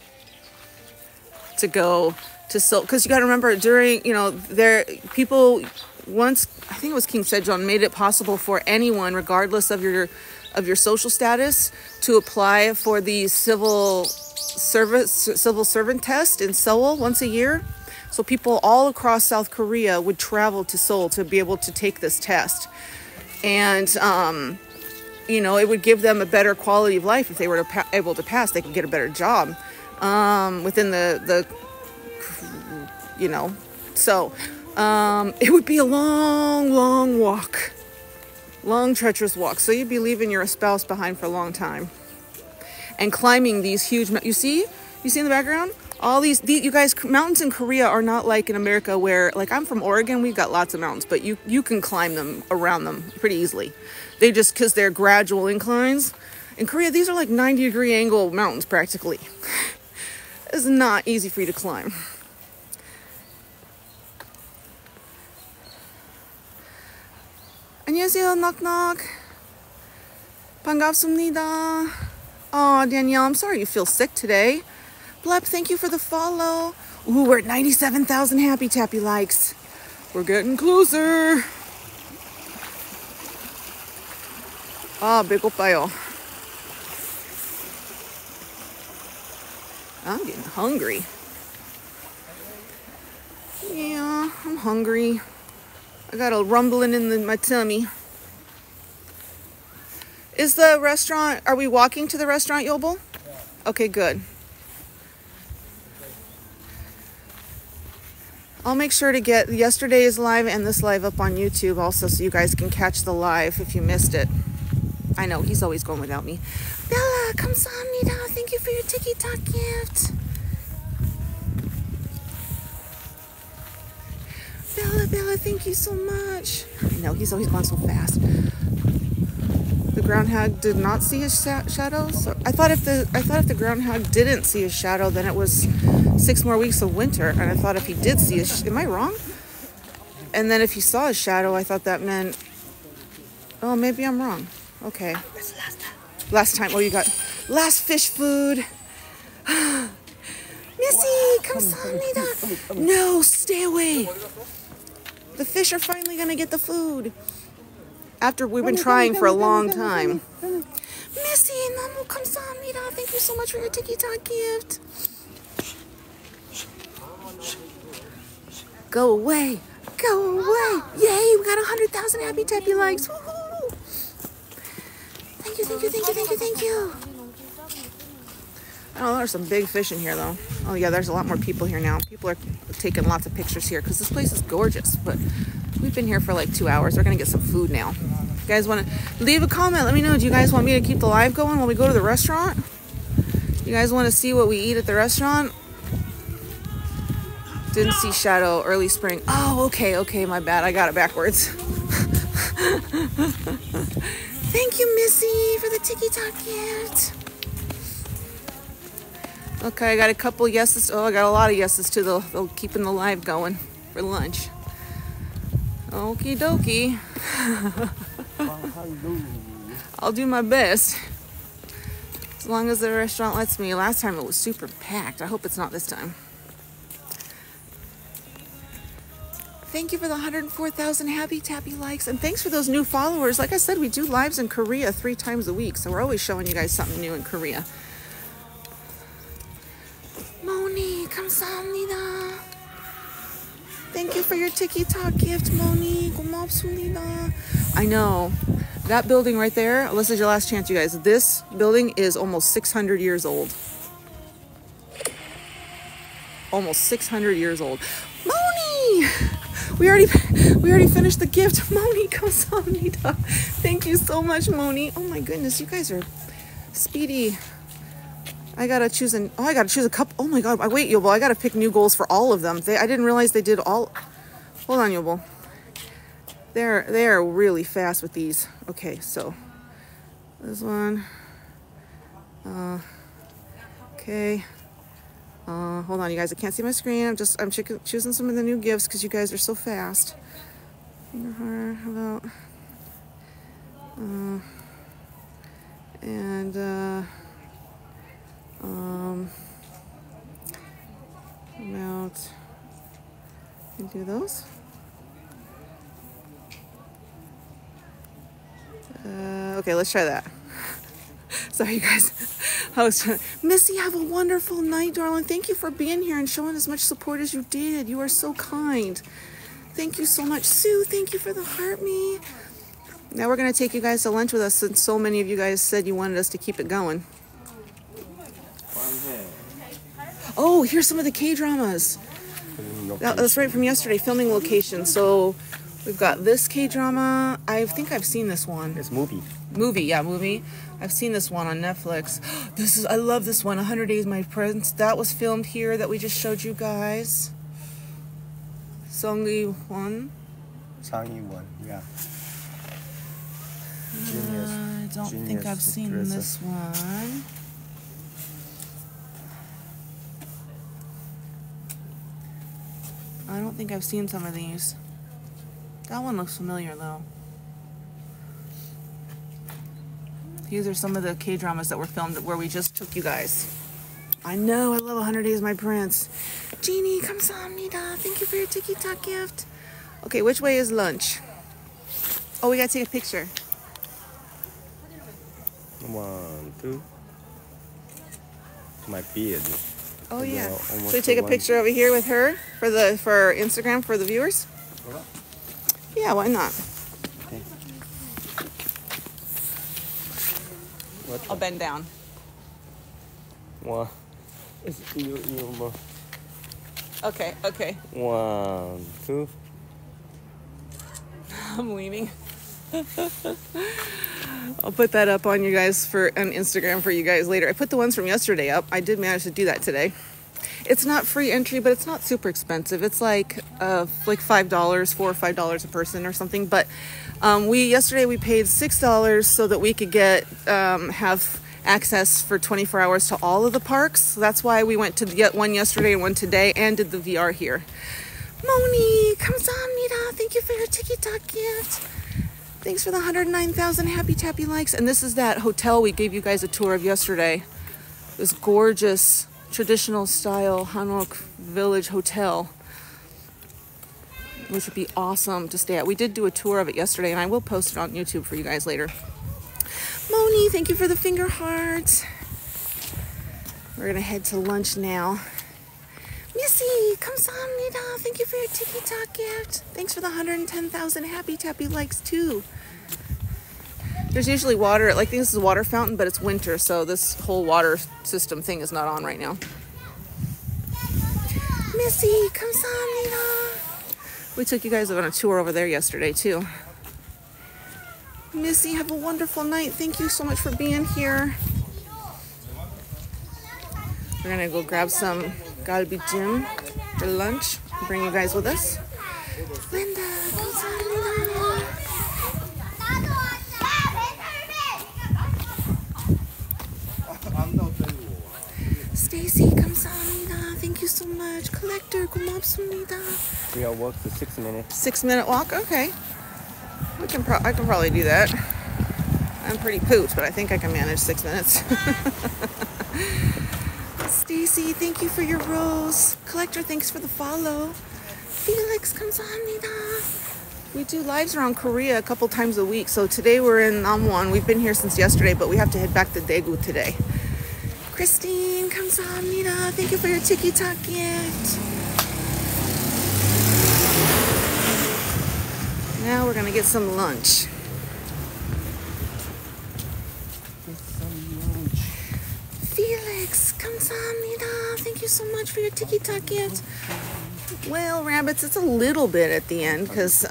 to go to Seoul, because you got to remember, during, you know, there people once, I think it was King Sejong, made it possible for anyone, regardless of your social status, to apply for the civil servant test in Seoul once a year. So people all across South Korea would travel to Seoul to be able to take this test, and you know, it would give them a better quality of life if they were to able to pass. They could get a better job within the you know, so it would be a long walk, long treacherous walk. So you'd be leaving your spouse behind for a long time and climbing these huge you see in the background all these, you guys, mountains in Korea are not like in America where, like, I'm from Oregon, we've got lots of mountains, but you can climb them, around them pretty easily. They just, because they're gradual inclines. In Korea, these are like 90-degree angle mountains practically. It's not easy for you to climb. 안녕하세요, knock-knock. 반갑습니다. Oh, Danielle, I'm sorry you feel sick today. Blep, thank you for the follow. Ooh, we're at 97,000 happy tappy likes. We're getting closer. Ah, 배고파요. I'm getting hungry. Yeah, I'm hungry. I got a rumbling in my tummy. Is the restaurant, are we walking to the restaurant, Yobel? Yeah. Okay, good. I'll make sure to get yesterday's live and this live up on YouTube also, so you guys can catch the live if you missed it. I know, he's always going without me. Bella, 감사합니다. Thank you for your TikTok gift. Bella, thank you so much. I know, he's always gone so fast. The groundhog did not see his shadow. So I thought if the groundhog didn't see his shadow, then it was 6 more weeks of winter. And I thought if he did see his, am I wrong? And then if he saw his shadow, I thought that meant, oh, maybe I'm wrong. Okay. Last time. Oh, you got last fish food. Missy, 감사합니다. No, stay away. The fish are finally gonna get the food after we've been trying for a long time. Missy, 너무 감사합니다. Thank you so much for your TikTok gift. Go away, go away! Yay, we got 100,000 happy tappy likes. Woohoo! Thank you. Oh, there's some big fish in here, though. Oh, yeah, there's a lot more people here now. People are taking lots of pictures here because this place is gorgeous. But we've been here for like 2 hours. We're going to get some food now. You guys want to leave a comment? Let me know. Do you guys want me to keep the live going while we go to the restaurant? You guys want to see what we eat at the restaurant? Didn't see shadow, early spring. Oh, okay, my bad. I got it backwards. Thank you, Missy, for the TikTok gift. Okay, I got a couple yeses. Oh, I got a lot of yeses to the keeping the live going for lunch. Okie dokie. I'll do my best. As long as the restaurant lets me. Last time it was super packed. I hope it's not this time. Thank you for the 104,000 happy tappy likes. And thanks for those new followers. Like I said, we do lives in Korea 3 times a week. So we're always showing you guys something new in Korea. Thank you for your TikTok gift, Moni. I know. That building right there, this is your last chance, you guys. This building is almost 600 years old. Almost 600 years old. Moni! We already finished the gift. Moni, kamsahamnida. Thank you so much, Moni. Oh my goodness, you guys are speedy. I gotta choose an, oh, I gotta choose a couple. Oh my God, wait, Yobel, I gotta pick new goals for all of them. I didn't realize they did all, hold on, Yobel. They're really fast with these. Okay, so this one, okay. Hold on, you guys, I can't see my screen. I'm choosing some of the new gifts because you guys are so fast. How about, and, about, and do those. Okay, let's try that. Sorry, you guys. I was trying. Missy, have a wonderful night, darling. Thank you for being here and showing as much support as you did. You are so kind. Thank you so much. Sue, thank you for the heart, me. Now we're going to take you guys to lunch with us since so many of you guys said you wanted us to keep it going. Oh, here's some of the K-dramas. That's right from yesterday, filming location. So we've got this K-drama. I think I've seen this one. It's movie. Movie, yeah, movie. I've seen this one on Netflix. This is, I love this one, 100 Days My Prince. That was filmed here that we just showed you guys. Song-yi-won. Song-yi-won, yeah. Genius. I don't think I've seen this one. I don't think I've seen some of these. That one looks familiar though. These are some of the K-dramas that were filmed where we just took you guys. I know, I love 100 Days My Prince. Jeannie, kamsahamnida. Thank you for your TikTok gift. Okay, which way is lunch? Oh, we gotta take a picture. 1, 2. My beard. Oh yeah. So we take a picture over here with her for the Instagram for the viewers. Yeah, why not? Okay. I'll bend down. Wow. Okay, okay. 1, 2. I'm leaning. I'll put that up on you guys on Instagram for you guys later. I put the ones from yesterday up. I did manage to do that today. It's not free entry, but it's not super expensive. It's like $4 or $5 a person or something. But yesterday we paid $6 so that we could get have access for 24 hours to all of the parks. So that's why we went to get one yesterday and one today, and did the VR here. Moni, kamsahamnida. Thank you for your TikTok gift. Thanks for the 109,000 happy tappy likes. And this is that hotel we gave you guys a tour of yesterday. This gorgeous traditional style Hanok village hotel, which would be awesome to stay at. We did do a tour of it yesterday, and I will post it on YouTube for you guys later. Moni, thank you for the finger hearts. We're gonna head to lunch now. Missy, kamsahamnida. Thank you for your TikTok gift. Thanks for the 110,000 happy tappy likes too. There's usually water. Like, I think this is a water fountain, but it's winter, so this whole water system thing is not on right now. Missy, kamsahamnida. We took you guys on a tour over there yesterday too. Missy, have a wonderful night. Thank you so much for being here. We're gonna go grab some galbijjim for lunch. I'll bring you guys with us. Linda, Stacy, kamsahamnida. Thank you so much. Collector, gumapsumnida. We all walked the 6 minutes. 6 minute walk. Okay. We can. I can probably do that. I'm pretty pooped, but I think I can manage 6 minutes. Stacy, thank you for your rose. Collector, thanks for the follow. Felix, kamsahamnida. We do lives around Korea a couple times a week. So today we're in Namwon. We've been here since yesterday, but we have to head back to Daegu today. Christine, kamsahamnida. Thank you for your TikTok gift. we're gonna get some lunch. Felix, 감사합니다. Thank you so much for your tiki-taka gift. Well, rabbits, it's a little bit at the end because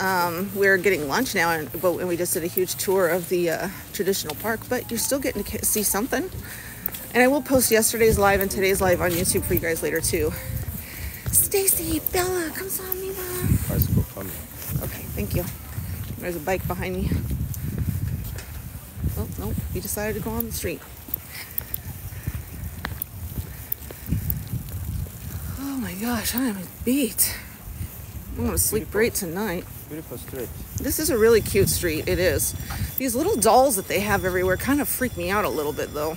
we're getting lunch now, and we just did a huge tour of the traditional park, but you're still getting to see something. And I will post yesterday's live and today's live on YouTube for you guys later too. Stacy, Bella, 감사합니다. Bicycle coming. Okay, thank you. There's a bike behind me. Oh, nope, we decided to go on the street. Oh my gosh, I am beat. I'm gonna sleep great tonight. Beautiful street. This is a really cute street, it is. These little dolls that they have everywhere kind of freak me out a little bit though.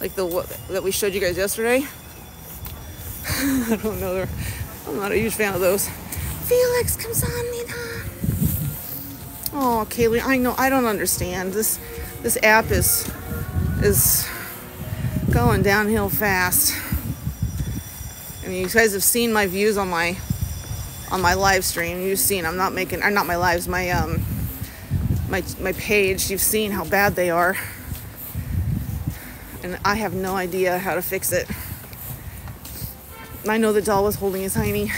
Like the one that we showed you guys yesterday. I don't know, I'm not a huge fan of those. Felix, 감사합니다. Oh, Kaylee, I know, I don't understand. This app is going downhill fast. I mean, you guys have seen my views on my live stream. You've seen I'm not making, or not my lives, my page. You've seen how bad they are, and I have no idea how to fix it. I know the doll was holding his hiney.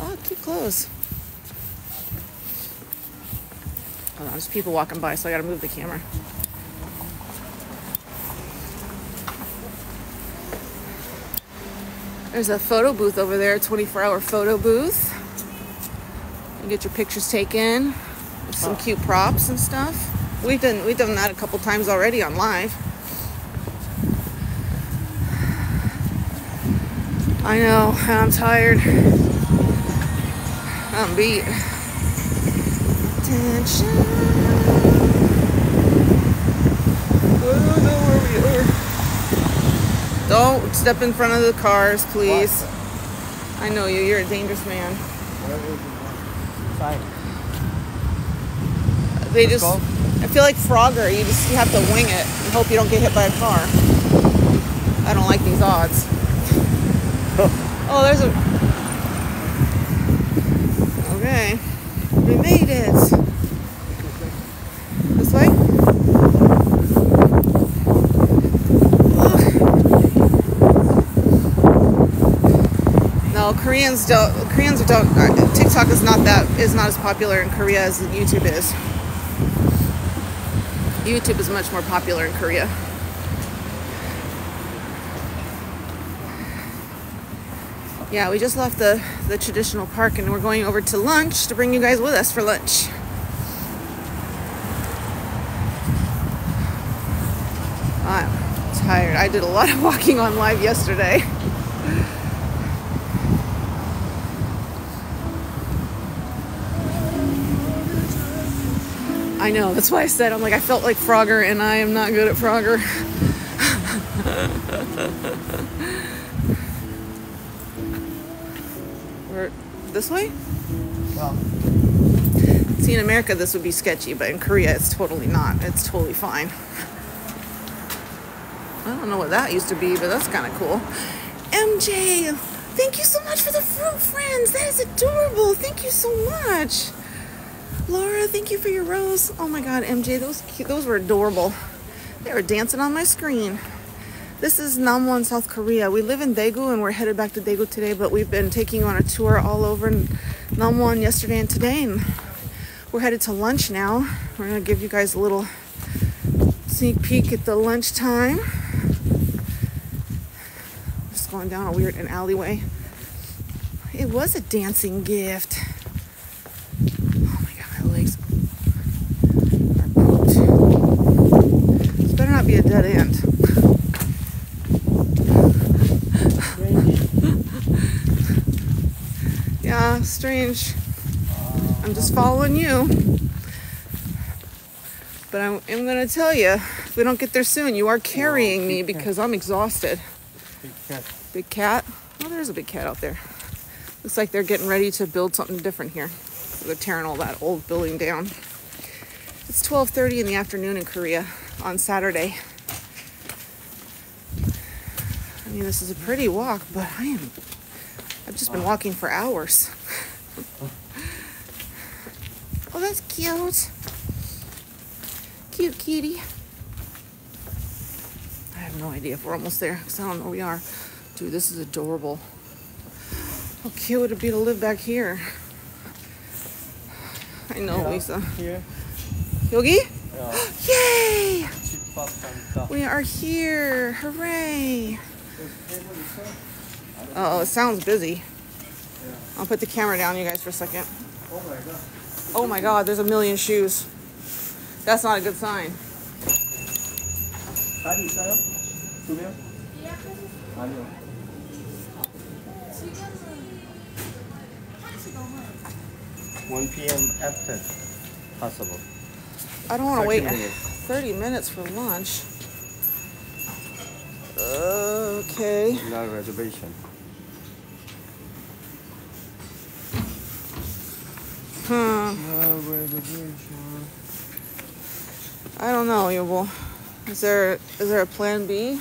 Oh, too close. Hold on, there's people walking by, so I gotta move the camera. There's a photo booth over there, 24-hour photo booth. You get your pictures taken. There's some cute props and stuff. We've done that a couple times already on live. I know, and I'm tired. I'm beat. Attention. I don't know where we are. Don't step in front of the cars, please. What? I know you. You're a dangerous man. Fine. They just... I feel like Frogger. You have to wing it and hope you don't get hit by a car. I don't like these odds. Oh, there's a... Okay. We made it. This way? Koreans don't. TikTok is not as popular in Korea as YouTube is. YouTube is much more popular in Korea. Yeah, we just left the traditional park and we're going over to lunch to bring you guys with us for lunch. I'm tired. I did a lot of walking on live yesterday. I know, that's why I said, I'm like, I felt like Frogger and I am not good at Frogger. Or this way? Well. See, in America this would be sketchy, but in Korea it's totally not. It's totally fine. I don't know what that used to be, but that's kind of cool. MJ, thank you so much for the fruit friends. That is adorable. Thank you so much. Laura, thank you for your rose. Oh my God, MJ, those were adorable. They were dancing on my screen. This is Namwon, South Korea. We live in Daegu and we're headed back to Daegu today, but we've been taking you on a tour all over Namwon yesterday and today, and we're headed to lunch now. We're gonna give you guys a little sneak peek at the lunchtime. Just going down a weird alleyway. It was a dancing gift. Be a dead end. Yeah, strange. I'm just following you. But I am going to tell you, if we don't get there soon, you are carrying me because I'm exhausted. Big cat. Big cat? Oh, there's a big cat out there. Looks like they're getting ready to build something different here. So they're tearing all that old building down. It's 12:30 in the afternoon in Korea on Saturday. I mean, this is a pretty walk, but I've just been walking for hours. Oh, that's cute. Cute kitty. I have no idea if we're almost there because I don't know where we are. Dude, this is adorable. How cute would it be to live back here? I know, yeah, Lisa. Here. Yogi? Yeah. Yay! We are here. Hooray! Uh oh, it sounds busy. I'll put the camera down, you guys, for a second. Oh my god. Oh my god, there's a million shoes. That's not a good sign. One PM after possible. I don't want to wait minutes. 30 minutes for lunch. Okay. No reservation. No reservation. I don't know, Yubel. Is there a plan B?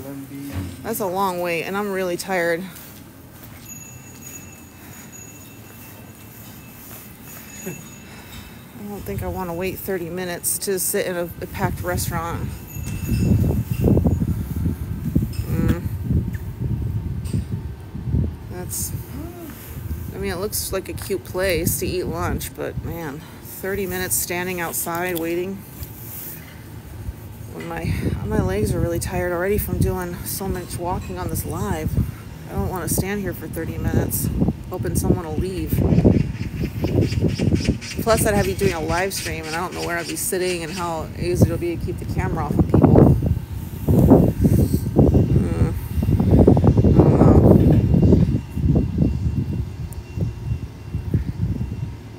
Plan B. That's a long wait, and I'm really tired. I don't think I want to wait 30 minutes to sit in a packed restaurant. I mean, it looks like a cute place to eat lunch, but man, 30 minutes standing outside waiting. When my legs are really tired already from doing so much walking on this live. I don't want to stand here for 30 minutes, hoping someone will leave. Plus, I'd have you doing a live stream, and I don't know where I'd be sitting and how easy it'll be to keep the camera off of people.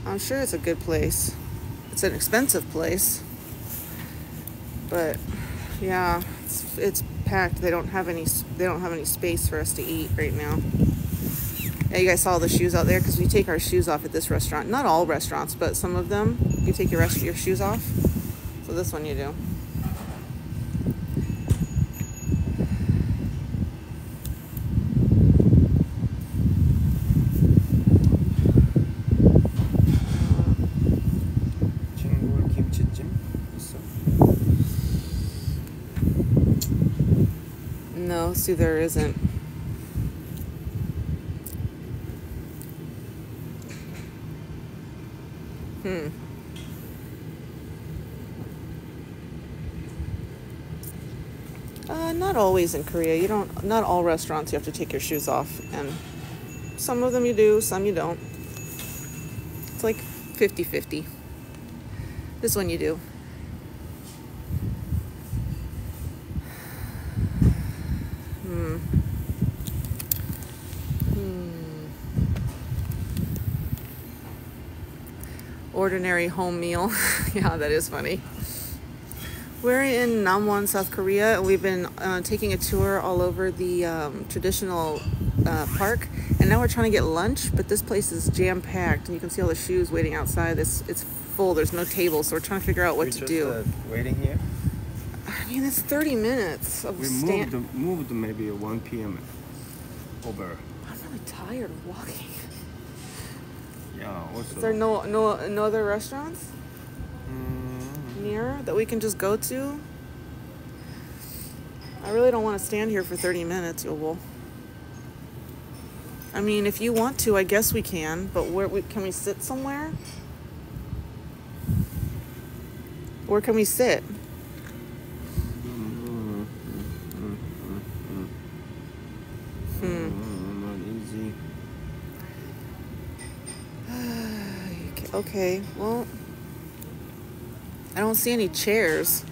I'm sure it's a good place. It's an expensive place, but yeah, it's packed. They don't have any space for us to eat right now. Yeah, you guys saw the shoes out there because we take our shoes off at this restaurant. Not all restaurants, but some of them. You take your shoes off. So this one you do. No, see, there isn't. Not always in Korea. Not all restaurants you have to take your shoes off, and some of them you do, some you don't. It's like 50-50. This one you do. Ordinary home meal. Yeah, that is funny. We're in Namwon, South Korea, and we've been taking a tour all over the traditional park, and now we're trying to get lunch, but this place is jam-packed, and you can see all the shoes waiting outside. It's full. There's no table, so we're trying to figure out what to do. Waiting here? I mean, it's 30 minutes of stand. We moved maybe 1 p.m. over. I'm really tired of walking. Yeah, also. Is there no other restaurants near that we can just go to? I really don't want to stand here for 30 minutes, Yobel. I mean, if you want to, I guess we can, but can we sit somewhere? Where can we sit? Okay, well, I don't see any chairs.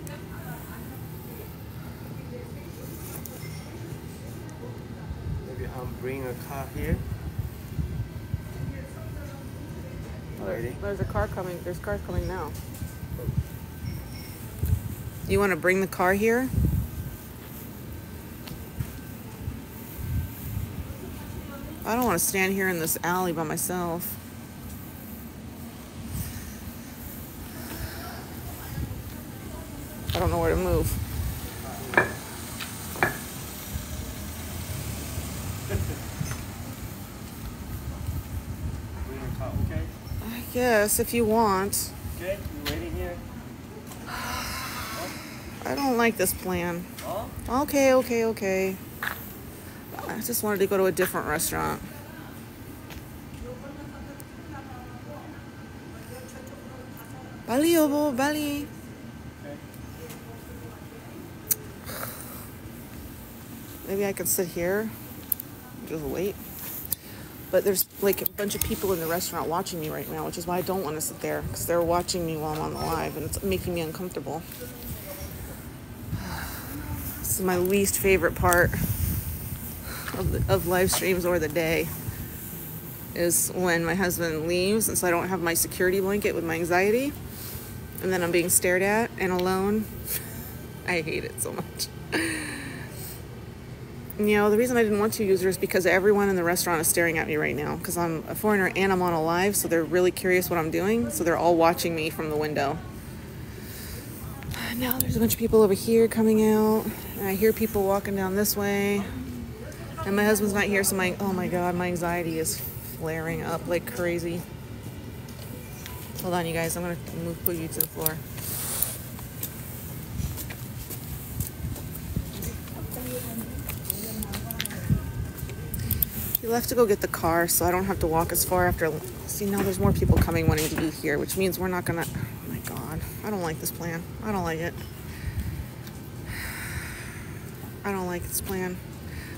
Maybe I'll bring a car here. Alrighty. There's a car coming. There's cars coming now. You want to bring the car here? I don't want to stand here in this alley by myself. I don't know where to move. Okay. Yes, if you want. Okay, you're waiting here. I don't like this plan. Huh? Okay, okay, okay. I just wanted to go to a different restaurant. Bali, Obo, Bali. Maybe I could sit here and just wait. But there's like a bunch of people in the restaurant watching me right now, which is why I don't want to sit there, because they're watching me while I'm on the live and it's making me uncomfortable. This is my least favorite part of live streams or the day, is when my husband leaves and so I don't have my security blanket with my anxiety, and then I'm being stared at and alone. I hate it so much. You know, the reason I didn't want to use her is because everyone in the restaurant is staring at me right now because I'm a foreigner and I'm on a live, so they're really curious what I'm doing, so they're all watching me from the window. Now there's a bunch of people over here coming out, and I hear people walking down this way, and my husband's not here, so my, oh my god, my anxiety is flaring up like crazy. Hold on, you guys, I'm gonna put you to the floor. Left to go get the car, so I don't have to walk as far after. See, now there's more people coming wanting to eat here, which means we're not gonna. Oh my god, I don't like this plan. I don't like it. I don't like this plan.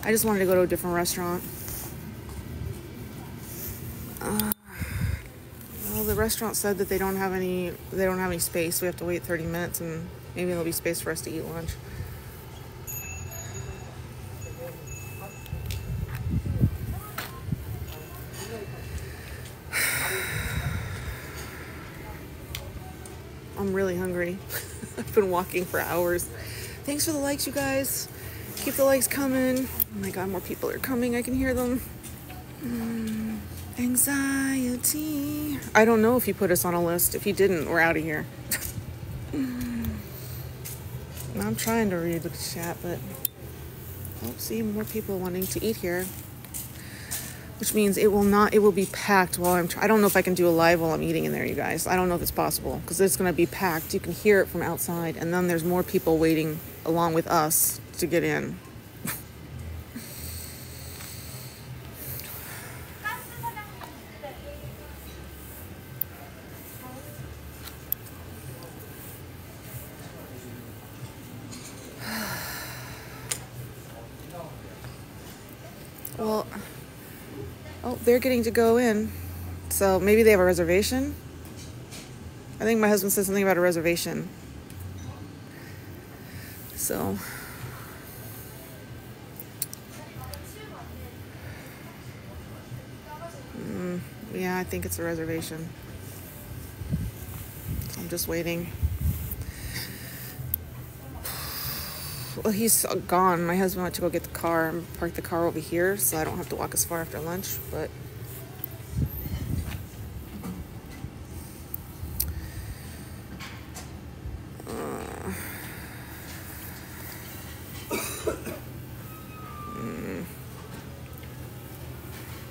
I just wanted to go to a different restaurant. Well, the restaurant said that they don't have any space. We have to wait 30 minutes, and maybe there'll be space for us to eat lunch. I'm really hungry. I've been walking for hours. Thanks for the likes, you guys. Keep the likes coming. Oh my god, more people are coming. I can hear them. Anxiety. I don't know if he put us on a list. If he didn't, we're out of here. I'm trying to read the chat, but I don't see more people wanting to eat here, which means it will not, it will be packed while I'm, I don't know if I can do a live while I'm eating in there, you guys. I don't know if it's possible, because it's going to be packed. You can hear it from outside, and then there's more people waiting along with us to get in. Well, oh, they're getting to go in. So maybe they have a reservation. I think my husband said something about a reservation. So. Yeah, I think it's a reservation. I'm just waiting. Well, he's gone. My husband went to go get the car and park the car over here, so I don't have to walk as far after lunch, but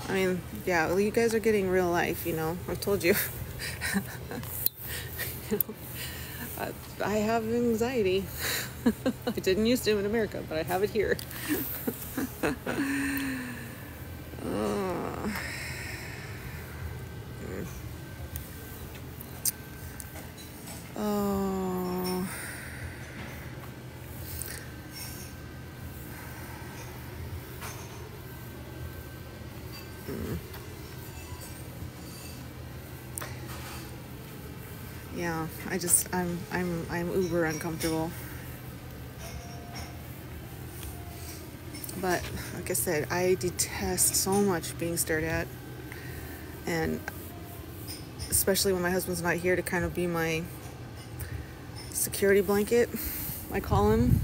I mean, yeah, well, you guys are getting real life, you know. I've told you. You know, I have anxiety. I didn't used to in America, but I have it here. Oh. Yeah, I just I'm uber uncomfortable. But like I said, I detest so much being stared at, and especially when my husband's not here to kind of be my security blanket, I call him.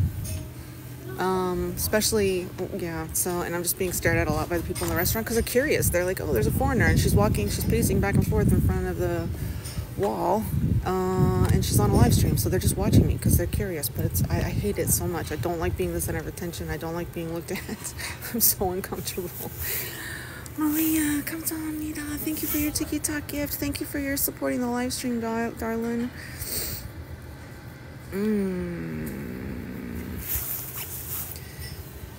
Especially, yeah, so, and I'm just being stared at a lot by the people in the restaurant because they're curious. They're like, oh, there's a foreigner, and she's walking, she's pacing back and forth in front of the wall, and she's on a live stream, so they're just watching me because they're curious. But it's, I hate it so much. I don't like being the center of attention. I don't like being looked at. I'm so uncomfortable. Maria, 감사합니다. Thank you for your tiki talk gift. Thank you for your supporting the live stream, darling.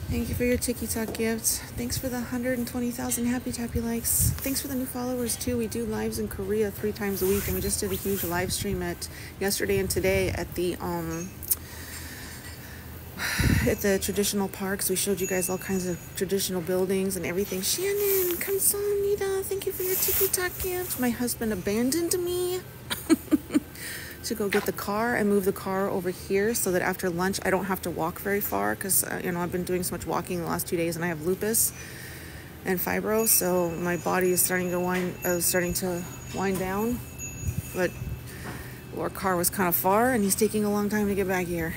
Thank you for your tiki talk gift. Thanks for the 120,000 happy tappy likes. Thanks for the new followers too. We do lives in Korea 3 times a week, and we just did a huge live stream at yesterday and today at the traditional parks. We showed you guys all kinds of traditional buildings and everything. Shannon, 감사합니다. Thank you for your tiki talk gift. My husband abandoned me to go get the car and move the car over here so that after lunch I don't have to walk very far, because you know, I've been doing so much walking the last 2 days, and I have lupus and fibro, so my body is starting to wind down. But our car was kind of far, and he's taking a long time to get back here.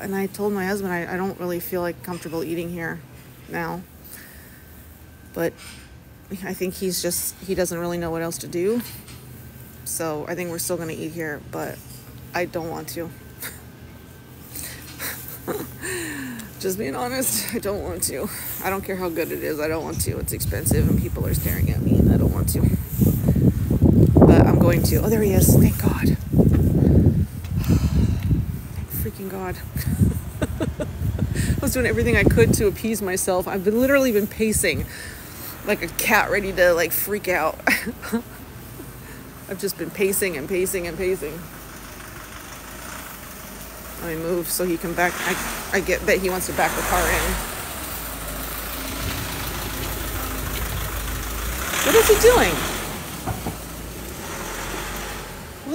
And I told my husband I don't really feel like comfortable eating here now, but I think he's just, he doesn't really know what else to do, so I think we're still gonna eat here, but I don't want to. Just being honest, I don't want to. I don't care how good it is, I don't want to. It's expensive and people are staring at me and I don't want to, but I'm going to. Oh, there he is. Thank God. God. I was doing everything I could to appease myself. I've been literally been pacing like a cat ready to like freak out. I've just been pacing and pacing and pacing. Let me move so he can back. I get that he wants to back the car in. What is he doing?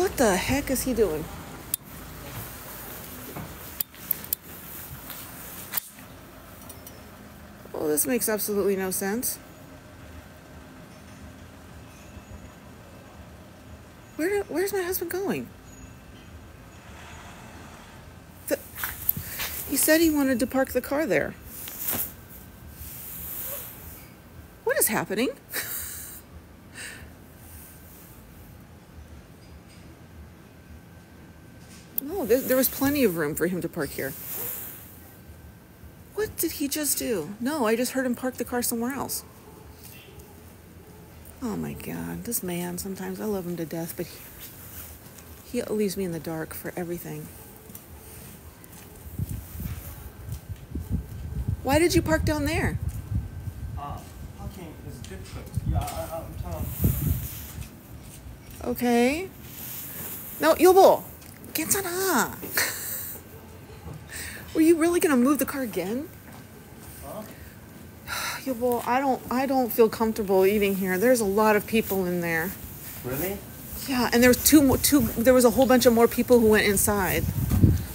What the heck is he doing? Well, this makes absolutely no sense. Where's my husband going? He said he wanted to park the car there. What is happening? No, there was plenty of room for him to park here. What did he just do? No, I just heard him park the car somewhere else. Oh my God, this man, sometimes I love him to death, but he leaves me in the dark for everything. Why did you park down there? Parking is difficult. Yeah, I'm telling you. Okay. No, 여보, 괜찮아. Were you really gonna move the car again? Huh? Yeah, well, I don't feel comfortable eating here. There's a lot of people in there. Really? Yeah, and there was there was a whole bunch of more people who went inside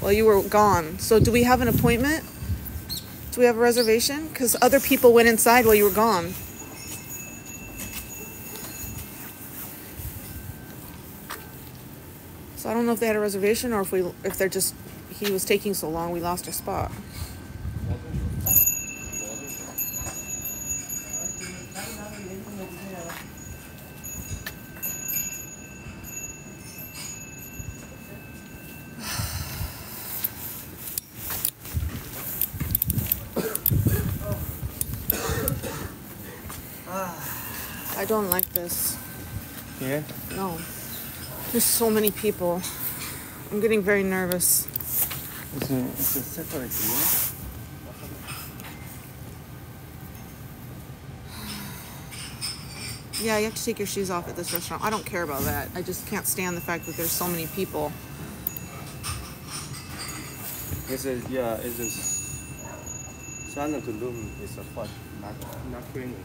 while you were gone. So do we have an appointment? Do we have a reservation? Because other people went inside while you were gone. So I don't know if they had a reservation or if they're just, he was taking so long, we lost our spot. I don't like this. Yeah? No. There's so many people. I'm getting very nervous. It's a separate deal. Yeah, you have to take your shoes off at this restaurant. I don't care about that. I just can't stand the fact that there's so many people. It's China to room is a hot, not creamy.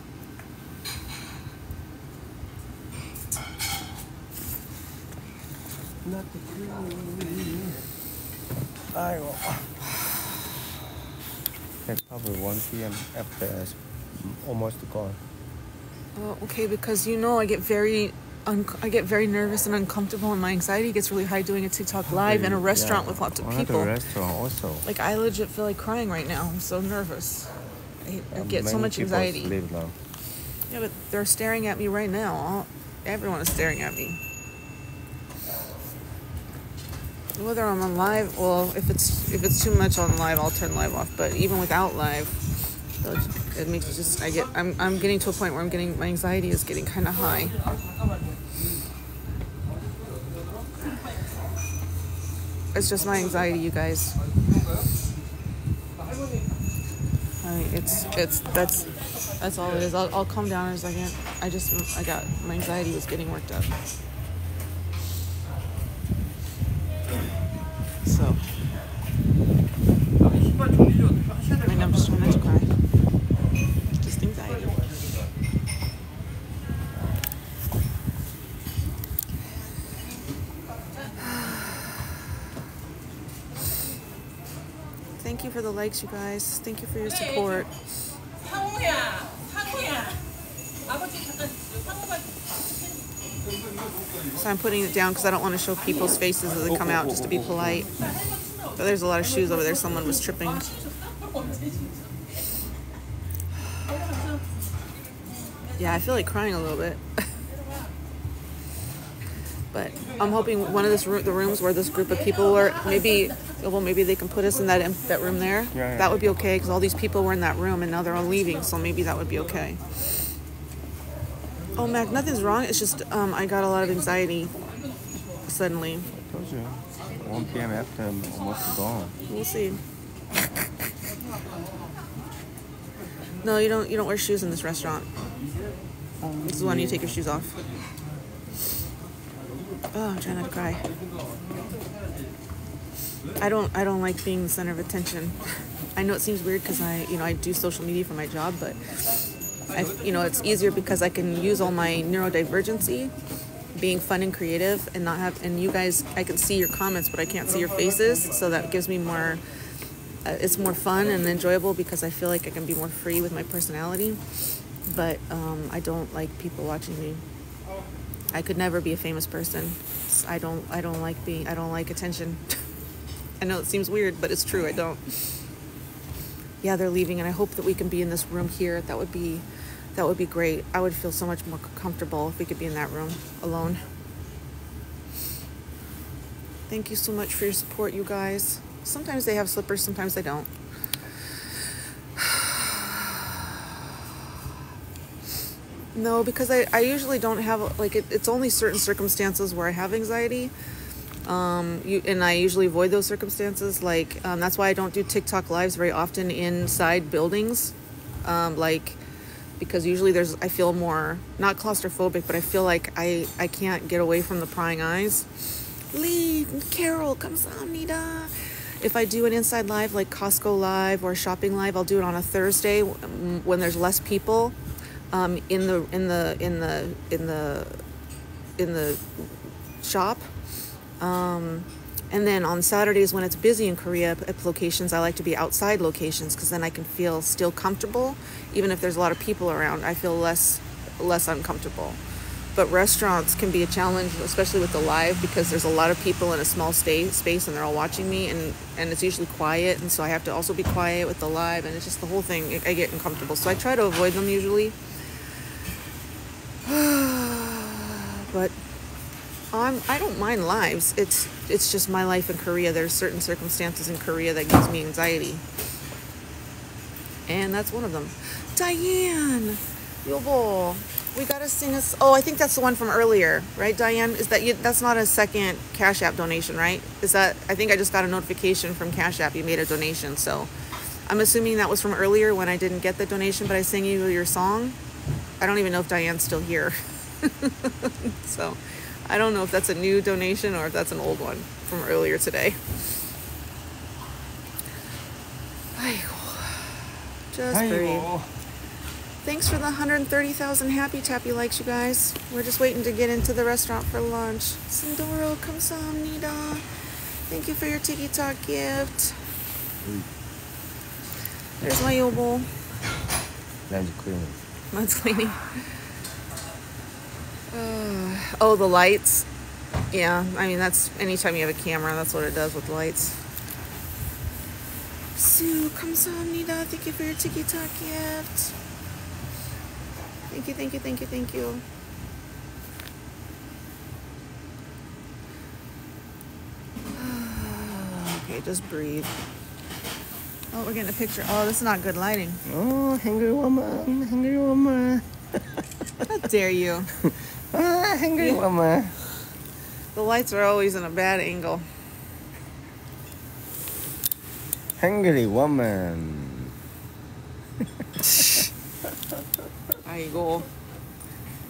Not the creamy. I will. It's probably 1 p.m. after it's almost gone. Oh, okay, because you know I get very nervous and uncomfortable, and my anxiety gets really high doing a TikTok live in a restaurant with lots of people. Restaurant also. Like I legit feel like crying right now. I'm so nervous. I get so much anxiety. Sleep now. Yeah, but they're staring at me right now. Everyone is staring at me. whether I'm on live, well, if it's too much on live, I'll turn live off. But even without live, it makes it just, I'm getting to a point where I'm getting, my anxiety is getting kind of high. It's just my anxiety, you guys. That's all it is. I'll calm down in a second. My anxiety was getting worked up. So, right now I'm just trying not to cry. Just anxiety. Thank you for the likes, you guys. Thank you for your support. So I'm putting it down because I don't want to show people's faces as they come out, just to be polite. But there's a lot of shoes over there. Someone was tripping. Yeah, I feel like crying a little bit. But I'm hoping one of the rooms where this group of people were, maybe they can put us in that room there. Yeah. That would be okay because all these people were in that room and now they're all leaving. So maybe that would be okay. Oh, Mac, nothing's wrong. It's just I got a lot of anxiety suddenly. I told you. 1 p.m. after I'm almost gone. We'll see. No, you don't wear shoes in this restaurant. This is when you take your shoes off. Oh, I'm trying not to cry. I don't like being the center of attention. I know it seems weird because I do social media for my job, but it's easier because I can use all my neurodivergency, being fun and creative, and you guys, I can see your comments, but I can't see your faces, so that gives me more. It's more fun and enjoyable because I feel like I can be more free with my personality. But I don't like people watching me. I could never be a famous person. I don't like attention. I know it seems weird, but it's true. I don't. Yeah, they're leaving, and I hope that we can be in this room here. That would be great. I would feel so much more comfortable if we could be in that room alone. Thank you so much for your support, you guys. Sometimes they have slippers, sometimes they don't. No, because I usually don't have, like, it's only certain circumstances where I have anxiety. And I usually avoid those circumstances. Like, that's why I don't do TikTok lives very often inside buildings. Because usually I feel more, not claustrophobic, but I feel like I can't get away from the prying eyes. Lee, Carol, kamsahamnida. If I do an inside live, like Costco live or shopping live, I'll do it on a Thursday when there's less people, in the shop. And then on Saturdays when it's busy in Korea at locations, I like to be outside locations because then I can feel still comfortable. Even if there's a lot of people around, I feel less uncomfortable. But restaurants can be a challenge, especially with the live, because there's a lot of people in a small space and they're all watching me, and it's usually quiet, and so I have to also be quiet with the live, and it's just the whole thing. I get uncomfortable, so I try to avoid them usually. But I don't mind lives. It's just my life in Korea. There's certain circumstances in Korea that gives me anxiety, and that's one of them. Diane, Yobo, we gotta sing us. Oh, I think that's the one from earlier, right, Diane? Is that you? That's not a second Cash App donation, right? Is that? I think I just got a notification from Cash App. You made a donation, so I'm assuming that was from earlier when I didn't get the donation, but I sang you your song. I don't even know if Diane's still here, so. I don't know if that's a new donation or if that's an old one from earlier today. Just breathe. Thanks for the 130,000 happy tappy likes, you guys. We're just waiting to get into the restaurant for lunch. Sindoro, kamsahamnida. Thank you for your TikTok gift. There's my yobo. Mine's cleaning. Oh, the lights. Yeah, I mean, that's anytime you have a camera, that's what it does with lights. Sue, kamsahamnida. Thank you for your TikTok gift. Thank you. Okay, just breathe. Oh, we're getting a picture. Oh, this is not good lighting. Oh, hungry woman, hungry woman. How dare you? Ah, hungry woman. The lights are always in a bad angle. Hungry woman. There you go.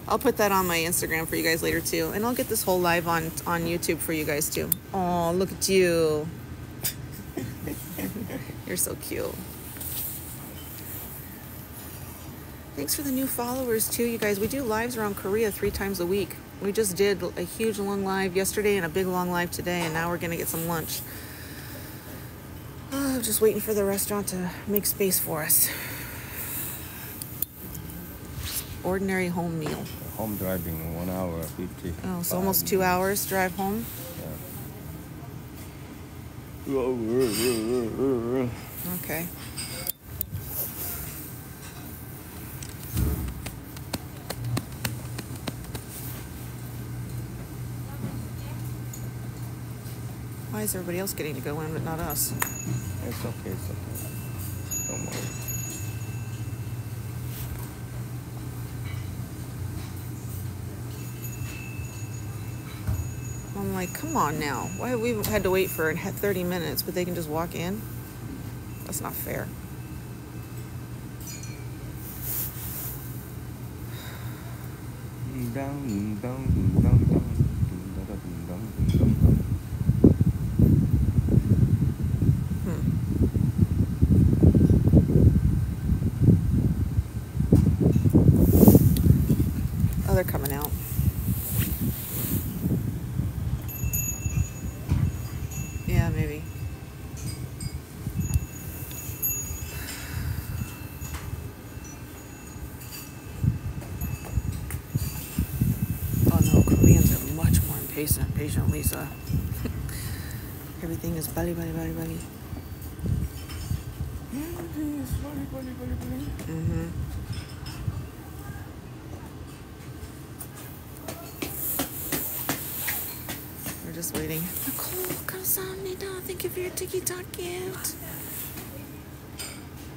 I'll put that on my Instagram for you guys later too, and I'll get this whole live on YouTube for you guys too. Oh, look at you. You're so cute. Thanks for the new followers too, you guys. We do lives around Korea 3 times a week. We just did a huge long live yesterday and a big long live today, and now we're gonna get some lunch. I'm just waiting for the restaurant to make space for us. Ordinary home meal. Home driving, 1 hour 50. Oh, so almost 2 hours drive home. Yeah. Okay. Why is everybody else getting to go in but not us? It's okay, it's okay. Don't worry. I'm like, come on now. Why have we had to wait for 30 minutes, but they can just walk in? That's not fair. They're coming out. Yeah, maybe. Oh no, Koreans are much more impatient, Lisa. Everything is buddy, buddy. Mm-hmm. Just waiting. Nicole, thank you for your TikTok gift.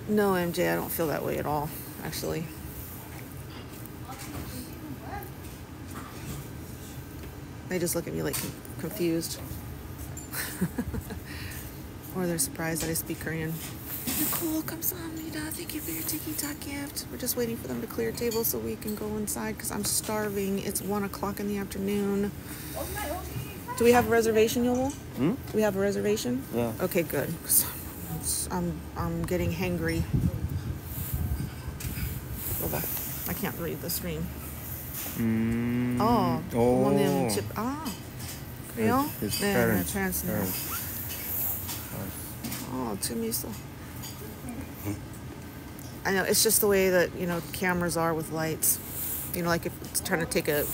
No, MJ, I don't feel that way at all, actually. They just look at me like confused. Or they're surprised that I speak Korean. Nicole, thank you for your TikTok gift. We're just waiting for them to clear table so we can go inside because I'm starving. It's 1 o'clock in the afternoon. Do we have a reservation, Yoel? Hmm? We have a reservation? Yeah. Okay, good. I'm getting hangry. I can't read the screen. Mm. Oh. Oh. Ah. Creole? His parents. Oh, to me so. I know, it's just the way that, you know, cameras are with lights. You know, like if it's trying to take a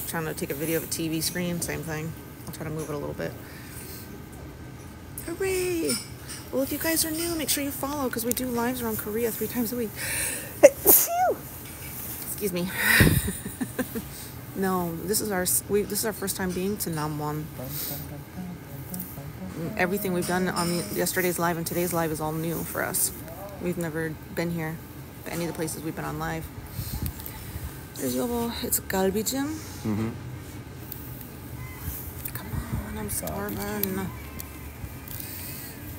video of a TV screen, same thing. I'll try to move it a little bit. Hooray! Well, if you guys are new, make sure you follow because we do lives around Korea 3 times a week. Excuse me. No, this is our first time being to Namwon. Everything we've done on yesterday's live and today's live is all new for us. We've never been here, any of the places we've been on live. There's Yobo. It's galbijjim. Mm-hmm. I'm starving.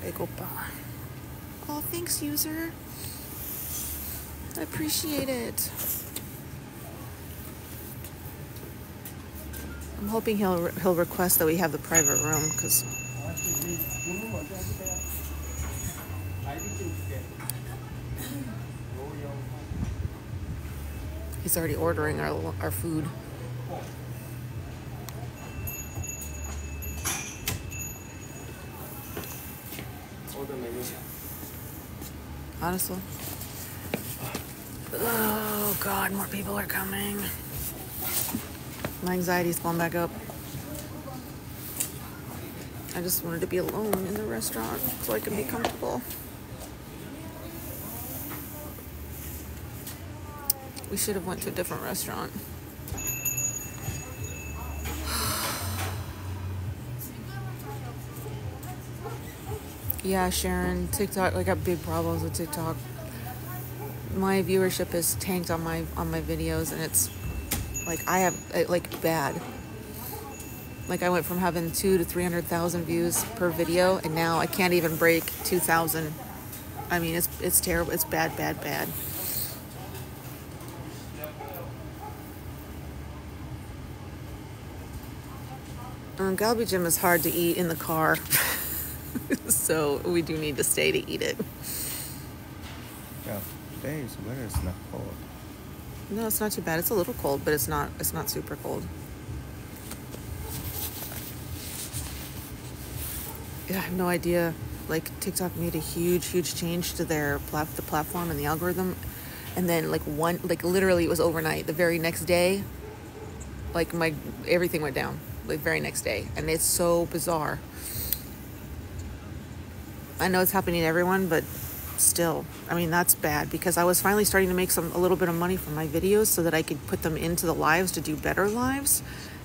Big oppa. Oh, thanks, user. I appreciate it. I'm hoping he'll request that we have the private room because. He's already ordering our food. Honestly. Oh God, more people are coming. My anxiety's going back up. I just wanted to be alone in the restaurant so I can be comfortable. We should have went to a different restaurant. Yeah, Sharon, TikTok, I got big problems with TikTok. My viewership is tanked on my videos, and it's like I have like bad. Like I went from having 200,000 to 300,000 views per video, and now I can't even break 2,000. I mean, it's terrible. It's bad, bad, bad. Galbijjim is hard to eat in the car, so we do need to stay to eat it. Yeah, today is winter. It's not cold. No, it's not too bad. It's a little cold, but it's not super cold. Yeah, I have no idea. Like TikTok made a huge change to their platform and the algorithm, and then like literally it was overnight. The very next day, like everything went down. The very next day, and it's so bizarre. I know it's happening to everyone, but still, I mean, that's bad, because I was finally starting to make a little bit of money from my videos so that I could put them into the lives to do better lives,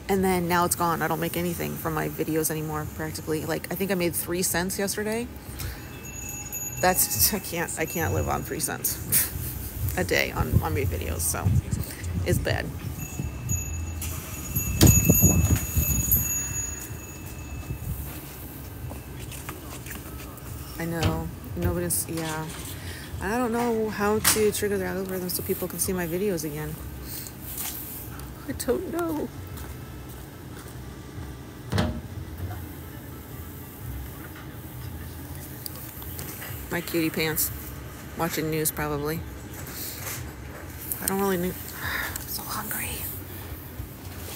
and then now it's gone. I don't make anything from my videos anymore, practically. Like I think I made 3 cents yesterday. That's I can't live on 3 cents a day on my videos, so it's bad. I know, nobody's, yeah. I don't know how to trigger their algorithm so people can see my videos again. I don't know. My cutie pants, watching news probably. I don't really know, I'm so hungry.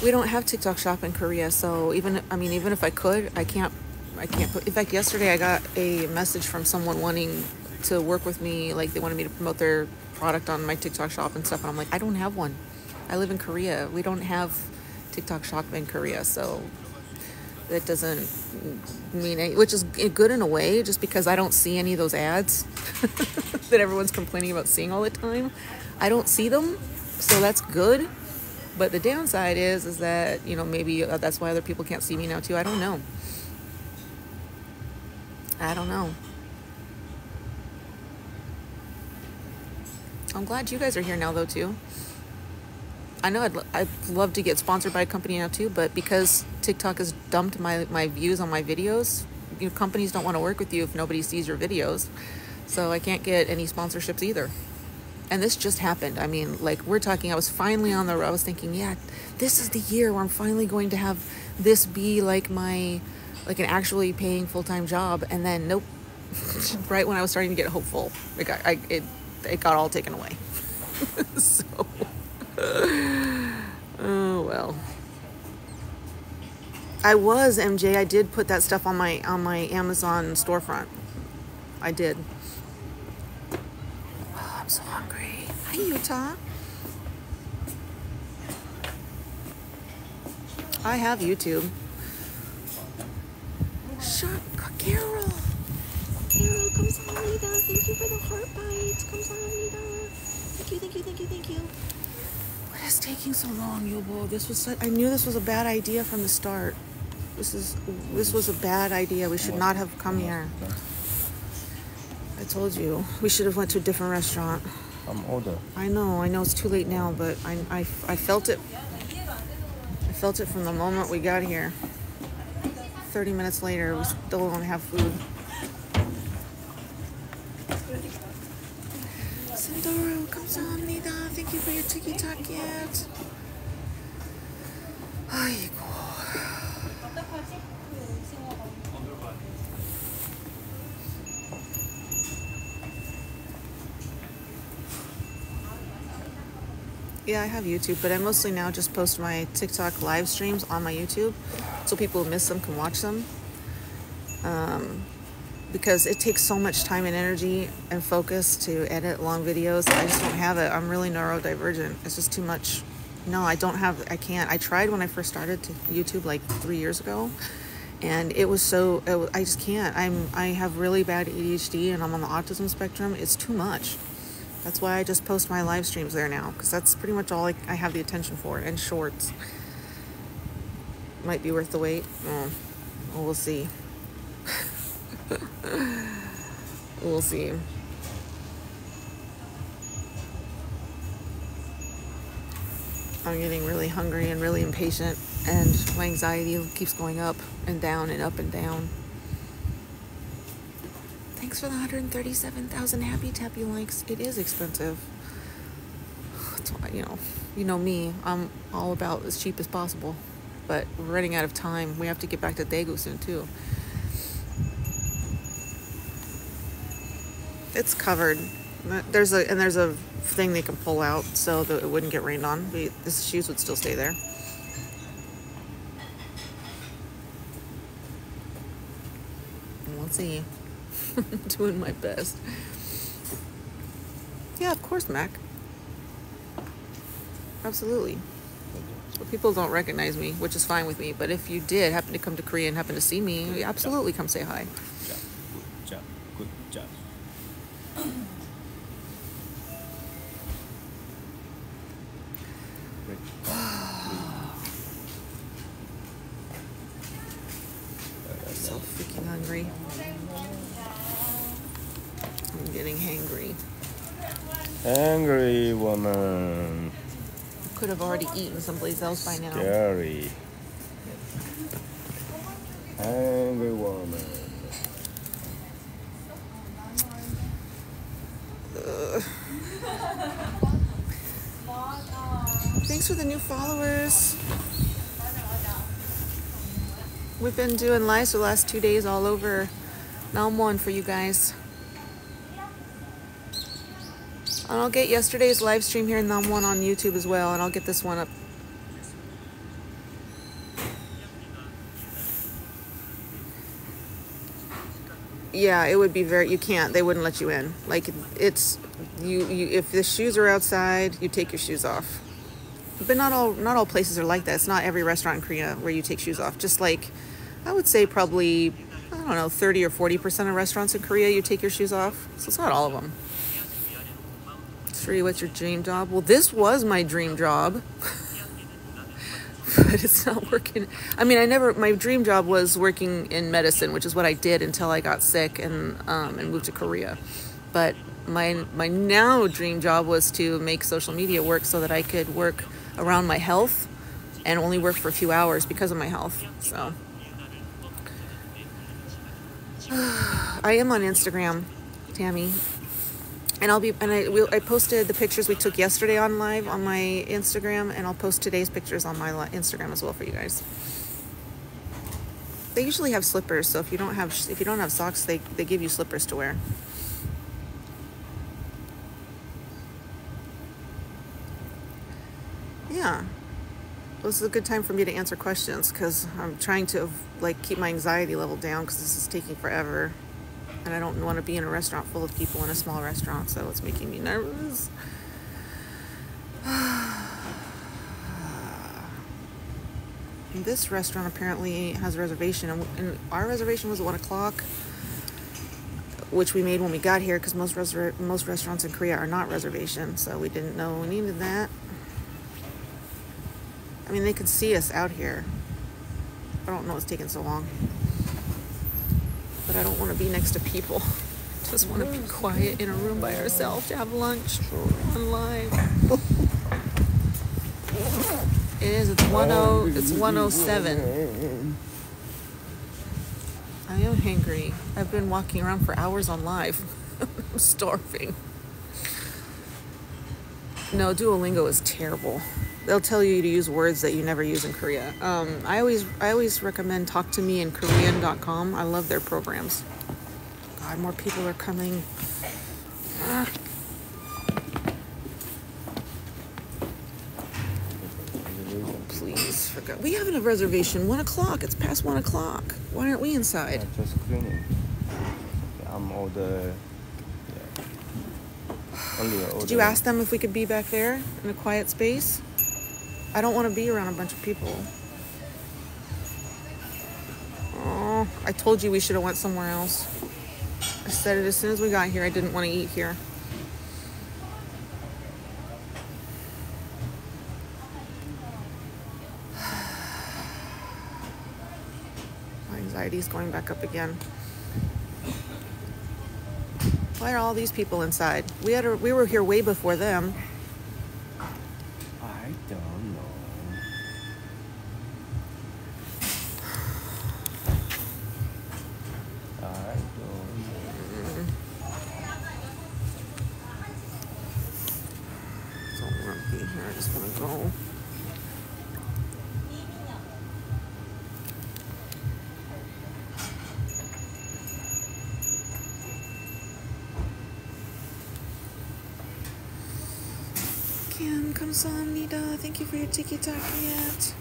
We don't have TikTok Shop in Korea, so even if I could, I can't put. In fact, yesterday I got a message from someone wanting to work with me. Like they wanted me to promote their product on my TikTok Shop and stuff. And I'm like, I don't have one. I live in Korea. We don't have TikTok Shop in Korea. So that doesn't mean any, which is good in a way, just because I don't see any of those ads that everyone's complaining about seeing all the time. I don't see them. So that's good. But the downside is that, you know, maybe that's why other people can't see me now too. I don't know. I don't know. I'm glad you guys are here now, though, too. I know I'd love to get sponsored by a company now, too, but because TikTok has dumped my views on my videos, you know, companies don't want to work with you if nobody sees your videos, so I can't get any sponsorships either. And this just happened. I mean, like, we're talking, I was finally on the road. I was thinking, yeah, this is the year where I'm finally going to have this be like my... like an actually paying full-time job, and then nope. Right when I was starting to get hopeful, it got all taken away. So, oh well. I was MJ. I did put that stuff on my Amazon storefront. I did. Oh, I'm so hungry. Hi, Utah. I have YouTube. Shark, Carol. Carol, 감사합니다. Thank you for the heart bites. 감사합니다. Thank you, thank you, thank you, thank you. What is taking so long, Yobo? This was I knew this was a bad idea from the start. This was a bad idea. We should not have come here. I told you. We should have went to a different restaurant. I'm older. I know it's too late now, but I felt it. I felt it from the moment we got here. 30 minutes later, we still don't have food. Sandoro, 감사합니다. Thank you for your TikTok gift. 아이고. Yeah, I have YouTube, but I mostly now just post my TikTok live streams on my YouTube, so people who miss them can watch them. Because it takes so much time and energy and focus to edit long videos. I just don't have it. I'm really neurodivergent. It's just too much. No, I don't have. I can't. I tried when I first started to YouTube like 3 years ago, and it was so. I just can't. I have really bad ADHD, and I'm on the autism spectrum. It's too much. That's why I just post my live streams there now, because that's pretty much all I have the attention for, and shorts. Might be worth the wait. We'll see. We'll see. I'm getting really hungry and really impatient, and my anxiety keeps going up and down and up and down. Thanks for the 137,000 Happy Tappy likes. It is expensive. It's, you know me. I'm all about as cheap as possible. But we're running out of time. We have to get back to Daegu soon too. It's covered. There's a thing they can pull out so that it wouldn't get rained on. The shoes would still stay there. And we'll see. I'm doing my best. Yeah, of course, Mac. Absolutely. But people don't recognize me, which is fine with me. But if you did happen to come to Korea and happen to see me, you absolutely come say hi. Good job. So freaking hungry. I'm getting hangry. Angry woman. Could have already eaten someplace else by now. Scary. Angry woman. Thanks for the new followers. We've been doing lives for the last 2 days all over Namwon for you guys. And I'll get yesterday's live stream here in Namwon on YouTube as well, and I'll get this one up. Yeah, it would be very, you can't, they wouldn't let you in. Like, it's, you if the shoes are outside, you take your shoes off. But not all places are like that. It's not every restaurant in Korea where you take shoes off. Just like, I would say probably, I don't know, 30 or 40% of restaurants in Korea, you take your shoes off. So it's not all of them. What's your dream job? Well, this was my dream job, but it's not working. I mean, my dream job was working in medicine, which is what I did until I got sick and moved to Korea. But my now dream job was to make social media work so that I could work around my health and only work for a few hours because of my health. So I am on Instagram, Tammy. And I posted the pictures we took yesterday on live on my Instagram, and I'll post today's pictures on my Instagram as well for you guys. They usually have slippers, so if you don't have socks, they give you slippers to wear. Yeah, this is a good time for me to answer questions because I'm trying to like keep my anxiety level down because this is taking forever. And I don't want to be in a restaurant full of people in a small restaurant, so it's making me nervous. And this restaurant apparently has a reservation, and our reservation was at 1 o'clock, which we made when we got here because most restaurants in Korea are not reservation, so we didn't know we needed that. I mean, they could see us out here. I don't know what's taking so long. But I don't want to be next to people. Just want to be quiet in a room by ourselves to have lunch on live. It is. It's 1:07. I am hangry. I've been walking around for hours on live. I'm starving. No, Duolingo is terrible. They'll tell you to use words that you never use in Korea. I always recommend talktomeinkorean.com. I love their programs. God, more people are coming. Ah. Oh, please, forgot. We have a reservation, 1 o'clock. It's past 1 o'clock. Why aren't we inside? Yeah, just cleaning. I'm all the... Yeah. Did you ask them if we could be back there in a quiet space? I don't want to be around a bunch of people. Oh, I told you we should have went somewhere else. I said it as soon as we got here. I didn't want to eat here. My anxiety's going back up again. Why are all these people inside? We were here way before them. I don't know. I don't want to be here. I just want to go. Kamsahamnida, thank you for your tiki-taka yet.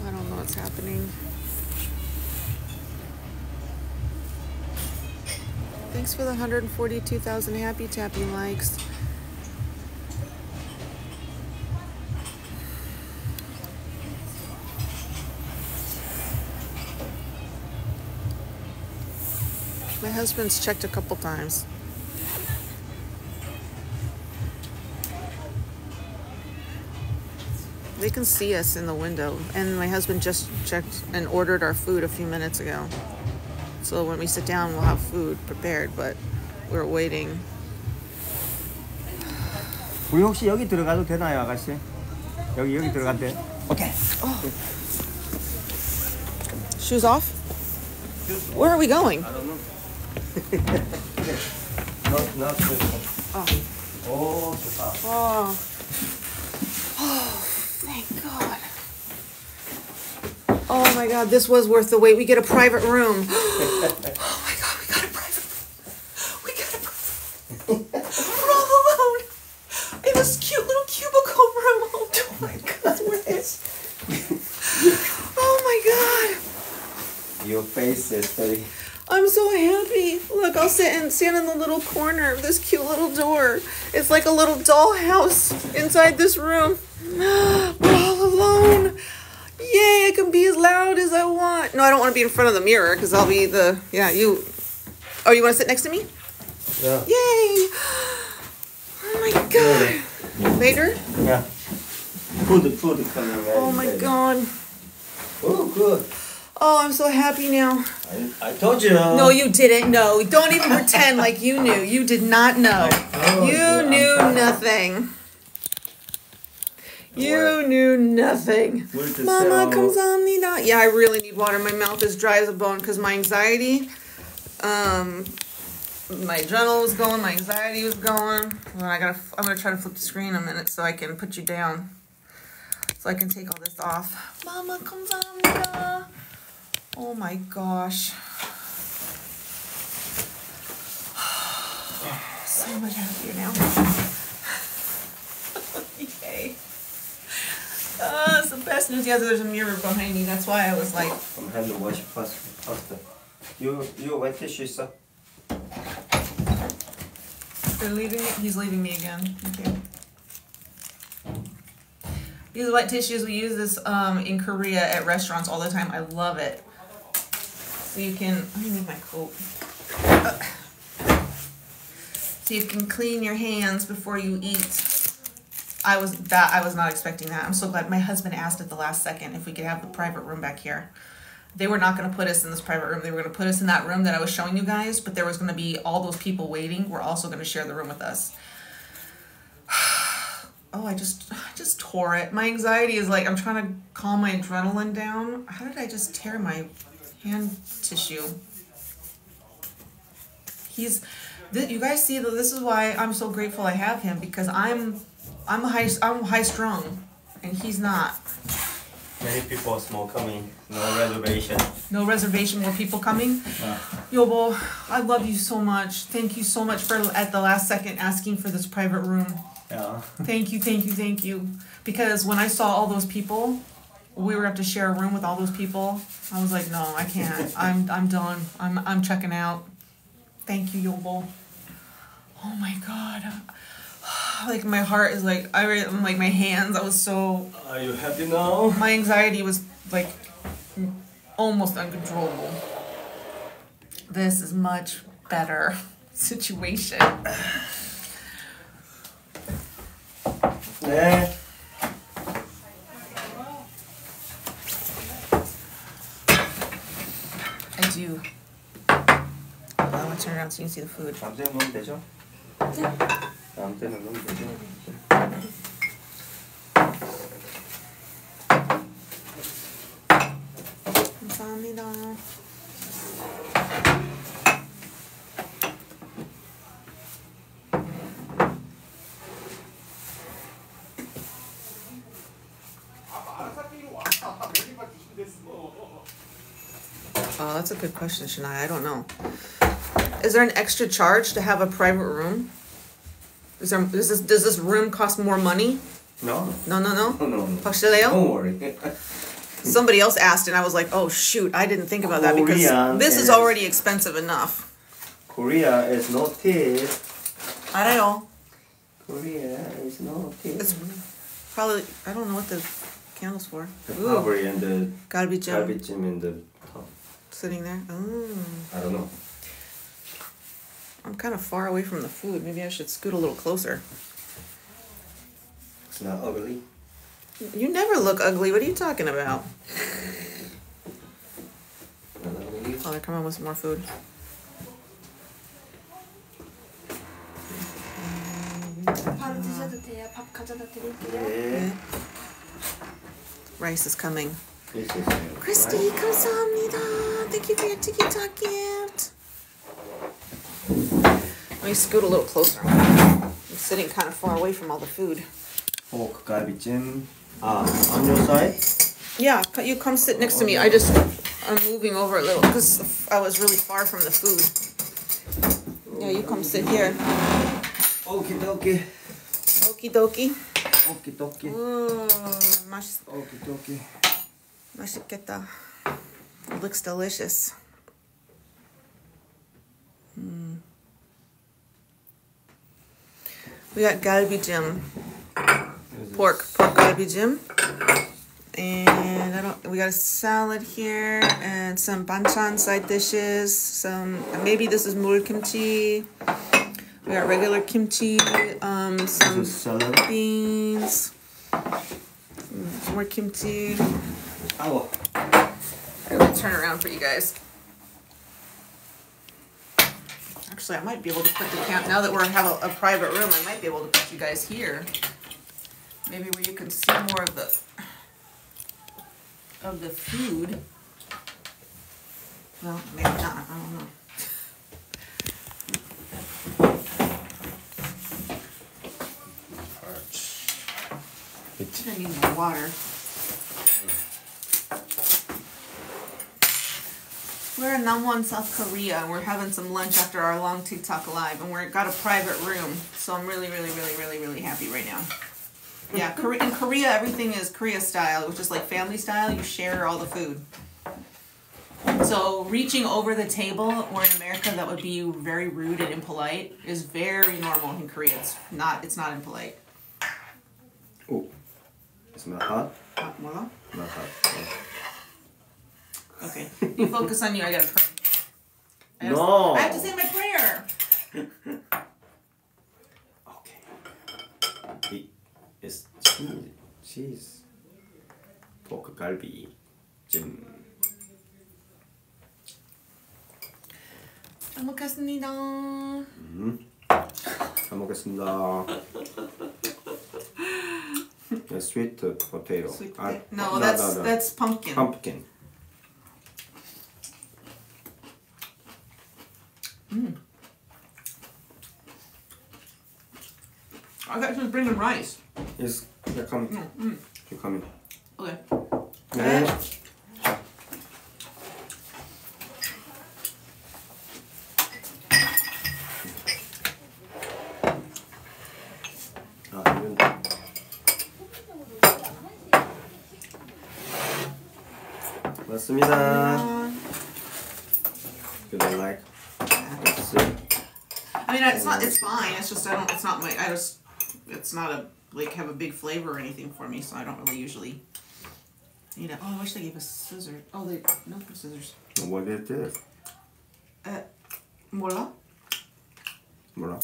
I don't know what's happening. Thanks for the 142,000 happy tappy likes. My husband's checked a couple times. They can see us in the window, and my husband just checked and ordered our food a few minutes ago. So when we sit down, we'll have food prepared, but we're waiting. 우리 혹시 여기 들어가도 되나요, 아가씨? 여기 들어간대. Okay. Oh. Shoes off? Where are we going? I don't know. Not good. Oh. Oh. Oh, thank God. Oh my God, this was worth the wait. We get a private room. Oh my God, we got a private room. We're all alone. It was a cute little cubicle room. Oh my God, where is it? Oh my God. Your face is pretty. I'm so happy. Look, I'll stand in the little corner of this cute little door. It's like a little dollhouse inside this room. We're all alone. Yay, I can be as loud as I want. No, I don't want to be in front of the mirror because I'll be the... Yeah, you... Oh, you want to sit next to me? Yeah. Yay! Oh, my God. Later? Yeah. Put the color right. Oh, my God. Oh, good. Oh, I'm so happy now. I told you. No, you didn't know. Don't even pretend like you knew. You did not know. You knew nothing. You knew nothing. Mama, kamsahamnida. Yeah, I really need water. My mouth is dry as a bone because my anxiety, my adrenaline was going, my anxiety was going. And I'm gonna try to flip the screen a minute so I can put you down, so I can take all this off. Mama, kamsahamnida. Oh my gosh. So much happier now. Oh, it's the best news. Yeah, there's a mirror behind me. That's why I was like... I'm having to wash pasta. You wet tissue, sir. They're leaving it. He's leaving me again. Thank you. These wet tissues, we use this in Korea at restaurants all the time. I love it. So you can... I need my coat. So you can clean your hands before you eat. I was not expecting that. I'm so glad my husband asked at the last second if we could have the private room back here. They were not going to put us in this private room. They were going to put us in that room that I was showing you guys, but there was going to be all those people waiting. We're also going to share the room with us. Oh, I just tore it. My anxiety is like, I'm trying to calm my adrenaline down. How did I just tear my hand tissue? You guys see though, this is why I'm so grateful I have him, because I'm high strung, and he's not. Many people are small coming. No reservation. No reservation. More people coming. Yobo, I love you so much. Thank you so much for at the last second asking for this private room. Yeah. Thank you, thank you, thank you. Because when I saw all those people, we were up to share a room with all those people. I was like, no, I can't. I'm done. I'm checking out. Thank you, Yobo. Oh my God. like my heart is like, I'm like my hands, I was so... Are you happy now? My anxiety was like almost uncontrollable. This is much better situation. Yeah. I do. I want to turn around so you can see the food. Yeah. Oh, that's a good question, Shania. I don't know. Is there an extra charge to have a private room? Is there, does this room cost more money? No. No, no, no? No. Don't worry. Somebody else asked and I was like, oh shoot, I didn't think about that because this is already expensive enough. Korea is not cheap. Areo. Korea is not cheap. It's probably, I don't know what the candle's for. The powder and the galbijjim in the top. Sitting there? Oh. I don't know. I'm kind of far away from the food. Maybe I should scoot a little closer. It's not ugly. You never look ugly. What are you talking about? Oh, they're coming with some more food. Yeah. Rice is coming. Christy, 감사합니다. Thank you for your TikTok gift. Let me scoot a little closer. I'm sitting kind of far away from all the food. Pork, galbijjim. On your side? Yeah, you come sit next to me. I'm moving over a little because I was really far from the food. Yeah, you come sit here. Okie dokie. Okie dokie. Okie dokie. Okie dokie. Mashiketa. It looks delicious. Mm. We got galbijjim, pork galbijjim, and we got a salad here and some banchan side dishes. Some maybe this is mul kimchi. We got regular kimchi, some beans, some more kimchi. Oh, I'm gonna turn around for you guys. Actually, I might be able to put the camp, now that we have a private room, I might be able to put you guys here. Maybe where you can see more of the food. Well, maybe not, I don't know. I need more water. We're in Namwon, South Korea, and we're having some lunch after our long TikTok live, and we've got a private room, so I'm really happy right now. Yeah, in Korea, everything is Korea style, which is like family style. You share all the food. So reaching over the table, or in America, that would be very rude and impolite, is very normal in Korea. It's not impolite. Oh, it's not hot. Not hot. Yeah. Okay, you focus on you, I gotta pray. I have to say my prayer! Okay. It's cheese. Pork galbijjim. 잘 먹겠습니다. 잘 먹겠습니다. The sweet potato. Sweet potato. No, that's pumpkin. Pumpkin. Mm. I thought she was bringing rice. Yes, they're coming. Mm-hmm. You're coming. Okay. Yeah. it's not a like have a big flavor or anything for me, so I don't really usually eat it. Oh, I wish they gave us scissors. Oh, they no scissors. What is this? Mola. Mola.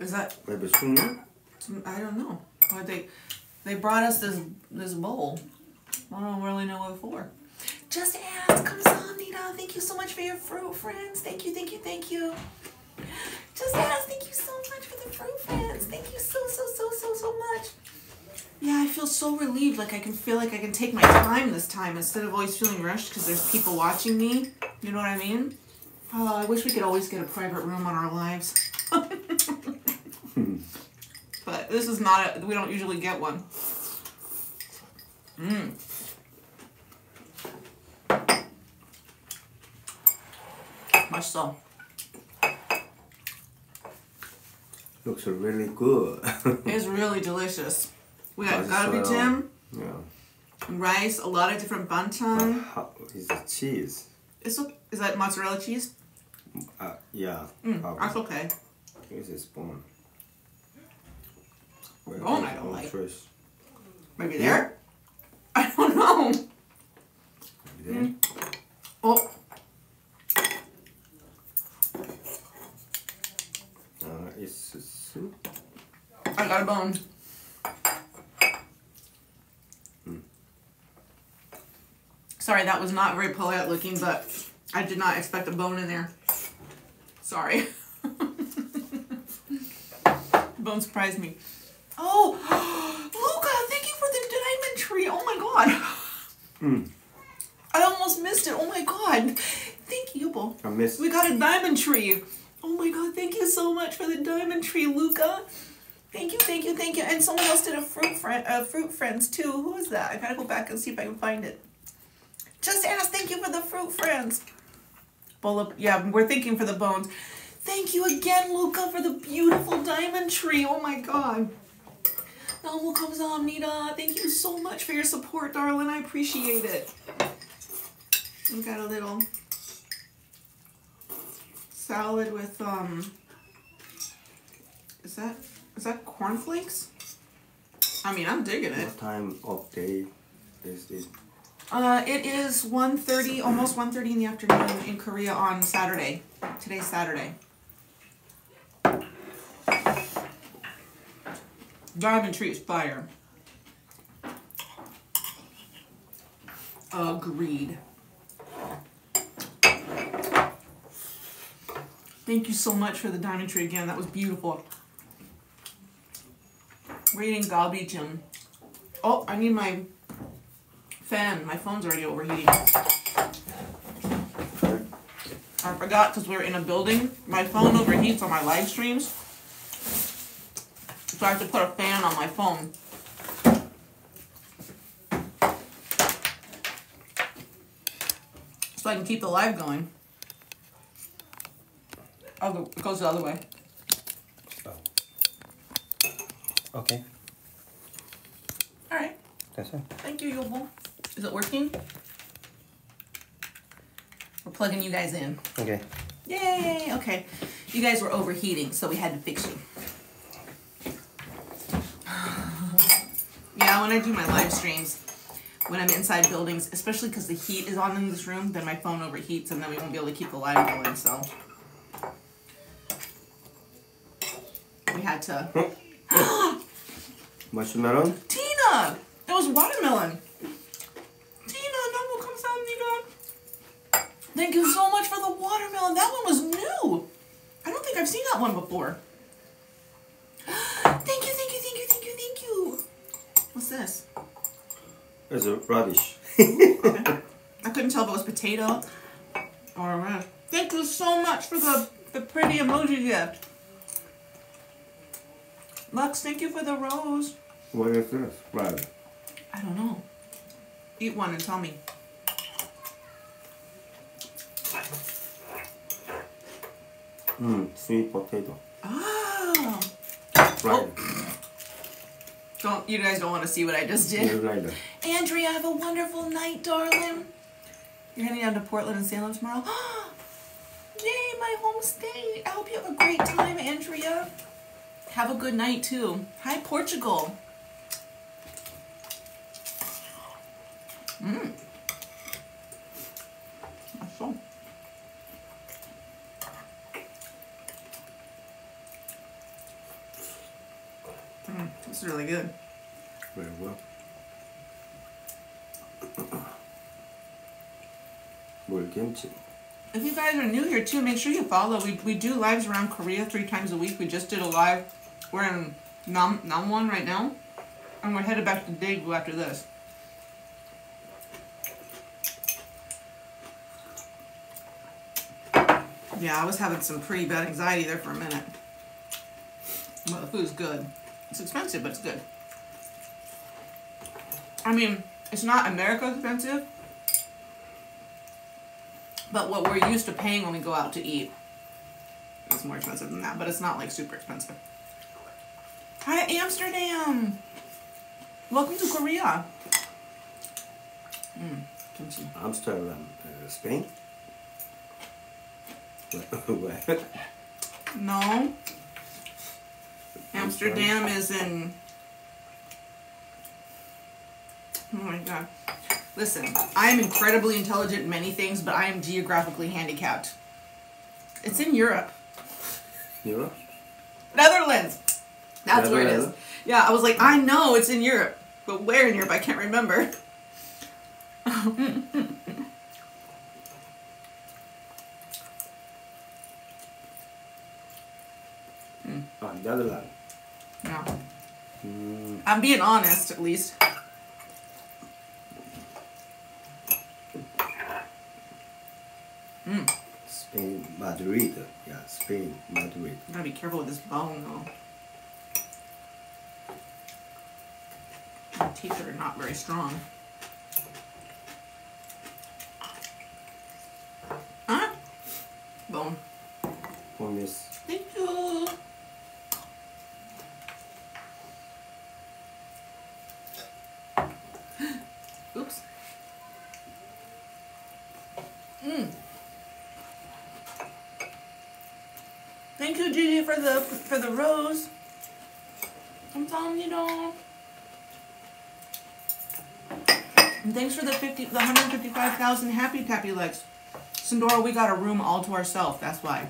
Is that? Maybe spoon. I don't know. But they brought us this bowl. I don't really know what for. Just ask. Come on, Nina. Thank you so much for your fruit, friends. Thank you, thank you, thank you. Just ask. Thank you so much for the fruit, friends. Thank you so much. Yeah, I feel so relieved. Like I can feel like I can take my time this time instead of always feeling rushed because there's people watching me. You know what I mean? Oh, I wish we could always get a private room on our lives. But this is not we don't usually get one. Mmm. Much so. Looks really good. It's really delicious. We got galbijjim, rice, a lot of different banchan. Is it cheese? Is that mozzarella cheese? Yeah. Mm, that's okay. Here's a spoon. Where bone I don't like. Fresh? Maybe there? I don't know. Maybe there? Mm. Oh. It's a soup. I got a bone. Mm. Sorry, that was not very polite looking, but I did not expect a bone in there. Sorry. Bone surprised me. Oh, Luca, thank you for the diamond tree. Oh my god. Mm. I almost missed it. Oh my god. Thank you, Bo. I missed. We got a diamond tree. Oh my god, thank you so much for the diamond tree, Luca. Thank you, thank you, thank you. And someone else did a fruit friends too. Who was that? I gotta go back and see if I can find it. Just ask, thank you for the fruit friends. Bola, yeah, we're thinking for the bones. Thank you again, Luca, for the beautiful diamond tree. Oh my god. Namwon comes on, Nita. Thank you so much for your support, darling. I appreciate it. We got a little salad with is that cornflakes? I mean, I'm digging it. What time of day is it? It is 1:30, almost 1:30 in the afternoon in Korea on Saturday. Today's Saturday. Diamond tree is fire. Agreed. Thank you so much for the diamond tree again. That was beautiful. We're eating galbijjim. Oh, I need my fan. My phone's already overheating. I forgot because we were in a building. My phone overheats on my live streams. So I have to put a fan on my phone. So I can keep the live going. Oh, it goes the other way. Oh. Okay. Alright. That's it. Thank you, Yobo. Is it working? We're plugging you guys in. Okay. Yay! Okay. You guys were overheating, so we had to fix you. Yeah, when I do my live streams, when I'm inside buildings, especially because the heat is on in this room, then my phone overheats and then we won't be able to keep the live going, so we had to. Watermelon? Tina! It was watermelon! Tina, Namwon comes out, Nita. Thank you so much for the watermelon. That one was new. I don't think I've seen that one before. Thank you, thank you, thank you, thank you, thank you. What's this? It's a radish. Ooh, okay. I couldn't tell if it was potato or radish. Thank you so much for the pretty emoji gift. Lux, thank you for the rose. What is this? Right. I don't know. Eat one and tell me. Mmm, sweet potato. Oh. Right. Oh. Don't, you guys don't want to see what I just did. Right. Andrea, have a wonderful night, darling. You're heading down to Portland and Salem tomorrow. Yay, my home state. I hope you have a great time, Andrea. Have a good night too. Hi, Portugal. Mmm. It's really good. Very well. More kimchi. If you guys are new here too, make sure you follow. We do lives around Korea 3 times a week. We just did a live. We're in Namwon right now, and we're headed back to Daegu after this. Yeah, I was having some pretty bad anxiety there for a minute. But the food's good. It's expensive, but it's good. I mean, it's not America expensive, but what we're used to paying when we go out to eat is more expensive than that, but it's not like super expensive. Hi, Amsterdam! Welcome to Korea! Kimchi. Amsterdam, Spain? Where? No. Amsterdam is in... Oh my god. Listen, I am incredibly intelligent in many things, but I am geographically handicapped. It's in Europe. Europe? Netherlands! That's where it is. Yeah, I was like, I know it's in Europe, but where in Europe? I can't remember. Netherlands. Yeah. I'm being honest, at least. Spain, Madrid. Yeah, Spain, Madrid. You gotta be careful with this bone, though. My teeth are not very strong. Huh? Bone. Promise. Thank you. Oops. Thank you, Gigi, for the rose. I'm telling you, don't. And thanks for the 155,000 happy tappy likes. Sandora, we got a room all to ourselves. That's why.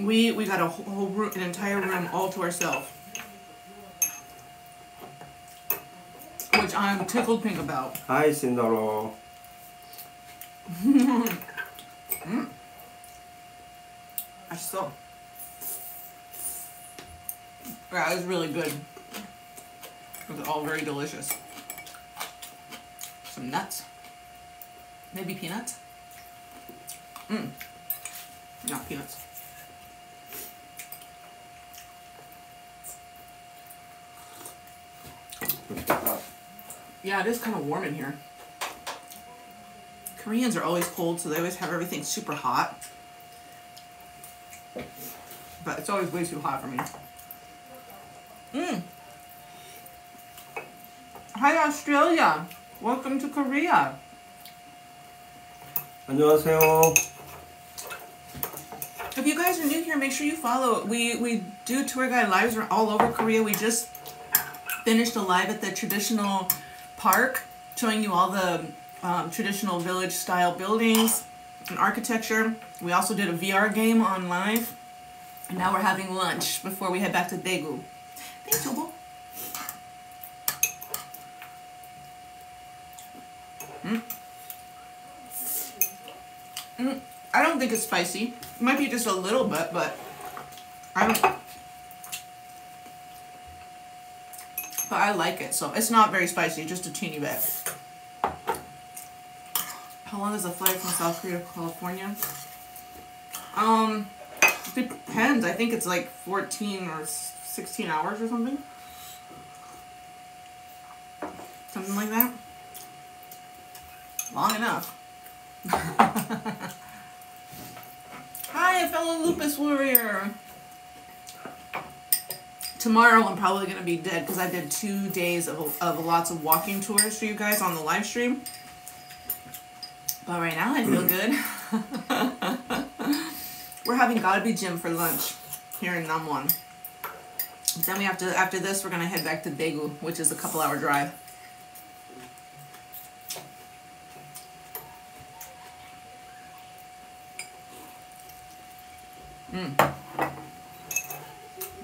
We got a whole room, an entire room all to ourselves. Which I'm tickled pink about. Hi, Sindoro. I saw. Yeah, it was really good. It was all very delicious. Some nuts. Maybe peanuts? Not peanuts. Yeah, it is kind of warm in here. Koreans are always cold, so they always have everything super hot. But it's always way too hot for me. Hi, Australia. Welcome to Korea. 안녕하세요. If you guys are new here, make sure you follow. We do tour guide lives all over Korea. We just finished a live at the traditional park, showing you all the traditional village style buildings and architecture. We also did a VR game on live, and now we're having lunch before we head back to Daegu. Thanks, Jobo. I don't think it's spicy. It might be just a little bit, but I don't. But I like it, so it's not very spicy, just a teeny bit. How long is a flight from South Korea to California? Depends. I think it's like 14 or 16 hours or something. Something like that. Long enough. Hi, a fellow lupus warrior. Tomorrow I'm probably going to be dead because I did 2 days of lots of walking tours for you guys on the live stream. But right now I feel good. We're having galbijjim for lunch here in Namwon. Then we have to, after this, we're going to head back to Daegu, which is a couple-hour drive.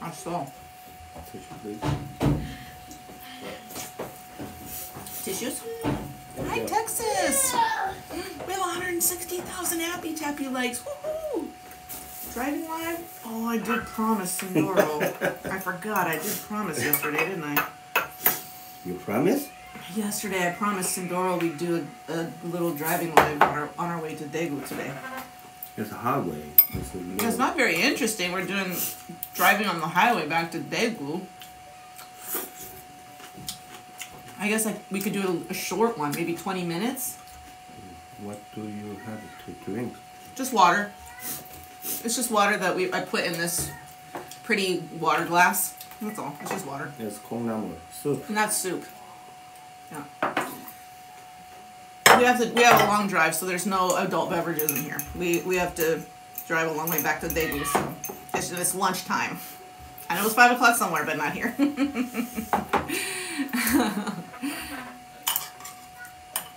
I saw. Tissue, please. Tissues? Hi, Texas! We have 160,000 happy tappy likes. Woohoo! Driving live? Oh, I did promise Sindoro. I forgot. I did promise yesterday, didn't I? You promised? Yesterday, I promised Sindoro we'd do a little driving live on our way to Daegu today. It's a highway. It's not very interesting. We're doing driving on the highway back to Daegu. I guess we could do a short one, maybe 20 minutes. What do you have to drink? Just water. It's just water that I put in this pretty water glass. That's all. It's just water. It's kongnam soup. And that's soup. Yeah. We have a long drive, so there's no adult beverages in here. We have to drive a long way back to Daegu, so it's lunchtime. I know it's 5 o'clock somewhere, but not here.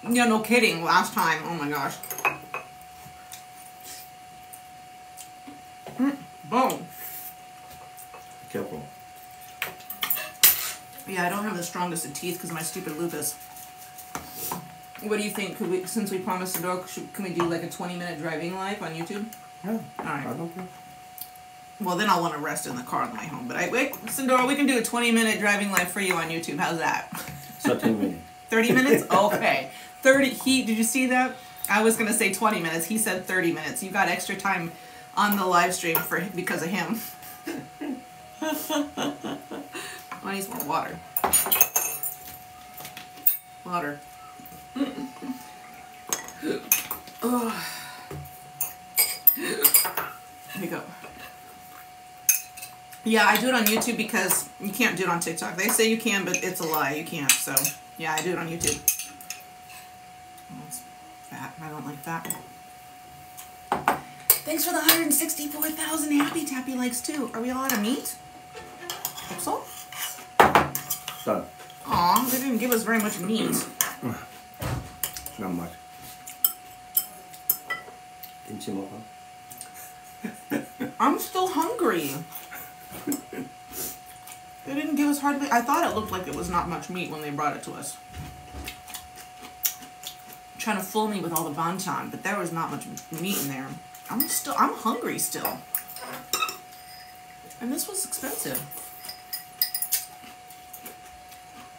Yeah, no kidding. Last time, oh my gosh. Boom. Careful. Yeah, I don't have the strongest of teeth because of my stupid lupus. What do you think? Could we, since we promised the dog, can we do like a 20-minute driving live on YouTube? Yeah. All right. I don't care. Well, then I'll want to rest in the car on my home. But Sindora, we can do a 20-minute driving live for you on YouTube. How's that? 30 minutes. 30 minutes? Okay. 30. Did you see that? I was going to say 20 minutes. He said 30 minutes. You got extra time on the live stream because of him. I need some water. Water. Oh. Here you go. Yeah, I do it on YouTube because you can't do it on TikTok. They say you can, but it's a lie. You can't. So, yeah, I do it on YouTube. Oh, it's fat. I don't like that. Thanks for the 164,000 happy tappy likes, too. Are we all out of meat? Hope so. Done. Aw, they didn't give us very much meat. Not much. I'm still hungry. They didn't give us hardly. I thought it looked like it was not much meat when they brought it to us. Trying to fool me with all the banchan, but there was not much meat in there. I'm hungry still. And this was expensive.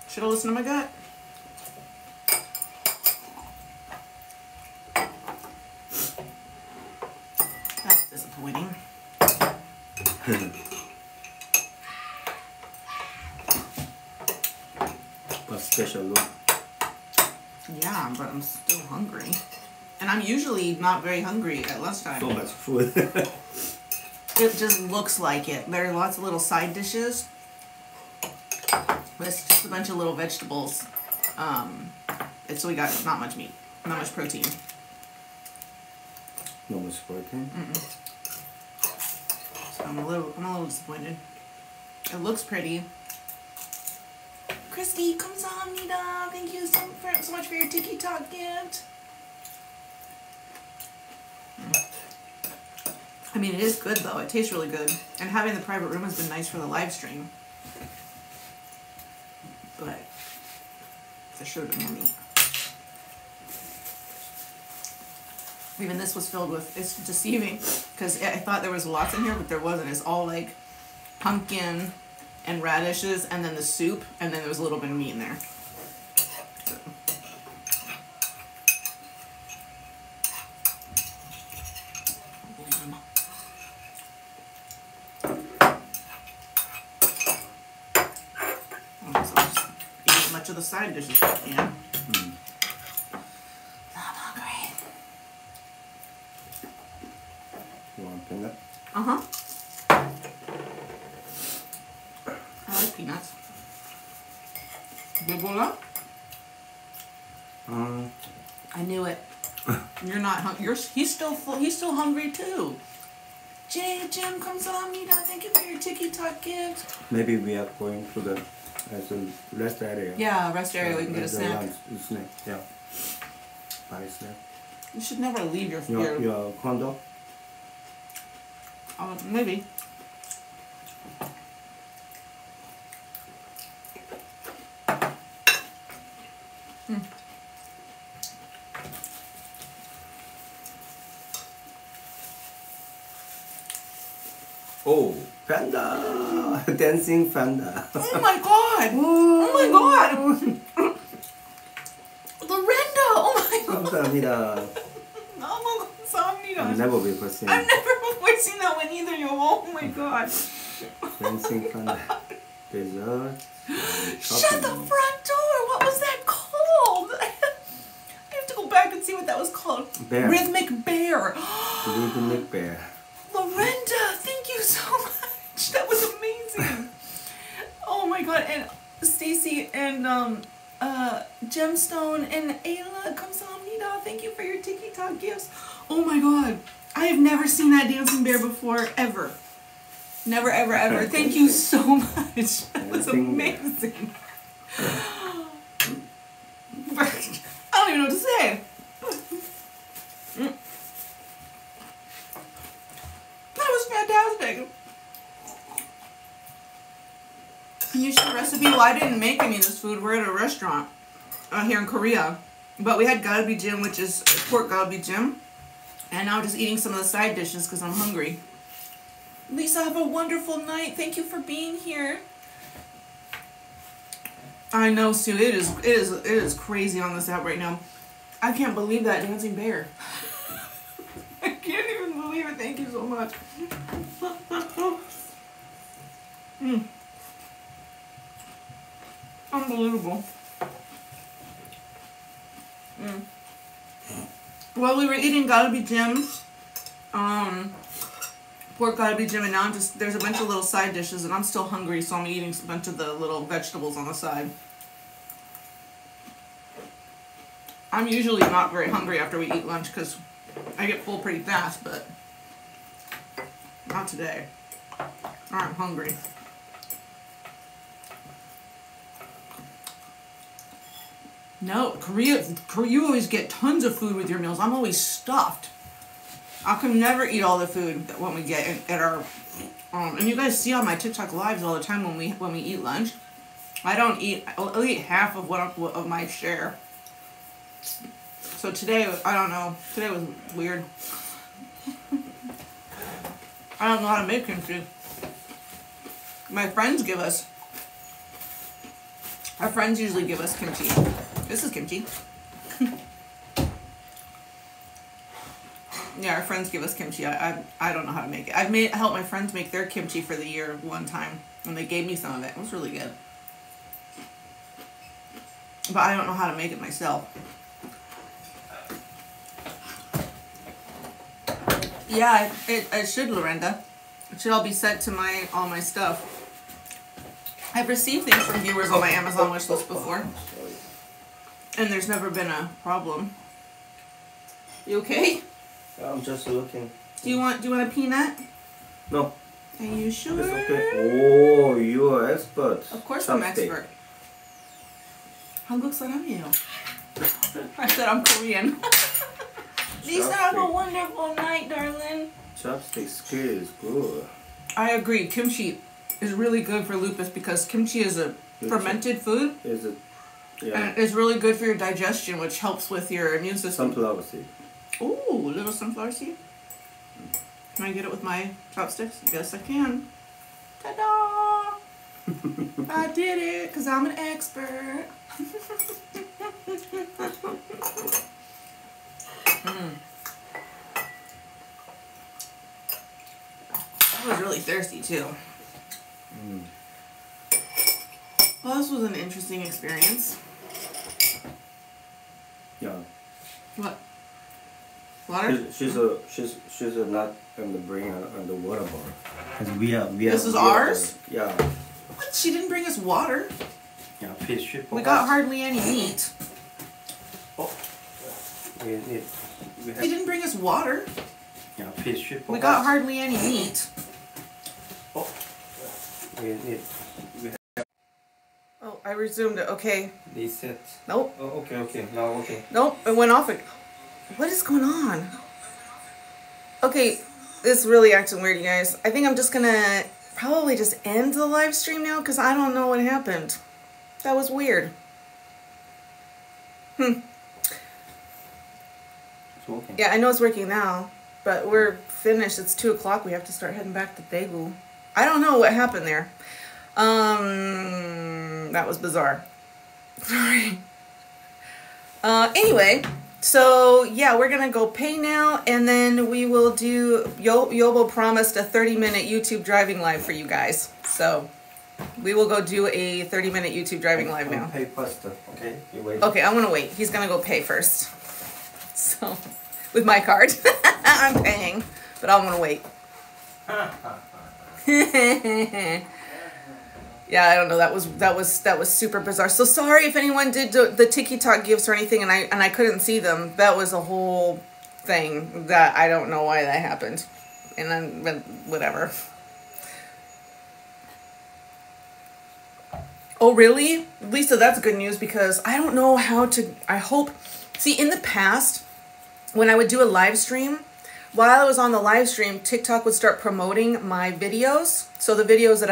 Should have listened to my gut. That's disappointing. But special look. Yeah, but I'm still hungry. And I'm usually not very hungry at lunchtime. So much food. It just looks like it. There are lots of little side dishes. But it's just a bunch of little vegetables. So we got not much meat. Not much protein. Not much protein? Mm-mm. So I'm a little disappointed. It looks pretty. Christy, 감사합니다. Thank you so much for your TikTok gift. I mean, it is good though. It tastes really good. And having the private room has been nice for the live stream. But there should have been meat. Even this was filled with, it's deceiving because I thought there was lots in here, but there wasn't. It's all like pumpkin and radishes and then the soup, and then there was a little bit of meat in there. So. Of the side dishes, yeah. Mm. I'm hungry. You want peanuts? I like peanuts. Bibola? I knew it. You're not hungry. He's still hungry too. Jay, Jim, kamsahamnida. Thank you for your TikTok gift. Maybe we are going to the rest area. Yeah, rest area. We can get a snack. Snack, yeah. Buy a snack. You should never leave your condo. Maybe. Mm. Oh, panda! Dancing panda. Oh my god! Oh my god! Lorenda! Oh my god! 감사합니다. 너무 감사합니다. I've never before seen that. I've never before seen that one either, yo. Oh my god. Dancing panda. Dessert. Shut the front door! What was that called? I have to go back and see what that was called. Bear. Rhythmic bear. Rhythmic bear. Lorenda, thank you so much. That was amazing. Oh my god! And Stacy and Gemstone and Ayla, kamsahamnida. Thank you for your TikTok gifts. Oh my god! I have never seen that dancing bear before, ever. Never, ever, ever. Thank you so much. That was amazing. I don't even know what to say. That was fantastic. You should recipe. Well, I didn't make any of this food. We're at a restaurant here in Korea. But we had galbijjim, which is pork galbijjim. And now I'm just eating some of the side dishes because I'm hungry. Lisa, have a wonderful night. Thank you for being here. I know, Sue. It is crazy on this app right now. I can't believe that dancing bear. I can't even believe it. Thank you so much. Mm. Unbelievable. Mm. Well, we were eating galbijjim. Pork galbijjim, and now I'm just, there's a bunch of little side dishes and I'm still hungry, so I'm eating a bunch of the little vegetables on the side. I'm usually not very hungry after we eat lunch because I get full pretty fast, but not today. I'm hungry. No, Korea, you always get tons of food with your meals. I'm always stuffed. I can never eat all the food that when we get at our, and you guys see on my TikTok lives all the time when we eat lunch. I don't eat. I'll eat half of of my share. So today, I don't know. Today was weird. I don't know how to make kimchi. My friends give us. Our friends usually give us kimchi. This is kimchi. Yeah, our friends give us kimchi. I don't know how to make it. I've helped my friends make their kimchi for the year one time, and they gave me some of it. It was really good. But I don't know how to make it myself. Yeah, it should, Lorenda. It should all be set to all my stuff. I've received things from viewers on my Amazon wishlist before, and there's never been a problem. You okay? I'm just looking. Do you want a peanut? No. Are you sure? It's okay. Oh, you are expert. Of course I'm expert. Hangul 사람이에요. I said I'm Korean. Lisa, have a wonderful night, darling. Chopstick skill is good. I agree. Kimchi is really good for lupus because kimchi is a fermented food. Is it? Yeah. And it's really good for your digestion, which helps with your immune system. Sunflower seed. Ooh, little sunflower seed. Can I get it with my chopsticks? Yes, I can. Ta-da! I did it because I'm an expert. Mm. I was really thirsty too. Mm. Well, this was an interesting experience. Yeah. What? Water? She's not on the bring on the water bottle. Cause we this is ours. Yeah. What? She didn't bring us water. Yeah, fish. We got hardly any meat. Oh. We didn't bring us water. We got hardly any meat. Oh, oh, I resumed it. Okay. Reset. Nope. Oh, okay, okay. Now, okay. Nope, it went off. What is going on? Okay, it's really acting weird, you guys. I think I'm just gonna probably just end the live stream now because I don't know what happened. That was weird. It's working. Yeah, I know it's working now, but we're finished. It's 2 o'clock. We have to start heading back to Daegu. I don't know what happened there. That was bizarre. Sorry. Anyway, so yeah, we're gonna go pay now, and then we will do. Yobo promised a 30-minute YouTube driving live for you guys, so we will go do a 30-minute YouTube driving live now. Pay pasta, okay? You wait. Okay, I want to wait. He's gonna go pay first. So, with my card, I'm paying, but I want to wait. Yeah, I don't know. That was super bizarre. So sorry if anyone did the TikTok gifts or anything, and I couldn't see them. That was a whole thing that I don't know why that happened, and then whatever. Oh, really? Lisa, that's good news because I don't know how to, I hope, see, in the past, when I would do a live stream, while I was on the live stream, TikTok would start promoting my videos. So the videos that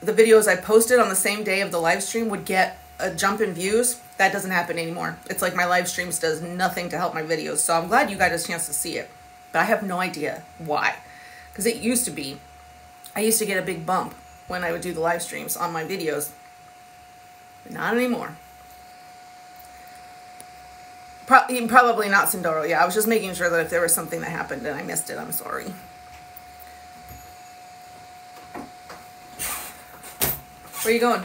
I posted on the same day of the live stream would get a jump in views. That doesn't happen anymore. It's like my live streams does nothing to help my videos. So I'm glad you got a chance to see it, but I have no idea why, because it used to be, I used to get a big bump when I would do the live streams on my videos. But not anymore. Probably not, Sindoro. Yeah, I was just making sure that if there was something that happened and I missed it, I'm sorry. Where are you going?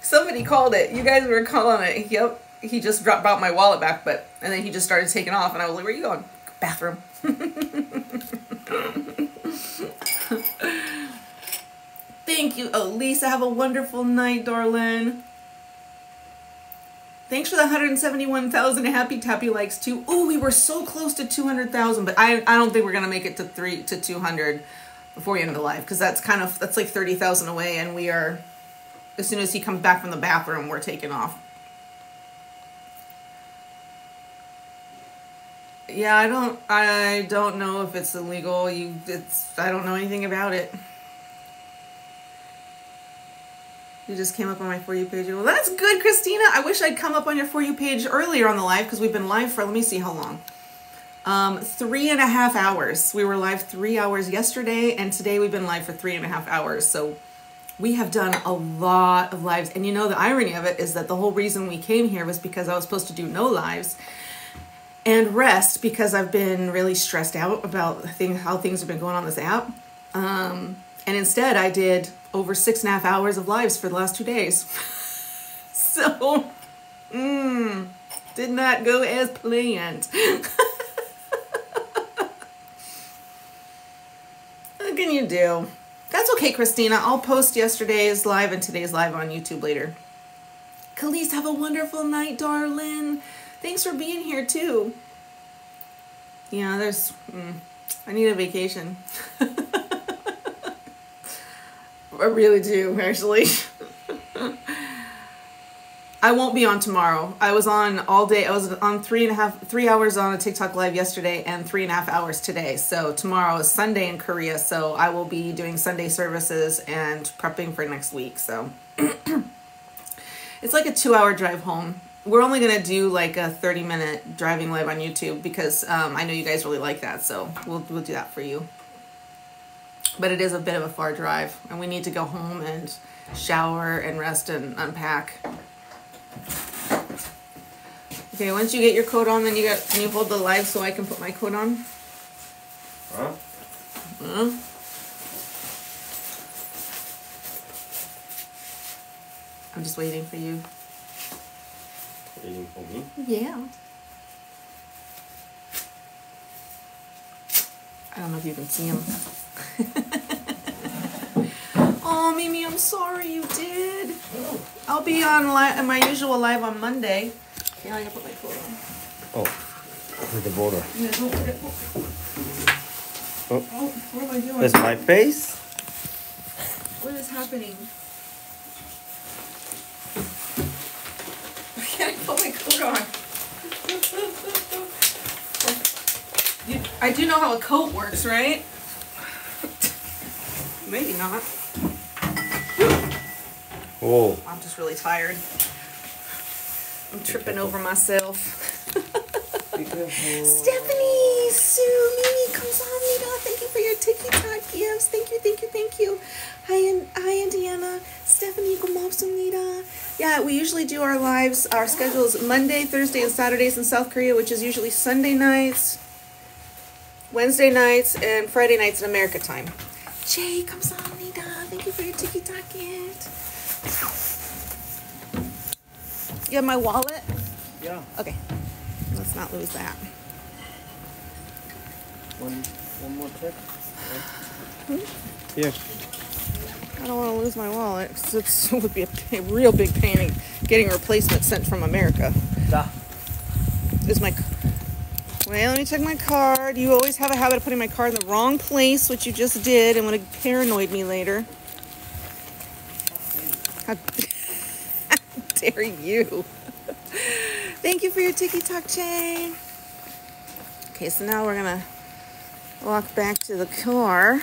Somebody called it. You guys were calling it. Yep. He just brought my wallet back, but, and then he just started taking off, and I was like, where are you going? Bathroom. Thank you, Elisa. Have a wonderful night, darling. Thanks for the 171,000 happy tappy likes too. Oh, we were so close to 200,000, but I don't think we're gonna make it to 200 before we end the live, because that's like 30,000 away, and we are, as soon as he comes back from the bathroom, we're taking off. Yeah, I don't know if it's illegal. I don't know anything about it. You just came up on my For You page. Well, that's good, Christina. I wish I'd come up on your For You page earlier on the live, because we've been live for, let me see how long. 3.5 hours. We were live 3 hours yesterday, and today we've been live for 3.5 hours. So we have done a lot of lives. And you know, the irony of it is that the whole reason we came here was because I was supposed to do no lives and rest, because I've been really stressed out about how things have been going on this app. And instead I did over 6.5 hours of lives for the last 2 days. So, did not go as planned. What can you do? That's okay, Christina. I'll post yesterday's live and today's live on YouTube later. Khalees, have a wonderful night, darling. Thanks for being here too. Yeah, there's, I need a vacation. I really do, actually. I won't be on tomorrow. I was on all day. I was on 3 hours on a TikTok live yesterday and 3.5 hours today. So tomorrow is Sunday in Korea. So I will be doing Sunday services and prepping for next week. So it's like a 2-hour drive home. We're only going to do like a 30-minute driving live on YouTube because I know you guys really like that. So we'll do that for you. But it is a bit of a far drive, and we need to go home and shower and rest and unpack. Okay, once you get your coat on, then can you hold the live so I can put my coat on? Huh? Huh? I'm just waiting for you. Waiting for me? Yeah. I don't know if you can see him. Oh, Mimi, I'm sorry you did. I'll be on my usual live on Monday. Yeah, I gotta put my coat on. Oh. to the border. Yeah, oh, what am I doing? That's my face. What is happening? I can't put my coat on. I do know how a coat works, right? Maybe not. Whoa. I'm just really tired. I'm tripping over myself. Stephanie, Sue, Mimi, Kamsahamnida, thank you for your TikTok gifts. Thank you, thank you, thank you. Hi, Indiana. Stephanie, Kamsahamnida. Yeah, we usually do our lives, our schedules Monday, Thursday, and Saturdays in South Korea, which is usually Sunday nights, Wednesday nights, and Friday nights in America time. Jay, Kamsahamnida. Thank you for your TikTok gift. You have my wallet? Yeah. Okay. Let's not lose that. One more check? Yeah. Hmm? Yeah. I don't want to lose my wallet because it would be a real big pain getting a replacement sent from America. Da. Is my... Well, let me check my card. You always have a habit of putting my card in the wrong place, which you just did, and would have paranoid me later. Dare you. Thank you for your TikTok chain. Okay, so now we're gonna walk back to the car.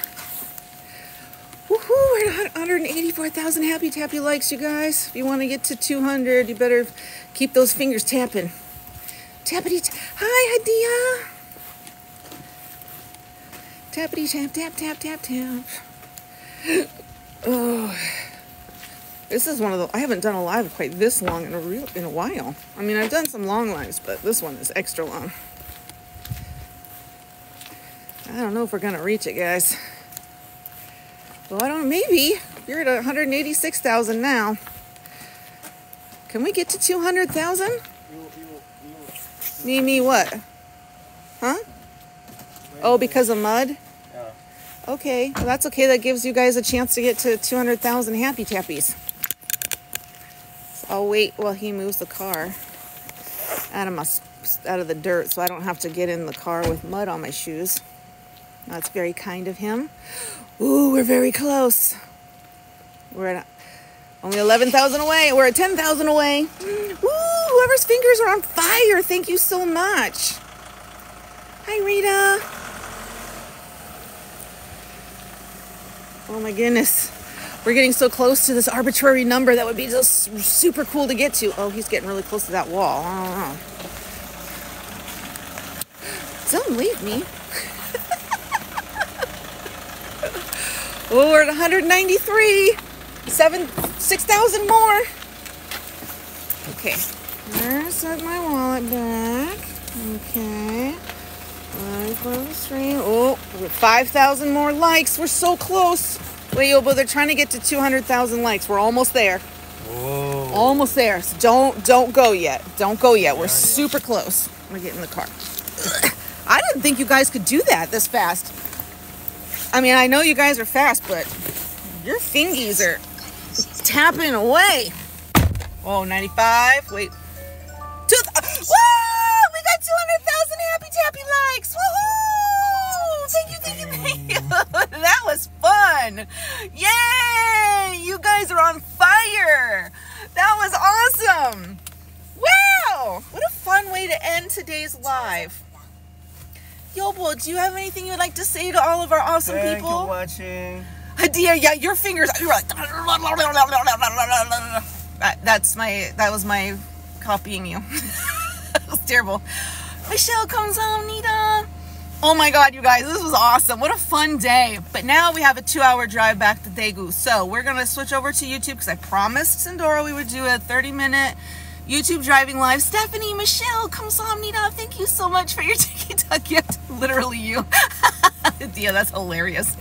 Woohoo, we're at 184,000 happy tappy likes, you guys. If you want to get to 200, you better keep those fingers tapping. Tappity tap. Hi, Hadia. Tappity tap, tap, tap, tap, tap. Oh. This is one of the, I haven't done a live quite this long in a while. I mean, I've done some long lives, but this one is extra long. I don't know if we're gonna reach it, guys. Well, I don't, maybe. You're at 186,000 now. Can we get to 200,000? Me, what? Huh? Oh, because of mud? Yeah. Okay, well, that's okay. That gives you guys a chance to get to 200,000 happy tappies. I'll wait while he moves the car out of the dirt so I don't have to get in the car with mud on my shoes. That's very kind of him. Ooh, we're very close. We're at only 11,000 away. We're at 10,000 away. Woo, whoever's fingers are on fire. Thank you so much. Hi, Rita. Oh my goodness. We're getting so close to this arbitrary number that would be just super cool to get to. Oh, he's getting really close to that wall. I don't know. Don't leave me. Oh, we're at 193. 6,000 more. Okay. There's my wallet back. Okay. 1, 2, 3. Oh, 5,000 more likes. We're so close. Wait, Yobo, they're trying to get to 200,000 likes. We're almost there. Whoa. Almost there. So don't go yet. Don't go yet. We're super close. I'm going to get in the car. I didn't think you guys could do that this fast. I mean, I know you guys are fast, but your fingies are tapping away. Oh, 95. Wait. Whoa! We got 200,000 happy tappy likes. Woohoo! Thank you, thank you, thank you. That was fun. Yay! You guys are on fire. That was awesome. Wow! What a fun way to end today's live. Yobo, do you have anything you'd like to say to all of our awesome people? Thank you for watching. Hadia, yeah, your fingers. You're like. That was my copying you. That was terrible. Michelle comes home, Nita. Oh my God, you guys, this was awesome. What a fun day. But now we have a 2-hour drive back to Daegu. So we're going to switch over to YouTube because I promised Sandora we would do a 30-minute YouTube driving live. Stephanie, Michelle, Kamsahamnida, thank you so much for your TikTok gift. Literally you. Yeah, that's hilarious.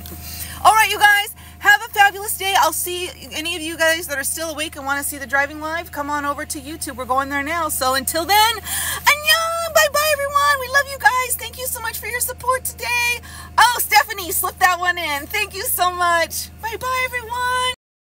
All right, you guys, have a fabulous day. I'll see any of you guys that are still awake and want to see the driving live. Come on over to YouTube. We're going there now. So until then, annyeong. Bye-bye, everyone. We love you guys. Thank you so much for your support today. Oh, Stephanie, slip that one in. Thank you so much. Bye-bye, everyone.